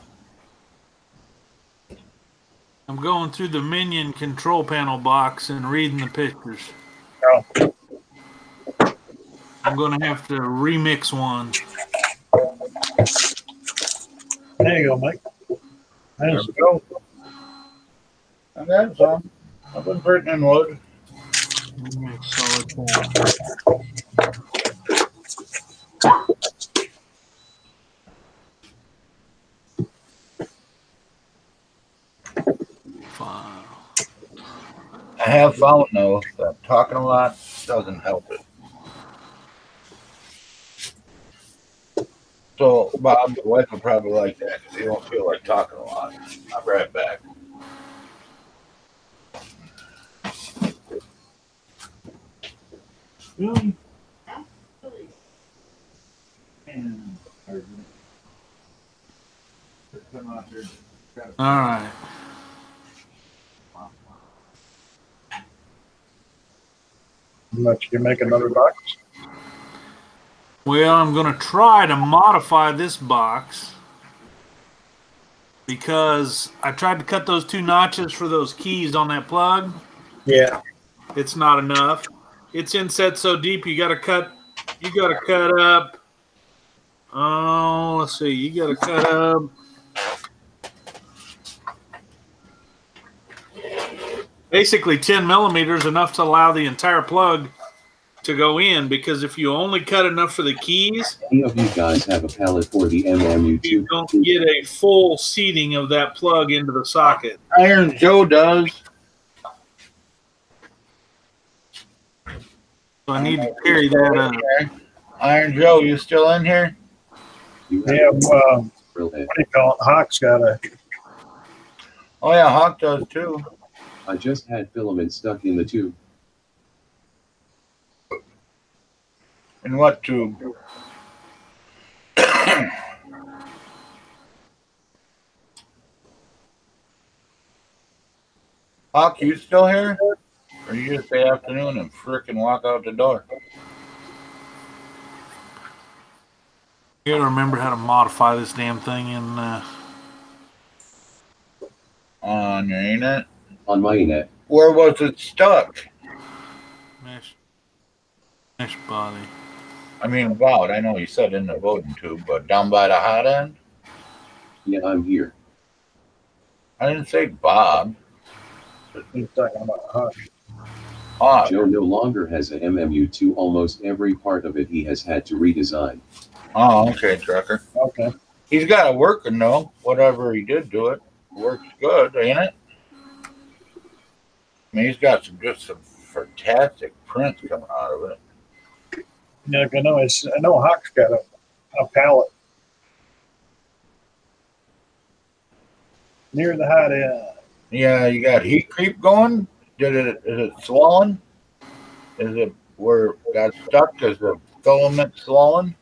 I'm going through the minion control panel box and reading the pictures. Oh. I'm going to have to remix one. There you go, Mike. There's there go. And that's on. I've been printing in wood. Solid form. File. I have found, though, that talking a lot doesn't help it. So, Bob, the wife would probably like that because he don't feel like talking a lot. I'll be right back. Really? Absolutely. And all right. How much you make another box? Well, I'm going to try to modify this box because I tried to cut those two notches for those keys on that plug. Yeah. It's not enough. It's inset so deep you got to cut. You got to cut up. Oh, let's see. You got to cut up. Basically 10 millimeters, enough to allow the entire plug to go in, because if you only cut enough for the keys, any of you guys have a pallet for the MMU2? You don't get a full seating of that plug into the socket. Iron Joe does. So I need to carry that up. Iron Joe, you still in here? Yeah, what do you call it? Hawk's got a. Oh yeah, Hawk does too. I just had filament stuck in the tube. In what tube? Hawk, you still here? Or you just say afternoon and frickin' walk out the door? You gotta remember how to modify this damn thing in. On your internet? On my internet. Where was it stuck? Mesh body. I mean, Bowden, I know you said in the Bowden tube, but down by the hot end? Yeah, I'm here. I didn't say Bob. He's talking about hot. Joe no longer has an MMU2. Almost every part of it he has had to redesign. Oh, okay, Trucker. Okay. He's got it working, though. Whatever he did to it, works good, ain't it? I mean, he's got some just some fantastic prints coming out of it. Yeah, I know. I know Hawk's got a pallet near the hot end. Yeah, you got heat creep going. Is it swollen? Is it where it got stuck? Is the filament swollen?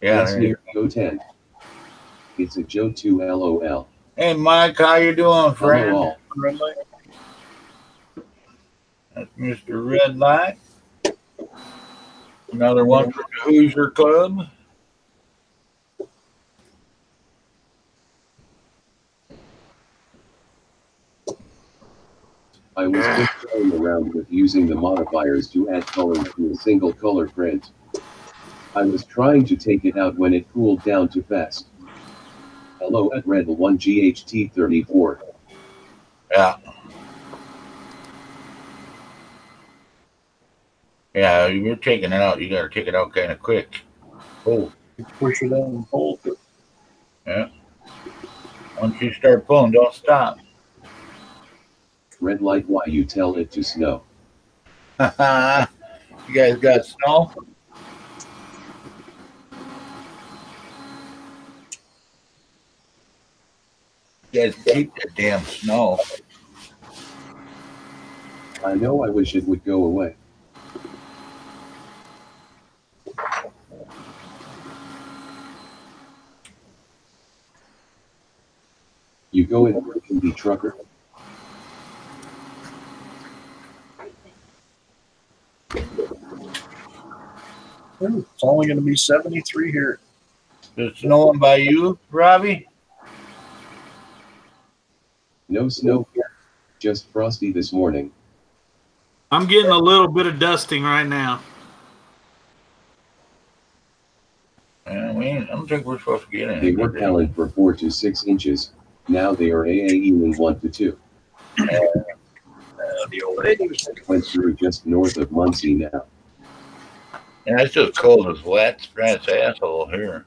Yeah, it's near Joe 10. It's a Joe 2 LOL. Hey, Mike, how you doing, friend? LOL. That's Mr. Red Light. Another one for the Hoosier Club. I was just playing around with using the modifiers to add color to a single color print. I was trying to take it out when it cooled down too fast. Hello at Red1GHT34. Yeah. Yeah, you're taking it out. You gotta take it out kind of quick. Pull. Push it out and pull. Yeah. Once you start pulling, don't stop. Red light, why you tell it to snow? You guys got snow? You guys hate the damn snow. I know. I wish it would go away. You go in and be Trucker. It's only going to be 73 here. It's snowing by you, Robbie? No snow here, just frosty this morning. I'm getting a little bit of dusting right now. I don't think we're supposed to get in. They were counted for 4 to 6 inches. Now they are AAUing 1 to 2. The old lady went through just north of Muncie now. Yeah, it's just cold as wet rat's asshole here.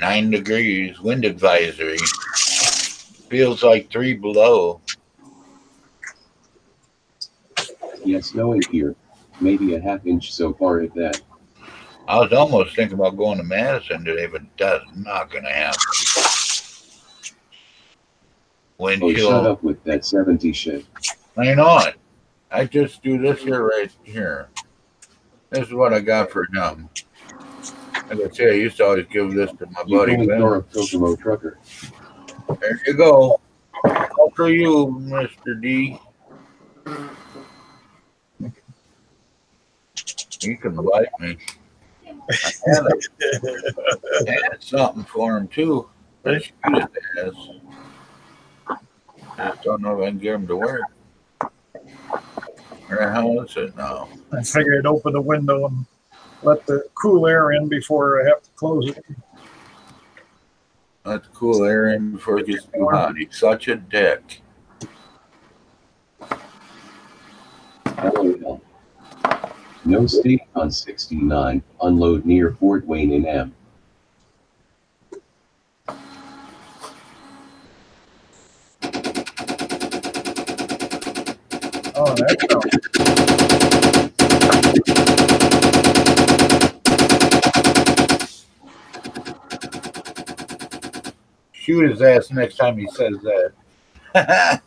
9 degrees, wind advisory. Feels like 3 below. Yeah, snowing here. Maybe a ½ inch so far at that. I was almost thinking about going to Madison today, but that's not going to happen. Wind chill. Shut up with that 70 shit. I know it. I just do this here right here. This is what I got for dumb. Like I say, I used to always give this to my buddy. Trucker. There you go. All for you, Mr. D. You can like me. I had something for him too. But it's good as it is. I just don't know if I can get him to wear it. Where the hell is it now? I figured I'd open the window and let the cool air in before I have to close it. Let the cool air in before it gets too hot. He's such a dick. No state on 69. Unload near Fort Wayne in M. Oh, that's cool. Shoot his ass next time he says that.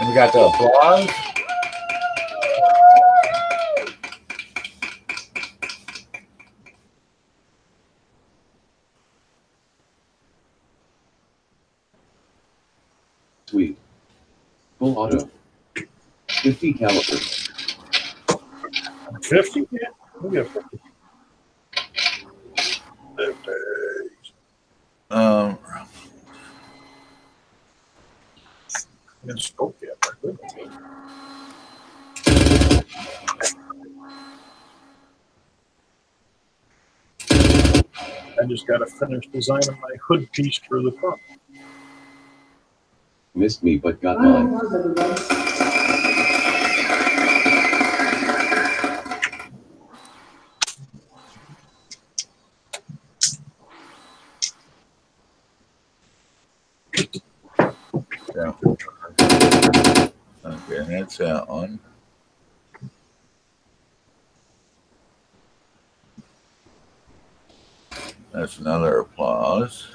And we got the applause. Sweet. Full auto. 50 caliber. 50? Yeah. We got 50. 50. I just got to finish designing my hood piece for the front. Missed me, but got mine. Okay, that's that one. That's another applause.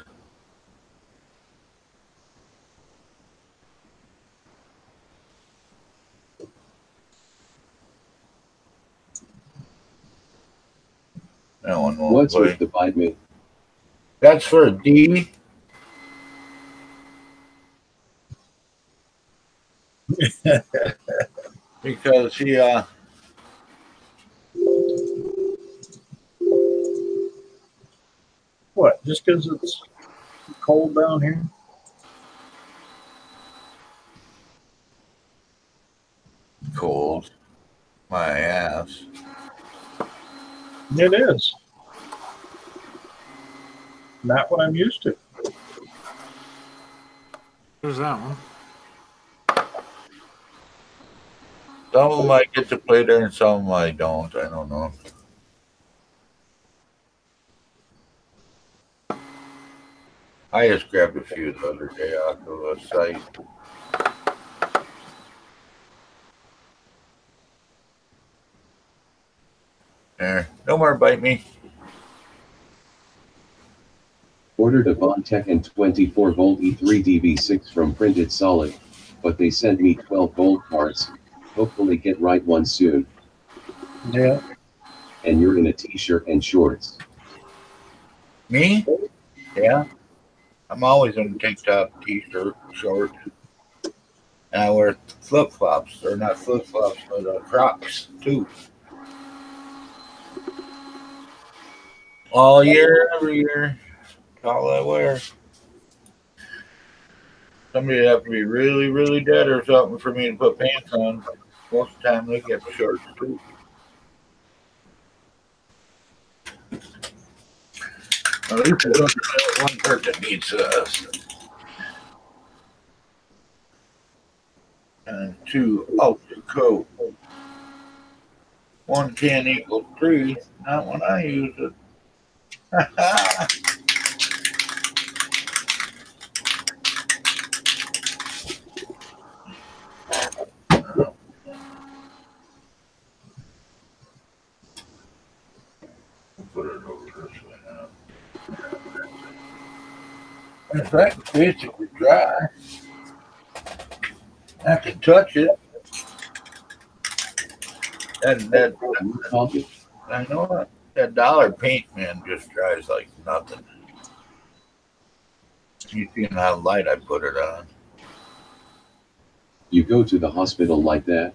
That one won't. What's play with the bite? That's for D. Because he What, just because it's cold down here? Cold. My ass. It is. Not what I'm used to. There's that one. Some of them I get to play there and some of them I don't. I don't know. I just grabbed a few the other day off of the site. There, no more bite me. Ordered a VonTech and 24-volt E3-DV6 from Printed Solid, but they sent me 12-volt parts. Hopefully get right one soon. Yeah. And you're in a t-shirt and shorts. Me? Yeah. I'm always in a tank-top, t-shirt, shorts, and I wear flip-flops. They're not flip-flops, but Crocs, too. All year, every year. Call that wear. Somebody have to be really, really dead or something for me to put pants on. Most of the time they get shorts too. Well, there's one part that needs us. And two out the code. 110 equals 3. Not when I use it. Put it over this way now. If I can fish it would dry. I can touch it. That I know what. That dollar paint man just dries like nothing. You see how light I put it on. You go to the hospital like that?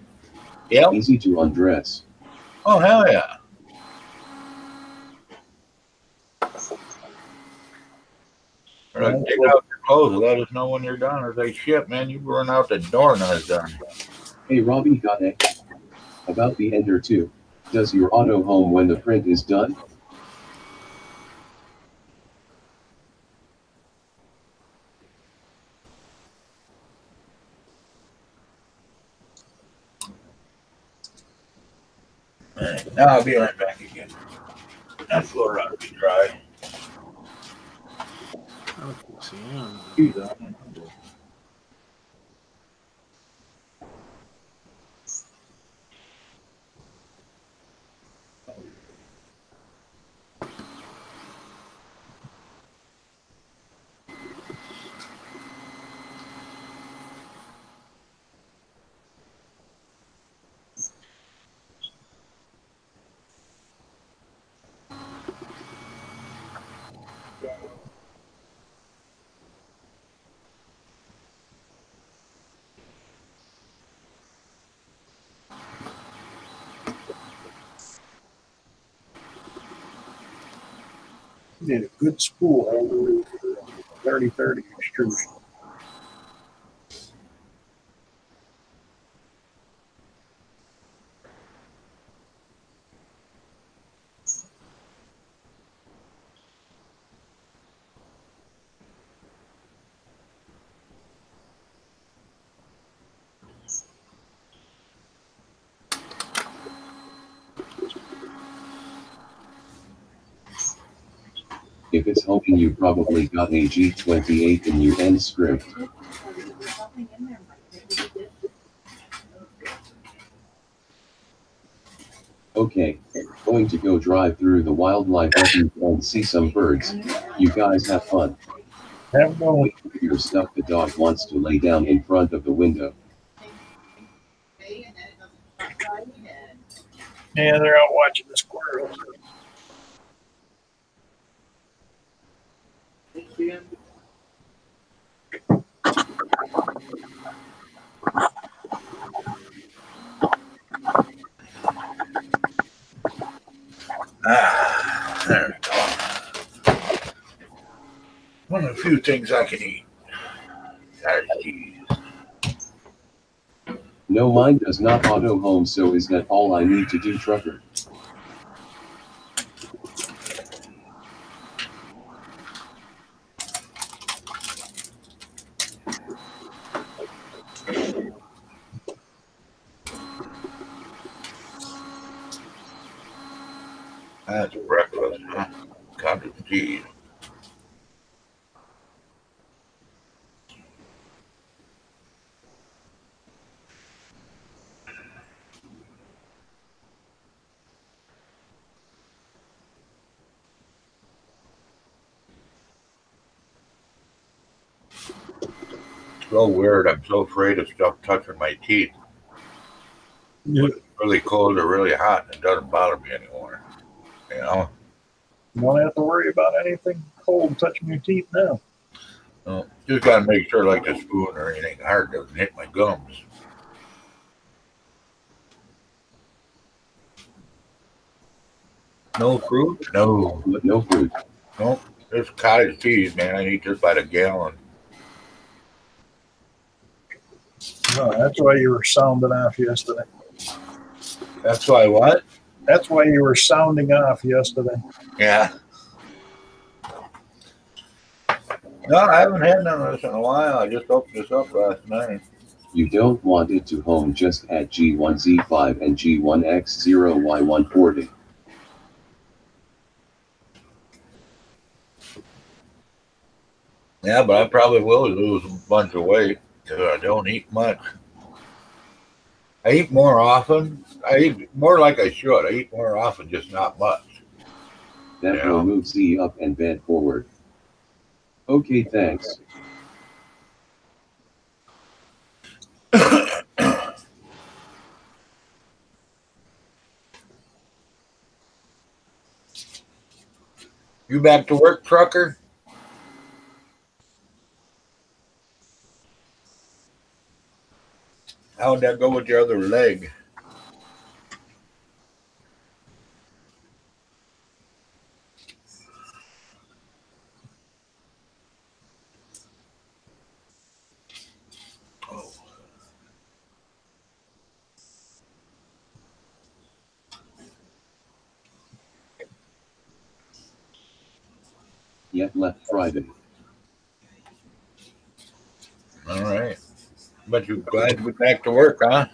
Yeah. Easy to undress. Oh, hell yeah. Or I dig out your clothes, let us know when you're done. Or say, shit, man, you run out the door and I was done. Hey, Robbie, got it. About the Ender 2. Does your auto home when the print is done? Now I'll be right back again. That floor ought to be dry. Did a good spool over 30-30 extrusion. If it's hoping you probably got a G28 in your end script. Okay, going to go drive through the wildlife and see some birds. You guys have fun. Have fun. Your stuff the dog wants to lay down in front of the window. Yeah, they're out watching the squirrels. Ah, there we go. One of the few things I can eat. No, mine does not auto home, so is that all I need to do, trucker? So weird. I'm so afraid of stuff touching my teeth. Yeah. It's really cold or really hot, and it doesn't bother me anymore. You know, you don't have to worry about anything cold touching your teeth now. Well, just gotta make sure, like a spoon or anything hard doesn't hit my gums. No fruit? No fruit. Nope. There's cottage cheese, man. I eat this by the gallon. No, that's why you were sounding off yesterday. That's why what? That's why you were sounding off yesterday. Yeah. No, I haven't had none of this in a while. I just opened this up last night. You don't want it to home, just add G1Z5 and G1X0Y140. Yeah, but I probably will lose a bunch of weight because I don't eat much. I eat more often. I eat more like I should. I eat more often, just not much. That will move Z up and bed forward. Okay, thanks. You back to work, trucker? How'd that go with your other leg? Yet left Friday. All right. But you're glad we're back to work, huh?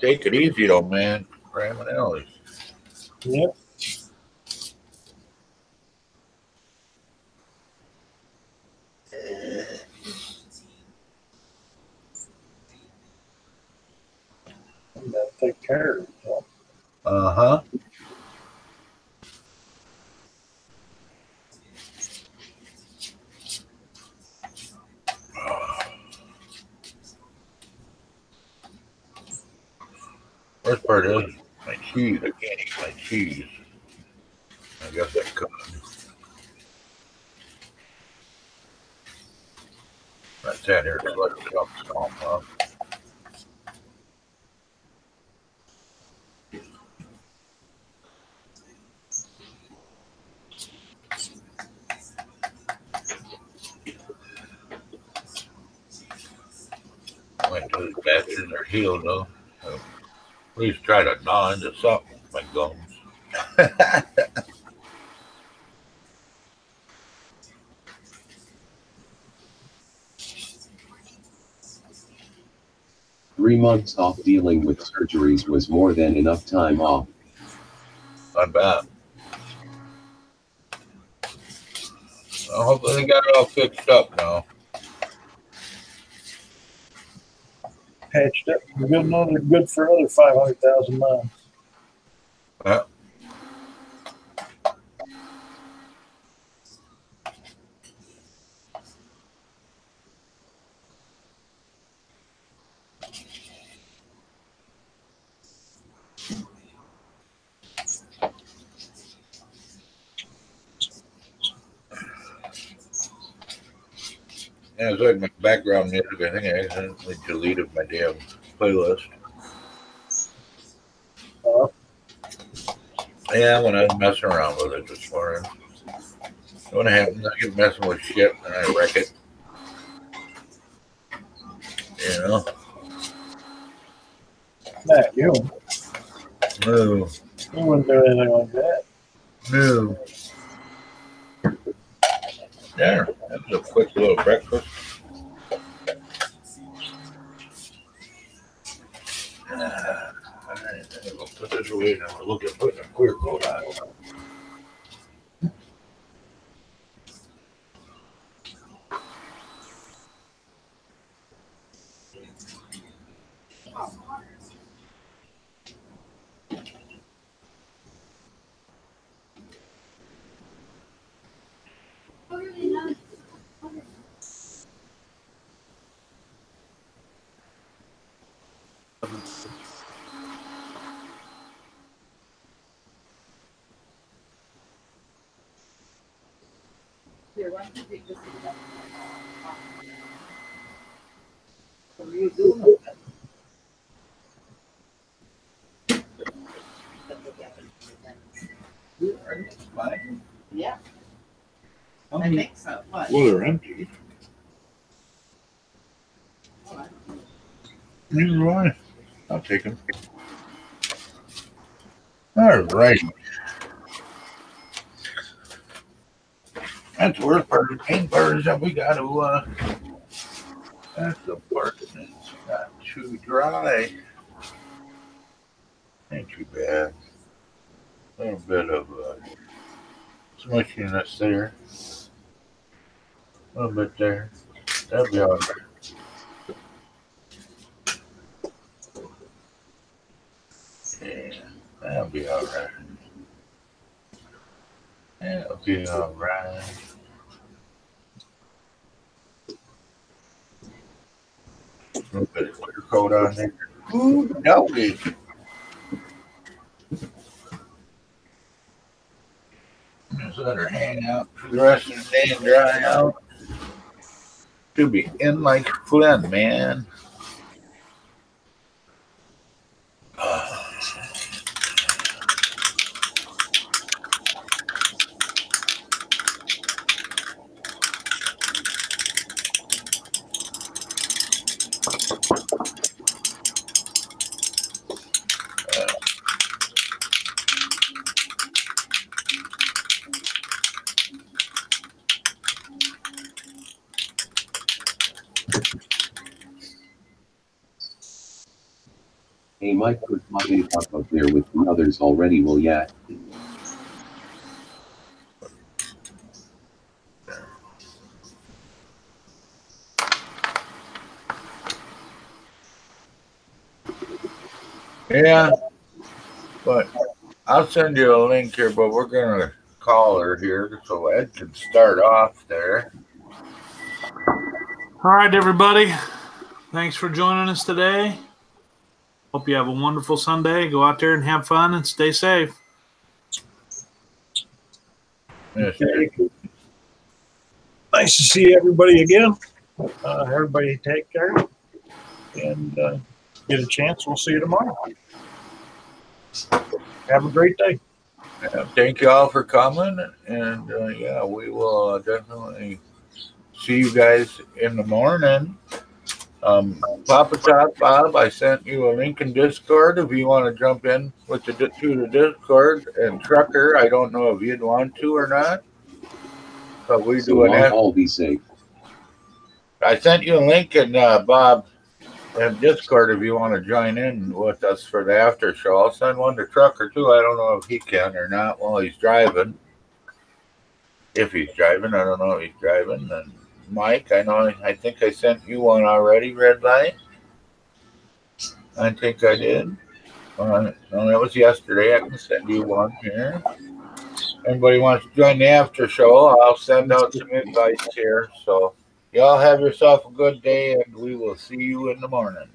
Take it easy, though, man. Grandma Ellis. Yep. You gotta take care of yourself. Uh-huh. First part is my cheese. I can't eat my cheese. I guess that could. I sat here to let it calm up. Went to the bathroom, they're healed though. Please try to gnaw into something with my gums. Three months off dealing with surgeries was more than enough time off. I bet. Well, hopefully they got it all fixed up now. Patched up. Good for another 500,000 miles. Yeah. As I had my background music, I think I accidentally deleted my damn playlist. Yeah, when I was messing around with it this morning. What happens, I get messing with shit and I wreck it. You know? Not you. No. You wouldn't do anything like that. No. There, that was a quick little breakfast. All right, I'm going to put this away and I'm going to look at putting a clear coat on. Yeah. I think so. What? Well, they're empty. Neither one. I'll take them. All right. That's the worst part of the paint part is that we got to, that's the part that's got too dry. Ain't too bad. A little bit of smushiness there. A little bit there. That'll be all right. Yeah, that'll be all right. That'll be all right. A little bit of clear coat on there. Who knows? Just let her hang out for the rest of the day and dry out. She'll be in like Flynn, man. Mike put money up there with others already. Well, yeah. Yeah, but I'll send you a link here, but we're going to call her here so Ed can start off there. All right, everybody. Thanks for joining us today. Hope you have a wonderful Sunday. Go out there and have fun and stay safe. Okay. Nice to see everybody again. Everybody take care and get a chance. We'll see you tomorrow. Have a great day. Thank you all for coming. And yeah, we will definitely see you guys in the morning. Papa Top Bob, I sent you a link in Discord if you want to jump in with to the Discord. And Trucker, I don't know if you'd want to or not, but we do it. All be safe. I sent you a link in Bob in Discord if you want to join in with us for the after show. I'll send one to Trucker too. I don't know if he can or not while he's driving. If he's driving, I don't know if he's driving. Then Mike, I know. I think I sent you one already. Red light. I think I did. No, that was yesterday. I can send you one here. Anybody wants to join the after show? I'll send out some invites here. So y'all have yourself a good day, and we will see you in the morning.